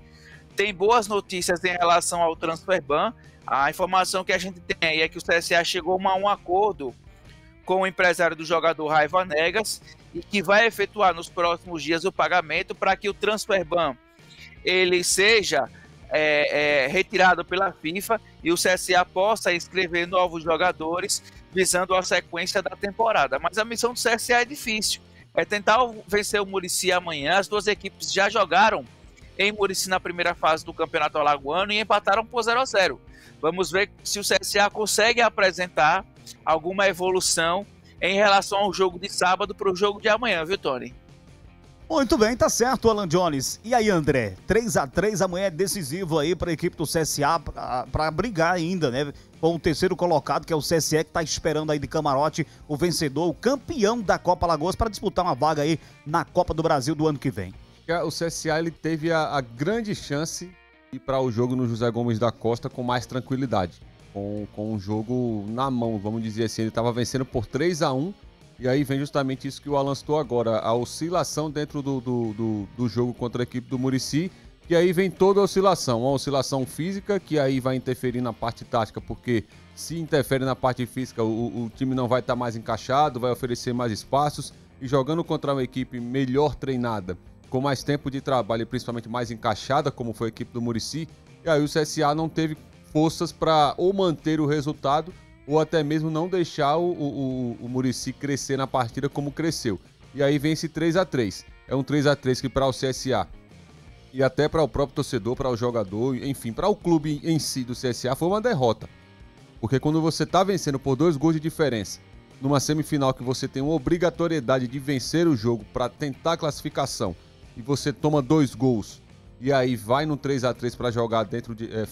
tem boas notícias em relação ao transfer ban. A informação que a gente tem aí é que o CSA chegou a um acordo com o empresário do jogador Raiva Negas e que vai efetuar nos próximos dias o pagamento para que o transfer ban ele seja retirado pela FIFA e o CSA possa inscrever novos jogadores visando a sequência da temporada. Mas a missão do CSA é difícil, é tentar vencer o Murici amanhã. As duas equipes já jogaram em Murici na primeira fase do Campeonato Alagoano e empataram por 0 a 0. Vamos ver se o CSA consegue apresentar alguma evolução em relação ao jogo de sábado para o jogo de amanhã, viu, Tony? Muito bem, tá certo, Alan Jones. E aí, André, 3 a 3 amanhã é decisivo aí para a equipe do CSA para brigar ainda, né? Com o terceiro colocado, que é o CSE, que tá esperando aí de camarote o vencedor, o campeão da Copa Alagoas, para disputar uma vaga aí na Copa do Brasil do ano que vem. O CSA, ele teve a grande chance ir para o jogo no José Gomes da Costa com mais tranquilidade, com um jogo na mão, vamos dizer assim. Ele estava vencendo por 3-1 e aí vem justamente isso que o Alan citou agora, a oscilação dentro do jogo contra a equipe do Muricy, e aí vem toda a oscilação, uma oscilação física que aí vai interferir na parte tática, porque se interfere na parte física o time não vai estar mais encaixado, vai oferecer mais espaços, e jogando contra uma equipe melhor treinada, com mais tempo de trabalho e principalmente mais encaixada, como foi a equipe do Muricy, e aí o CSA não teve forças para ou manter o resultado ou até mesmo não deixar o Muricy crescer na partida como cresceu. E aí vem esse 3-3. É um 3-3 que para o CSA e até para o próprio torcedor, para o jogador, enfim, para o clube em si do CSA foi uma derrota. Porque quando você está vencendo por 2 gols de diferença, numa semifinal que você tem uma obrigatoriedade de vencer o jogo para tentar a classificação, e você toma 2 gols e aí vai no 3-3 para jogar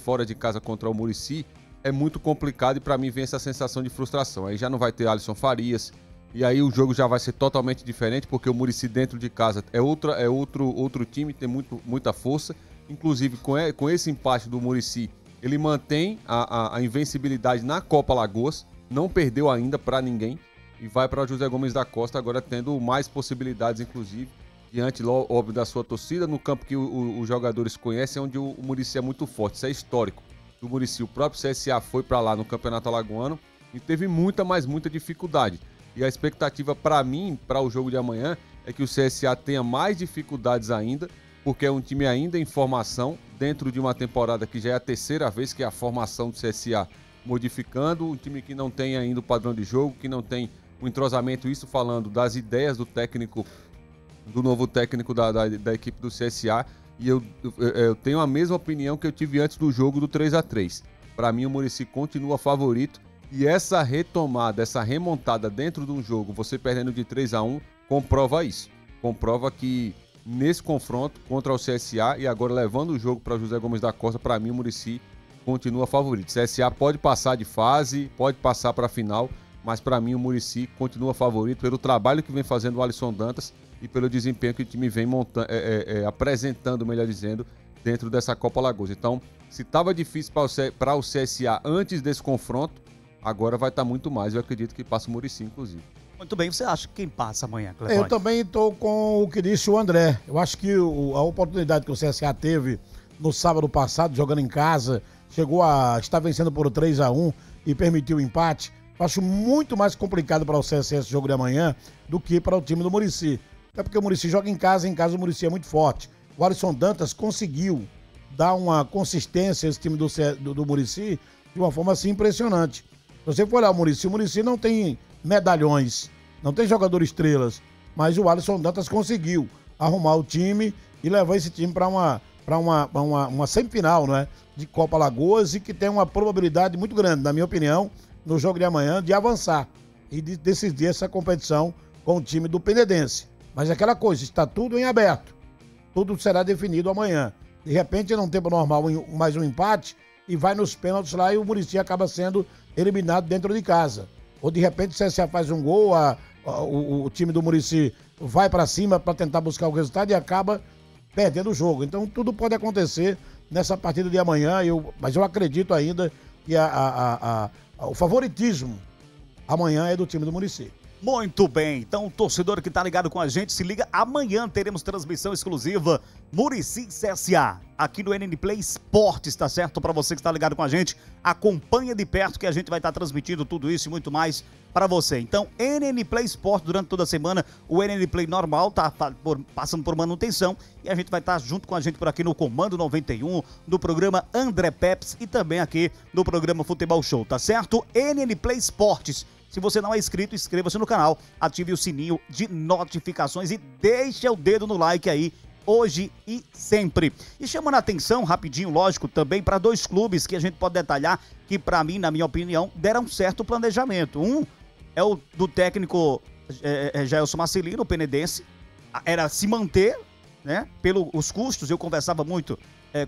fora de casa contra o Muricy, é muito complicado, e para mim vem essa sensação de frustração. Aí já não vai ter Alisson Farias, e aí o jogo já vai ser totalmente diferente, porque o Muricy dentro de casa é outro time, tem muita força. Inclusive com esse empate do Muricy, ele mantém a invencibilidade na Copa Alagoas, não perdeu ainda para ninguém, e vai para o José Gomes da Costa agora tendo mais possibilidades, inclusive, diante, óbvio, da sua torcida, no campo que os jogadores conhecem, onde o Muricy é muito forte. Isso é histórico do Muricy. O próprio CSA foi para lá no Campeonato Alagoano e teve muita dificuldade. E a expectativa para mim, para o jogo de amanhã, é que o CSA tenha mais dificuldades ainda, porque é um time ainda em formação, dentro de uma temporada que já é a 3ª vez que é a formação do CSA modificando, um time que não tem ainda o padrão de jogo, que não tem o entrosamento, isso falando das ideias do novo técnico da equipe do CSA, e eu tenho a mesma opinião que eu tive antes do jogo do 3-3. Para mim, o Muricy continua favorito, e essa retomada, essa remontada dentro de um jogo, você perdendo de 3-1, comprova isso. Comprova que nesse confronto contra o CSA, e agora levando o jogo para José Gomes da Costa, para mim o Muricy continua favorito. O CSA pode passar de fase, pode passar para a final, mas para mim o Muricy continua favorito pelo trabalho que vem fazendo o Alisson Dantas e pelo desempenho que o time vem apresentando, melhor dizendo, dentro dessa Copa Alagoas. Então, se estava difícil para o CSA antes desse confronto, agora vai estar muito mais. Eu acredito que passa o Muricy, inclusive. Muito bem, você acha que quem passa amanhã, Clebão? Eu também estou com o que disse o André. Eu acho que a oportunidade que o CSA teve no sábado passado, jogando em casa, chegou a estar vencendo por 3-1 e permitiu o empate. Eu acho muito mais complicado para o CSA esse jogo de amanhã do que para o time do Muricy. É porque o Muricy joga em casa o Muricy é muito forte. O Alisson Dantas conseguiu dar uma consistência a esse time do Muricy de uma forma assim impressionante. Se você for olhar o Muricy não tem medalhões, não tem jogador estrelas, mas o Alisson Dantas conseguiu arrumar o time e levar esse time para uma semifinal, né, de Copa Alagoas, e que tem uma probabilidade muito grande, na minha opinião, no jogo de amanhã, de avançar e de decidir essa competição com o time do Penedense. Mas aquela coisa, está tudo em aberto. Tudo será definido amanhã. De repente, num tempo normal, mais um empate, e vai nos pênaltis lá e o Muricy acaba sendo eliminado dentro de casa. Ou de repente o CSA faz um gol, o time do Muricy vai para cima para tentar buscar o resultado e acaba perdendo o jogo. Então tudo pode acontecer nessa partida de amanhã, mas eu acredito ainda que o favoritismo amanhã é do time do Muricy. Muito bem, então o torcedor que tá ligado com a gente, se liga, amanhã teremos transmissão exclusiva Muricy CSA, aqui no NN Play Esportes, tá certo? Para você que está ligado com a gente, acompanha de perto que a gente vai estar transmitindo tudo isso e muito mais para você. Então, NN Play Esportes durante toda a semana, o NN Play normal tá passando por manutenção, e a gente vai estar junto com a gente por aqui no Comando 91, no programa André Peps e também aqui no programa Futebol Show, tá certo? NN Play Esportes. Se você não é inscrito, inscreva-se no canal, ative o sininho de notificações e deixa o dedo no like aí, hoje e sempre. E chamando a atenção, rapidinho, lógico, também para 2 clubes que a gente pode detalhar, que para mim, na minha opinião, deram certo planejamento. Um é o do técnico Gelson Marcelino, o Penedense, era se manter, né, pelos custos. Eu conversava muito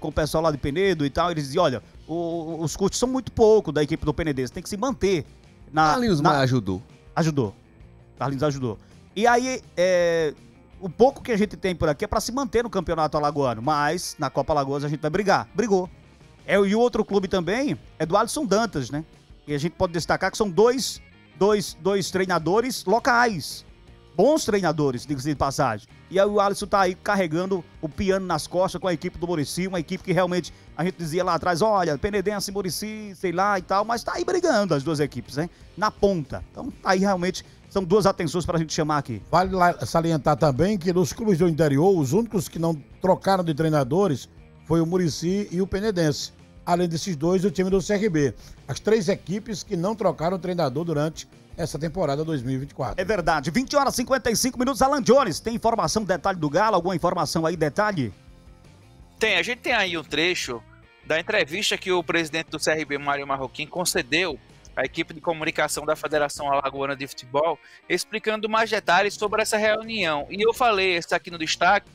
com o pessoal lá de Penedo e tal, eles diziam, olha, os custos são muito pouco da equipe do Penedense, tem que se manter. Carlinhos Maia ajudou. Carlinhos ajudou. E aí, O pouco que a gente tem por aqui é para se manter no campeonato alagoano, mas na Copa Alagoas a gente vai brigar. Brigou. E o outro clube também é do Alisson Dantas, né? E a gente pode destacar que são dois treinadores locais. Bons treinadores, diga-se de passagem. E aí o Alisson tá aí carregando o piano nas costas com a equipe do Murici, uma equipe que realmente a gente dizia lá atrás, olha, Penedense, Murici, sei lá e tal, mas tá aí brigando as duas equipes, né? Na ponta. Então tá aí realmente, são duas atenções pra gente chamar aqui. Vale salientar também que nos clubes do interior, os únicos que não trocaram de treinadores foi o Murici e o Penedense. Além desses dois, o time do CRB. As três equipes que não trocaram o treinador durante essa temporada 2024. É verdade. 20h55, Alan Jones, tem informação, detalhe do Galo? Alguma informação aí, detalhe? Tem, a gente tem aí um trecho da entrevista que o presidente do CRB, Mário Marroquim, concedeu à equipe de comunicação da Federação Alagoana de Futebol, explicando mais detalhes sobre essa reunião. E eu falei, está aqui no destaque,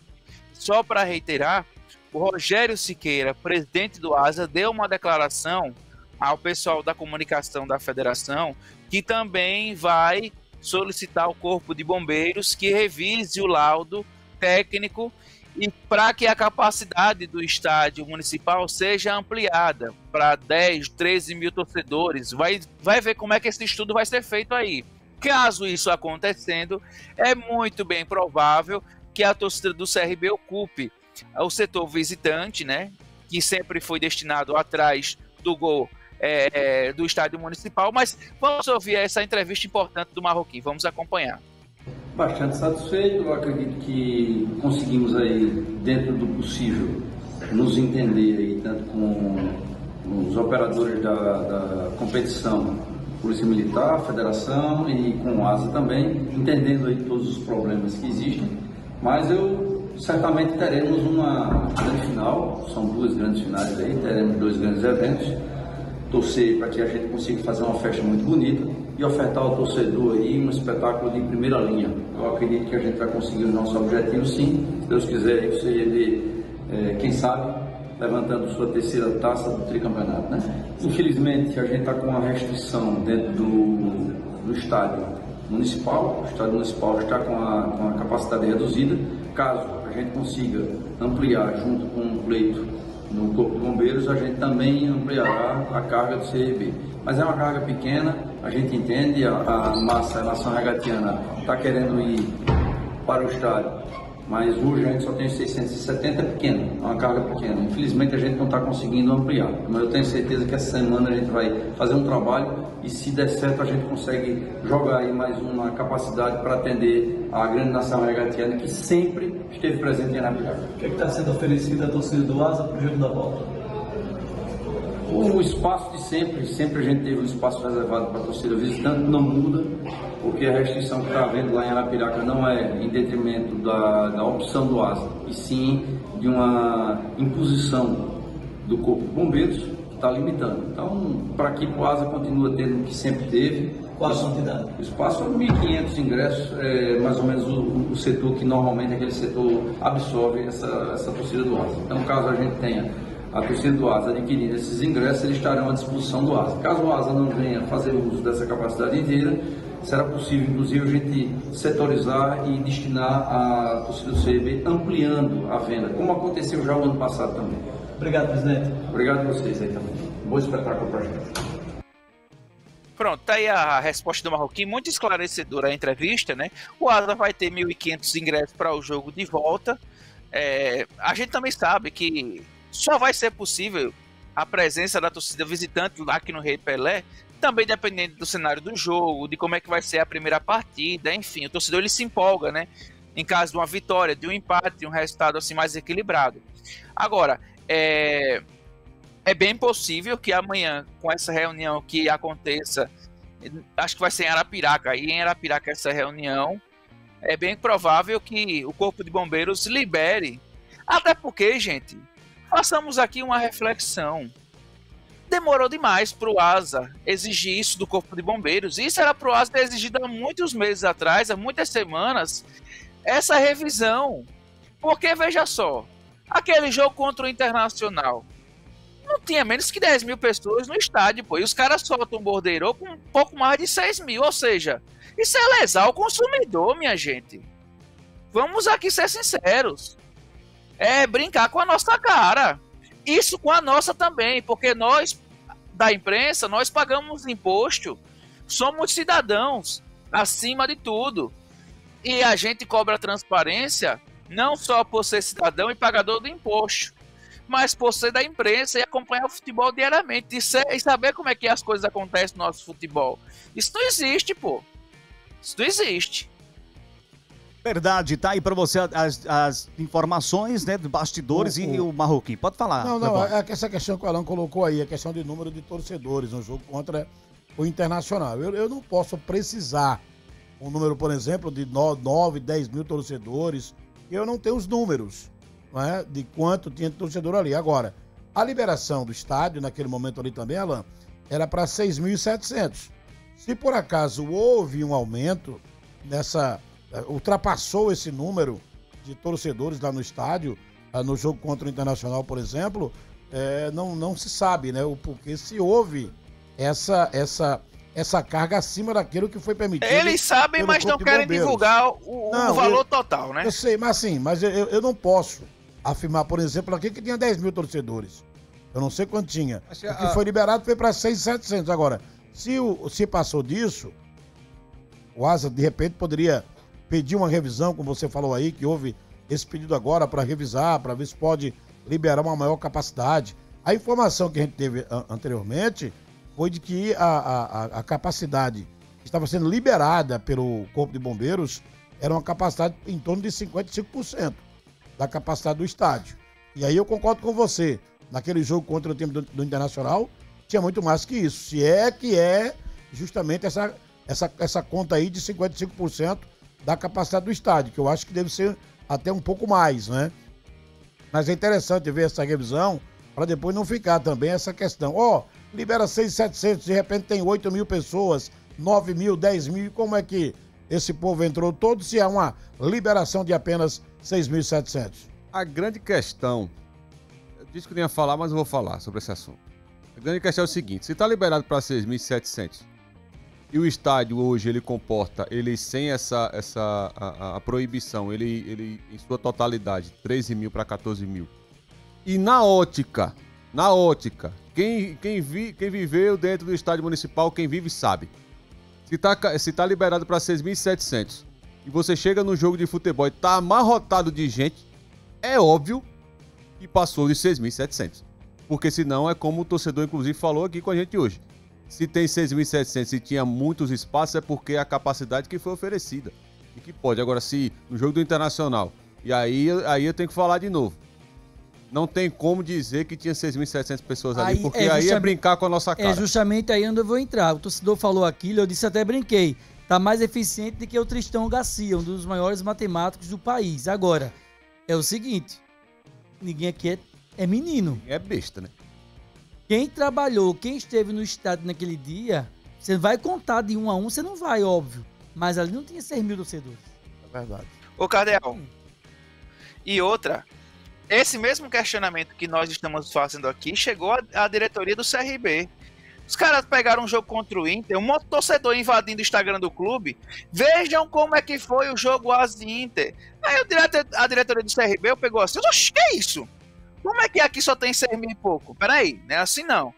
só para reiterar, o Rogério Siqueira, presidente do ASA, deu uma declaração ao pessoal da comunicação da federação, que também vai solicitar ao Corpo de Bombeiros que revise o laudo técnico e para que a capacidade do estádio municipal seja ampliada para 10, 13 mil torcedores. Vai ver como é que esse estudo vai ser feito aí. Caso isso acontecendo, é muito bem provável que a torcida do CRB ocupe o setor visitante, né, que sempre foi destinado atrás do gol do estádio municipal, mas vamos ouvir essa entrevista importante do Marroquim, vamos acompanhar. Bastante satisfeito, eu acredito que conseguimos aí, dentro do possível, nos entender aí, tanto com os operadores da competição, Polícia Militar, Federação e com o ASA também, entendendo aí todos os problemas que existem, mas certamente teremos uma grande final, são duas grandes finais aí, teremos dois grandes eventos, torcer para que a gente consiga fazer uma festa muito bonita e ofertar ao torcedor aí um espetáculo de primeira linha. Eu acredito que a gente vai conseguir o nosso objetivo sim, se Deus quiser, eu sei ele, quem sabe, levantando sua terceira taça do tricampeonato, né? Infelizmente a gente está com uma restrição dentro do estádio municipal, o estádio municipal está com a capacidade reduzida, caso a gente consiga ampliar junto com um pleito no Corpo de Bombeiros, a gente também ampliará a carga do CRB. Mas é uma carga pequena, a gente entende, a massa, a nação regatiana está querendo ir para o estádio, mas hoje a gente só tem 670, é pequeno, é uma carga pequena. Infelizmente a gente não está conseguindo ampliar, mas eu tenho certeza que essa semana a gente vai fazer um trabalho e se der certo a gente consegue jogar aí mais uma capacidade para atender a grande nação regatiana que sempre esteve presente em Arapiraca. O que está sendo oferecido à torcida do Asa para o jogo da bola? O espaço de sempre a gente teve um espaço reservado para a torcida visitante, não muda, porque a restrição que está havendo lá em Arapiraca não é em detrimento da opção do Asa, e sim de uma imposição do Corpo de Bombeiros, está limitando. Então, para que o Asa continue tendo o que sempre teve. Qual a quantidade? O espaço é 1.500 ingressos, é mais ou menos o setor que normalmente aquele setor absorve essa torcida do Asa. Então, caso a gente tenha a torcida do Asa adquirindo esses ingressos, eles estarão à disposição do Asa. Caso o Asa não venha fazer uso dessa capacidade inteira, será possível, inclusive, a gente setorizar e destinar a torcida do CRB ampliando a venda, como aconteceu já o ano passado também. Obrigado, presidente. Obrigado a vocês aí também. Bom espetáculo para a gente. Pronto, tá aí a resposta do Marroquim, muito esclarecedora a entrevista, né? O Asa vai ter 1.500 ingressos para o jogo de volta. A gente também sabe que só vai ser possível a presença da torcida visitante aqui no Rei Pelé, também dependendo do cenário do jogo, de como é que vai ser a primeira partida, enfim, o torcedor ele se empolga, né? Em caso de uma vitória, de um empate, de um resultado assim mais equilibrado. Agora, é bem possível que amanhã, com essa reunião que aconteça, acho que vai ser em Arapiraca, e em Arapiraca essa reunião, é bem provável que o Corpo de Bombeiros libere. Até porque, gente, façamos aqui uma reflexão. Demorou demais para o Asa exigir isso do Corpo de Bombeiros. Isso era para o Asa ter exigido há muitos meses atrás, há muitas semanas, essa revisão. Porque, veja só, aquele jogo contra o Internacional, não tinha menos que 10 mil pessoas no estádio, pô. E os caras soltam um bordeiro com um pouco mais de 6 mil. Ou seja, isso é lesar o consumidor, minha gente. Vamos aqui ser sinceros. É brincar com a nossa cara. Isso com a nossa também, porque nós, da imprensa, nós pagamos imposto, somos cidadãos, acima de tudo. E a gente cobra transparência, não só por ser cidadão e pagador do imposto, mas por ser da imprensa e acompanhar o futebol diariamente, e saber como é que as coisas acontecem no nosso futebol. Isso não existe, pô. Isso não existe. Verdade, tá aí para você as informações, né, dos bastidores e o Marroquim. Pode falar. Não, essa questão que o Alan colocou aí, a questão de número de torcedores no jogo contra o Internacional. Eu não posso precisar um número, por exemplo, de 9, 10 mil torcedores. Eu não tenho os números, né, de quanto tinha de torcedor ali. Agora, a liberação do estádio, naquele momento ali também, Alan, era para 6.700. Se por acaso houve um aumento nessa... ultrapassou esse número de torcedores lá no estádio, no jogo contra o Internacional, por exemplo, não se sabe, né, o porquê, se houve essa carga acima daquilo que foi permitido. Eles sabem, mas não querem divulgar o valor total, né? Eu sei, mas assim, eu não posso afirmar, por exemplo, aqui que tinha 10 mil torcedores. Eu não sei quanto tinha. O que foi liberado foi para 6.700. Agora, se passou disso, o Asa, de repente, poderia... pedir uma revisão, como você falou aí, que houve esse pedido agora para revisar, para ver se pode liberar uma maior capacidade. A informação que a gente teve anteriormente foi de que a capacidade que estava sendo liberada pelo Corpo de Bombeiros era uma capacidade em torno de 55% da capacidade do estádio. E aí eu concordo com você, naquele jogo contra o time do Internacional, tinha muito mais que isso. Se é que é justamente essa conta aí de 55%, da capacidade do estádio, que eu acho que deve ser até um pouco mais, né? Mas é interessante ver essa revisão para depois não ficar também essa questão. Libera 6.700, de repente tem 8 mil pessoas, 9 mil, 10 mil, como é que esse povo entrou todo se há uma liberação de apenas 6.700? A grande questão, eu disse que eu não ia falar, mas eu vou falar sobre esse assunto. A grande questão é o seguinte, se está liberado para 6.700, e o estádio hoje, ele comporta, ele sem a proibição, ele em sua totalidade, 13 mil para 14 mil. E na ótica, quem viveu dentro do estádio municipal, quem vive sabe. Se tá liberado para 6.700 e você chega num jogo de futebol e tá amarrotado de gente, é óbvio que passou de 6.700. Porque senão é como o torcedor, inclusive, falou aqui com a gente hoje. Se tem 6.700 e tinha muitos espaços, é porque a capacidade que foi oferecida. E que pode. Agora, se no jogo do Internacional, e aí eu tenho que falar de novo. Não tem como dizer que tinha 6.700 pessoas ali, porque aí é brincar com a nossa cara. É justamente aí onde eu vou entrar. O torcedor falou aquilo, eu disse até brinquei. Tá mais eficiente do que o Tristão Garcia, um dos maiores matemáticos do país. Agora, é o seguinte, ninguém aqui é menino. É besta, né? Quem trabalhou, quem esteve no estádio naquele dia, você vai contar de 1 a 1, você não vai, óbvio. Mas ali não tinha 6 mil torcedores. É verdade. Ô, Cardeal, e outra, esse mesmo questionamento que nós estamos fazendo aqui chegou à diretoria do CRB. Os caras pegaram um jogo contra o Inter, um monte de torcedor invadindo o Instagram do clube. Vejam como é que foi o jogo AS de Inter. Aí a diretoria do CRB pegou assim, oxe, que é isso? Como é que aqui só tem 6 mil e pouco? Peraí, não é assim não.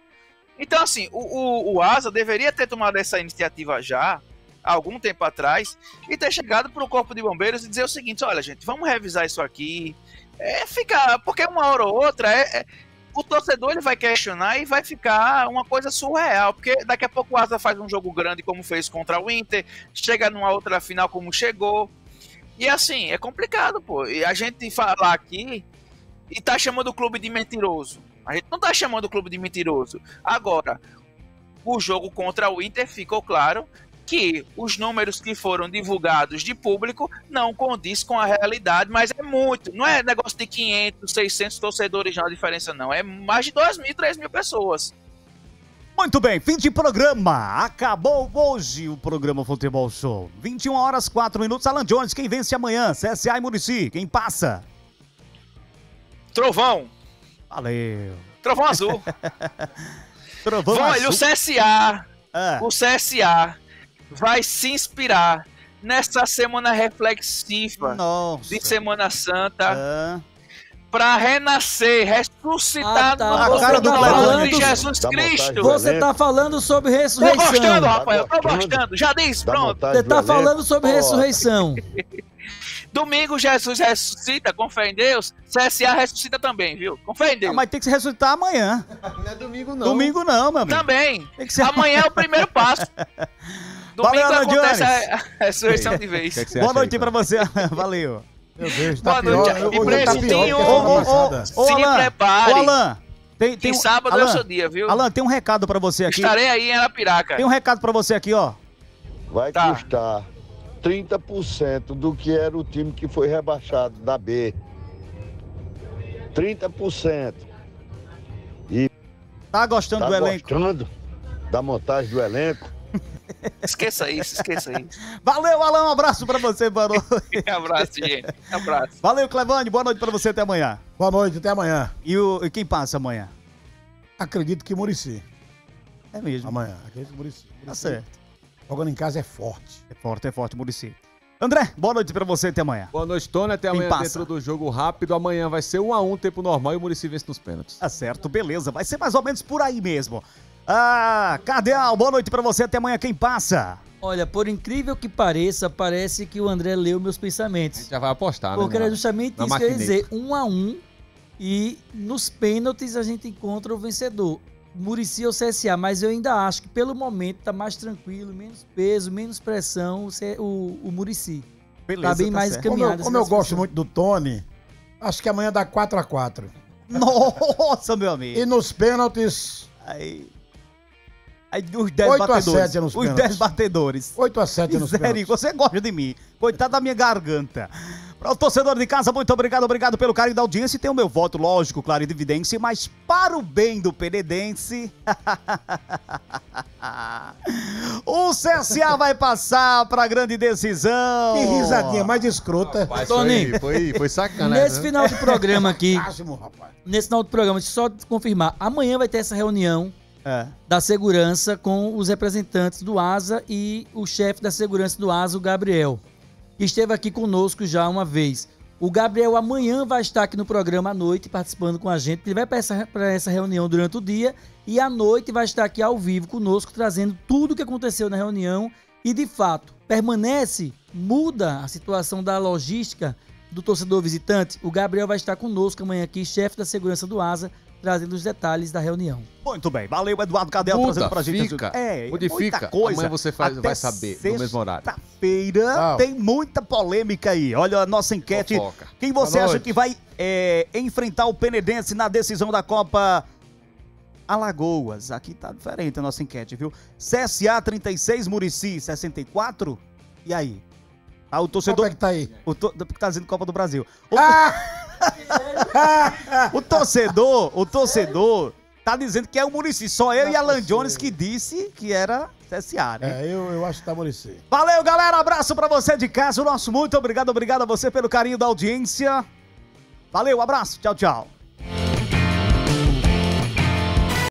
Então, assim, o Asa deveria ter tomado essa iniciativa já, há algum tempo atrás, e ter chegado para o Corpo de Bombeiros e dizer o seguinte, olha, gente, vamos revisar isso aqui. Porque uma hora ou outra, o torcedor ele vai questionar e vai ficar uma coisa surreal, porque daqui a pouco o Asa faz um jogo grande como fez contra o Inter, chega numa outra final como chegou. E assim, é complicado, pô. E a gente falar aqui... e tá chamando o clube de mentiroso. A gente não tá chamando o clube de mentiroso. Agora, o jogo contra o Inter ficou claro que os números que foram divulgados de público não condiz com a realidade, mas é muito. Não é negócio de 500, 600 torcedores, não, a diferença não. É mais de 2 mil, 3 mil pessoas. Muito bem, fim de programa. Acabou hoje o programa Futebol Show. 21h04. Alan Jones, quem vence amanhã? CSA e Murici, quem passa? Trovão. Valeu. Trovão azul. Trovão azul. Olha, o CSA vai se inspirar nessa semana reflexiva, nossa, de Semana Santa, para renascer, ressuscitar no cara do falando de Jesus Cristo. Você tá falando sobre ressurreição. Tô gostando, rapaz, eu tô gostando. Já disse, pronto. Você tá falando sobre ressurreição. Domingo Jesus ressuscita, com fé em Deus. CSA ressuscita também, viu? Com fé em Deus. Ah, mas tem que se ressuscitar amanhã. Não é domingo não. Domingo não, meu amigo. Também. Tem que ser amanhã. É o primeiro passo. Domingo valeu, acontece a ressurreição de vez. Que boa noite aí, pra você. Valeu. Meu Deus, tá boa noite. E Prestinho, se prepare. Ô, Alan. Tem sábado é o seu dia, viu? Alan, tem um recado pra você aqui. Estarei aí em Arapiraca. Tem um recado pra você aqui, ó. Vai custar 30% do que era o time que foi rebaixado da B. 30%. E tá gostando do elenco? Tá gostando da montagem do elenco? Esqueça isso, esqueça isso. Valeu, Alan, um abraço pra você, boa noite. Abraço, gente, abraço. Valeu, Clevane, boa noite pra você, até amanhã. Boa noite, até amanhã. E quem passa amanhã? Acredito que Muricy. É mesmo? Amanhã, acredito que Muricy. Tá certo. Jogando em casa é forte. É forte, Muricy. André, boa noite pra você, até amanhã. Boa noite, Tony, até amanhã dentro do jogo rápido. Amanhã vai ser 1-1, tempo normal, e o Muricy vence nos pênaltis. Tá certo, beleza, vai ser mais ou menos por aí mesmo. Ah, Cardeal, boa noite pra você, até amanhã, quem passa? Olha, por incrível que pareça, parece que o André leu meus pensamentos. A gente já vai apostar, né? Porque era justamente isso que eu ia dizer, 1-1, e nos pênaltis a gente encontra o vencedor. Muricy ou CSA, mas eu ainda acho que pelo momento tá mais tranquilo, menos peso, menos pressão o Muricy. Beleza, tá bem mais encaminhado. Como eu gosto muito do Tony, acho que amanhã dá 4-4. Nossa, meu amigo. E nos pênaltis... Aí os 10 batedores. Os 10 batedores. 8-7 nos pênaltis. Você gosta de mim. Coitado da minha garganta. Para o torcedor de casa, muito obrigado. Obrigado pelo carinho da audiência. E tem o meu voto, lógico, claro e evidente, mas para o bem do penedense. O CSA vai passar para a grande decisão. Que risadinha mais escrota. Rapaz, Toninho, foi sacanagem. Nesse final do programa aqui. Nesse final do programa, deixa eu só confirmar. Amanhã vai ter essa reunião. É. Da segurança com os representantes do ASA e o chefe da segurança do ASA, o Gabriel, que esteve aqui conosco já uma vez. O Gabriel amanhã vai estar aqui no programa à noite participando com a gente, ele vai para essa reunião durante o dia e à noite vai estar aqui ao vivo conosco trazendo tudo o que aconteceu na reunião e de fato permanece, muda a situação da logística do torcedor visitante. O Gabriel vai estar conosco amanhã aqui, chefe da segurança do ASA, trazendo os detalhes da reunião. Muito bem, valeu, Eduardo Cadel, trazendo pra gente. Modifica, muita coisa. Amanhã você vai saber, no mesmo horário. Sexta-feira tem muita polêmica aí. Olha a nossa enquete. Fofoca. Quem você acha que vai enfrentar o penedense na decisão da Copa Alagoas? Aqui tá diferente a nossa enquete, viu? CSA 36, Muricy 64. E aí? Ah, o torcedor... Como é que tá aí? Tá dizendo Copa do Brasil. O torcedor tá dizendo que é o Muricy. Só eu e Alan Jones que disse que era CSA, né? Eu acho que tá Muricy. Valeu, galera. Abraço pra você de casa. O nosso muito obrigado a você pelo carinho da audiência. Valeu, abraço. Tchau, tchau.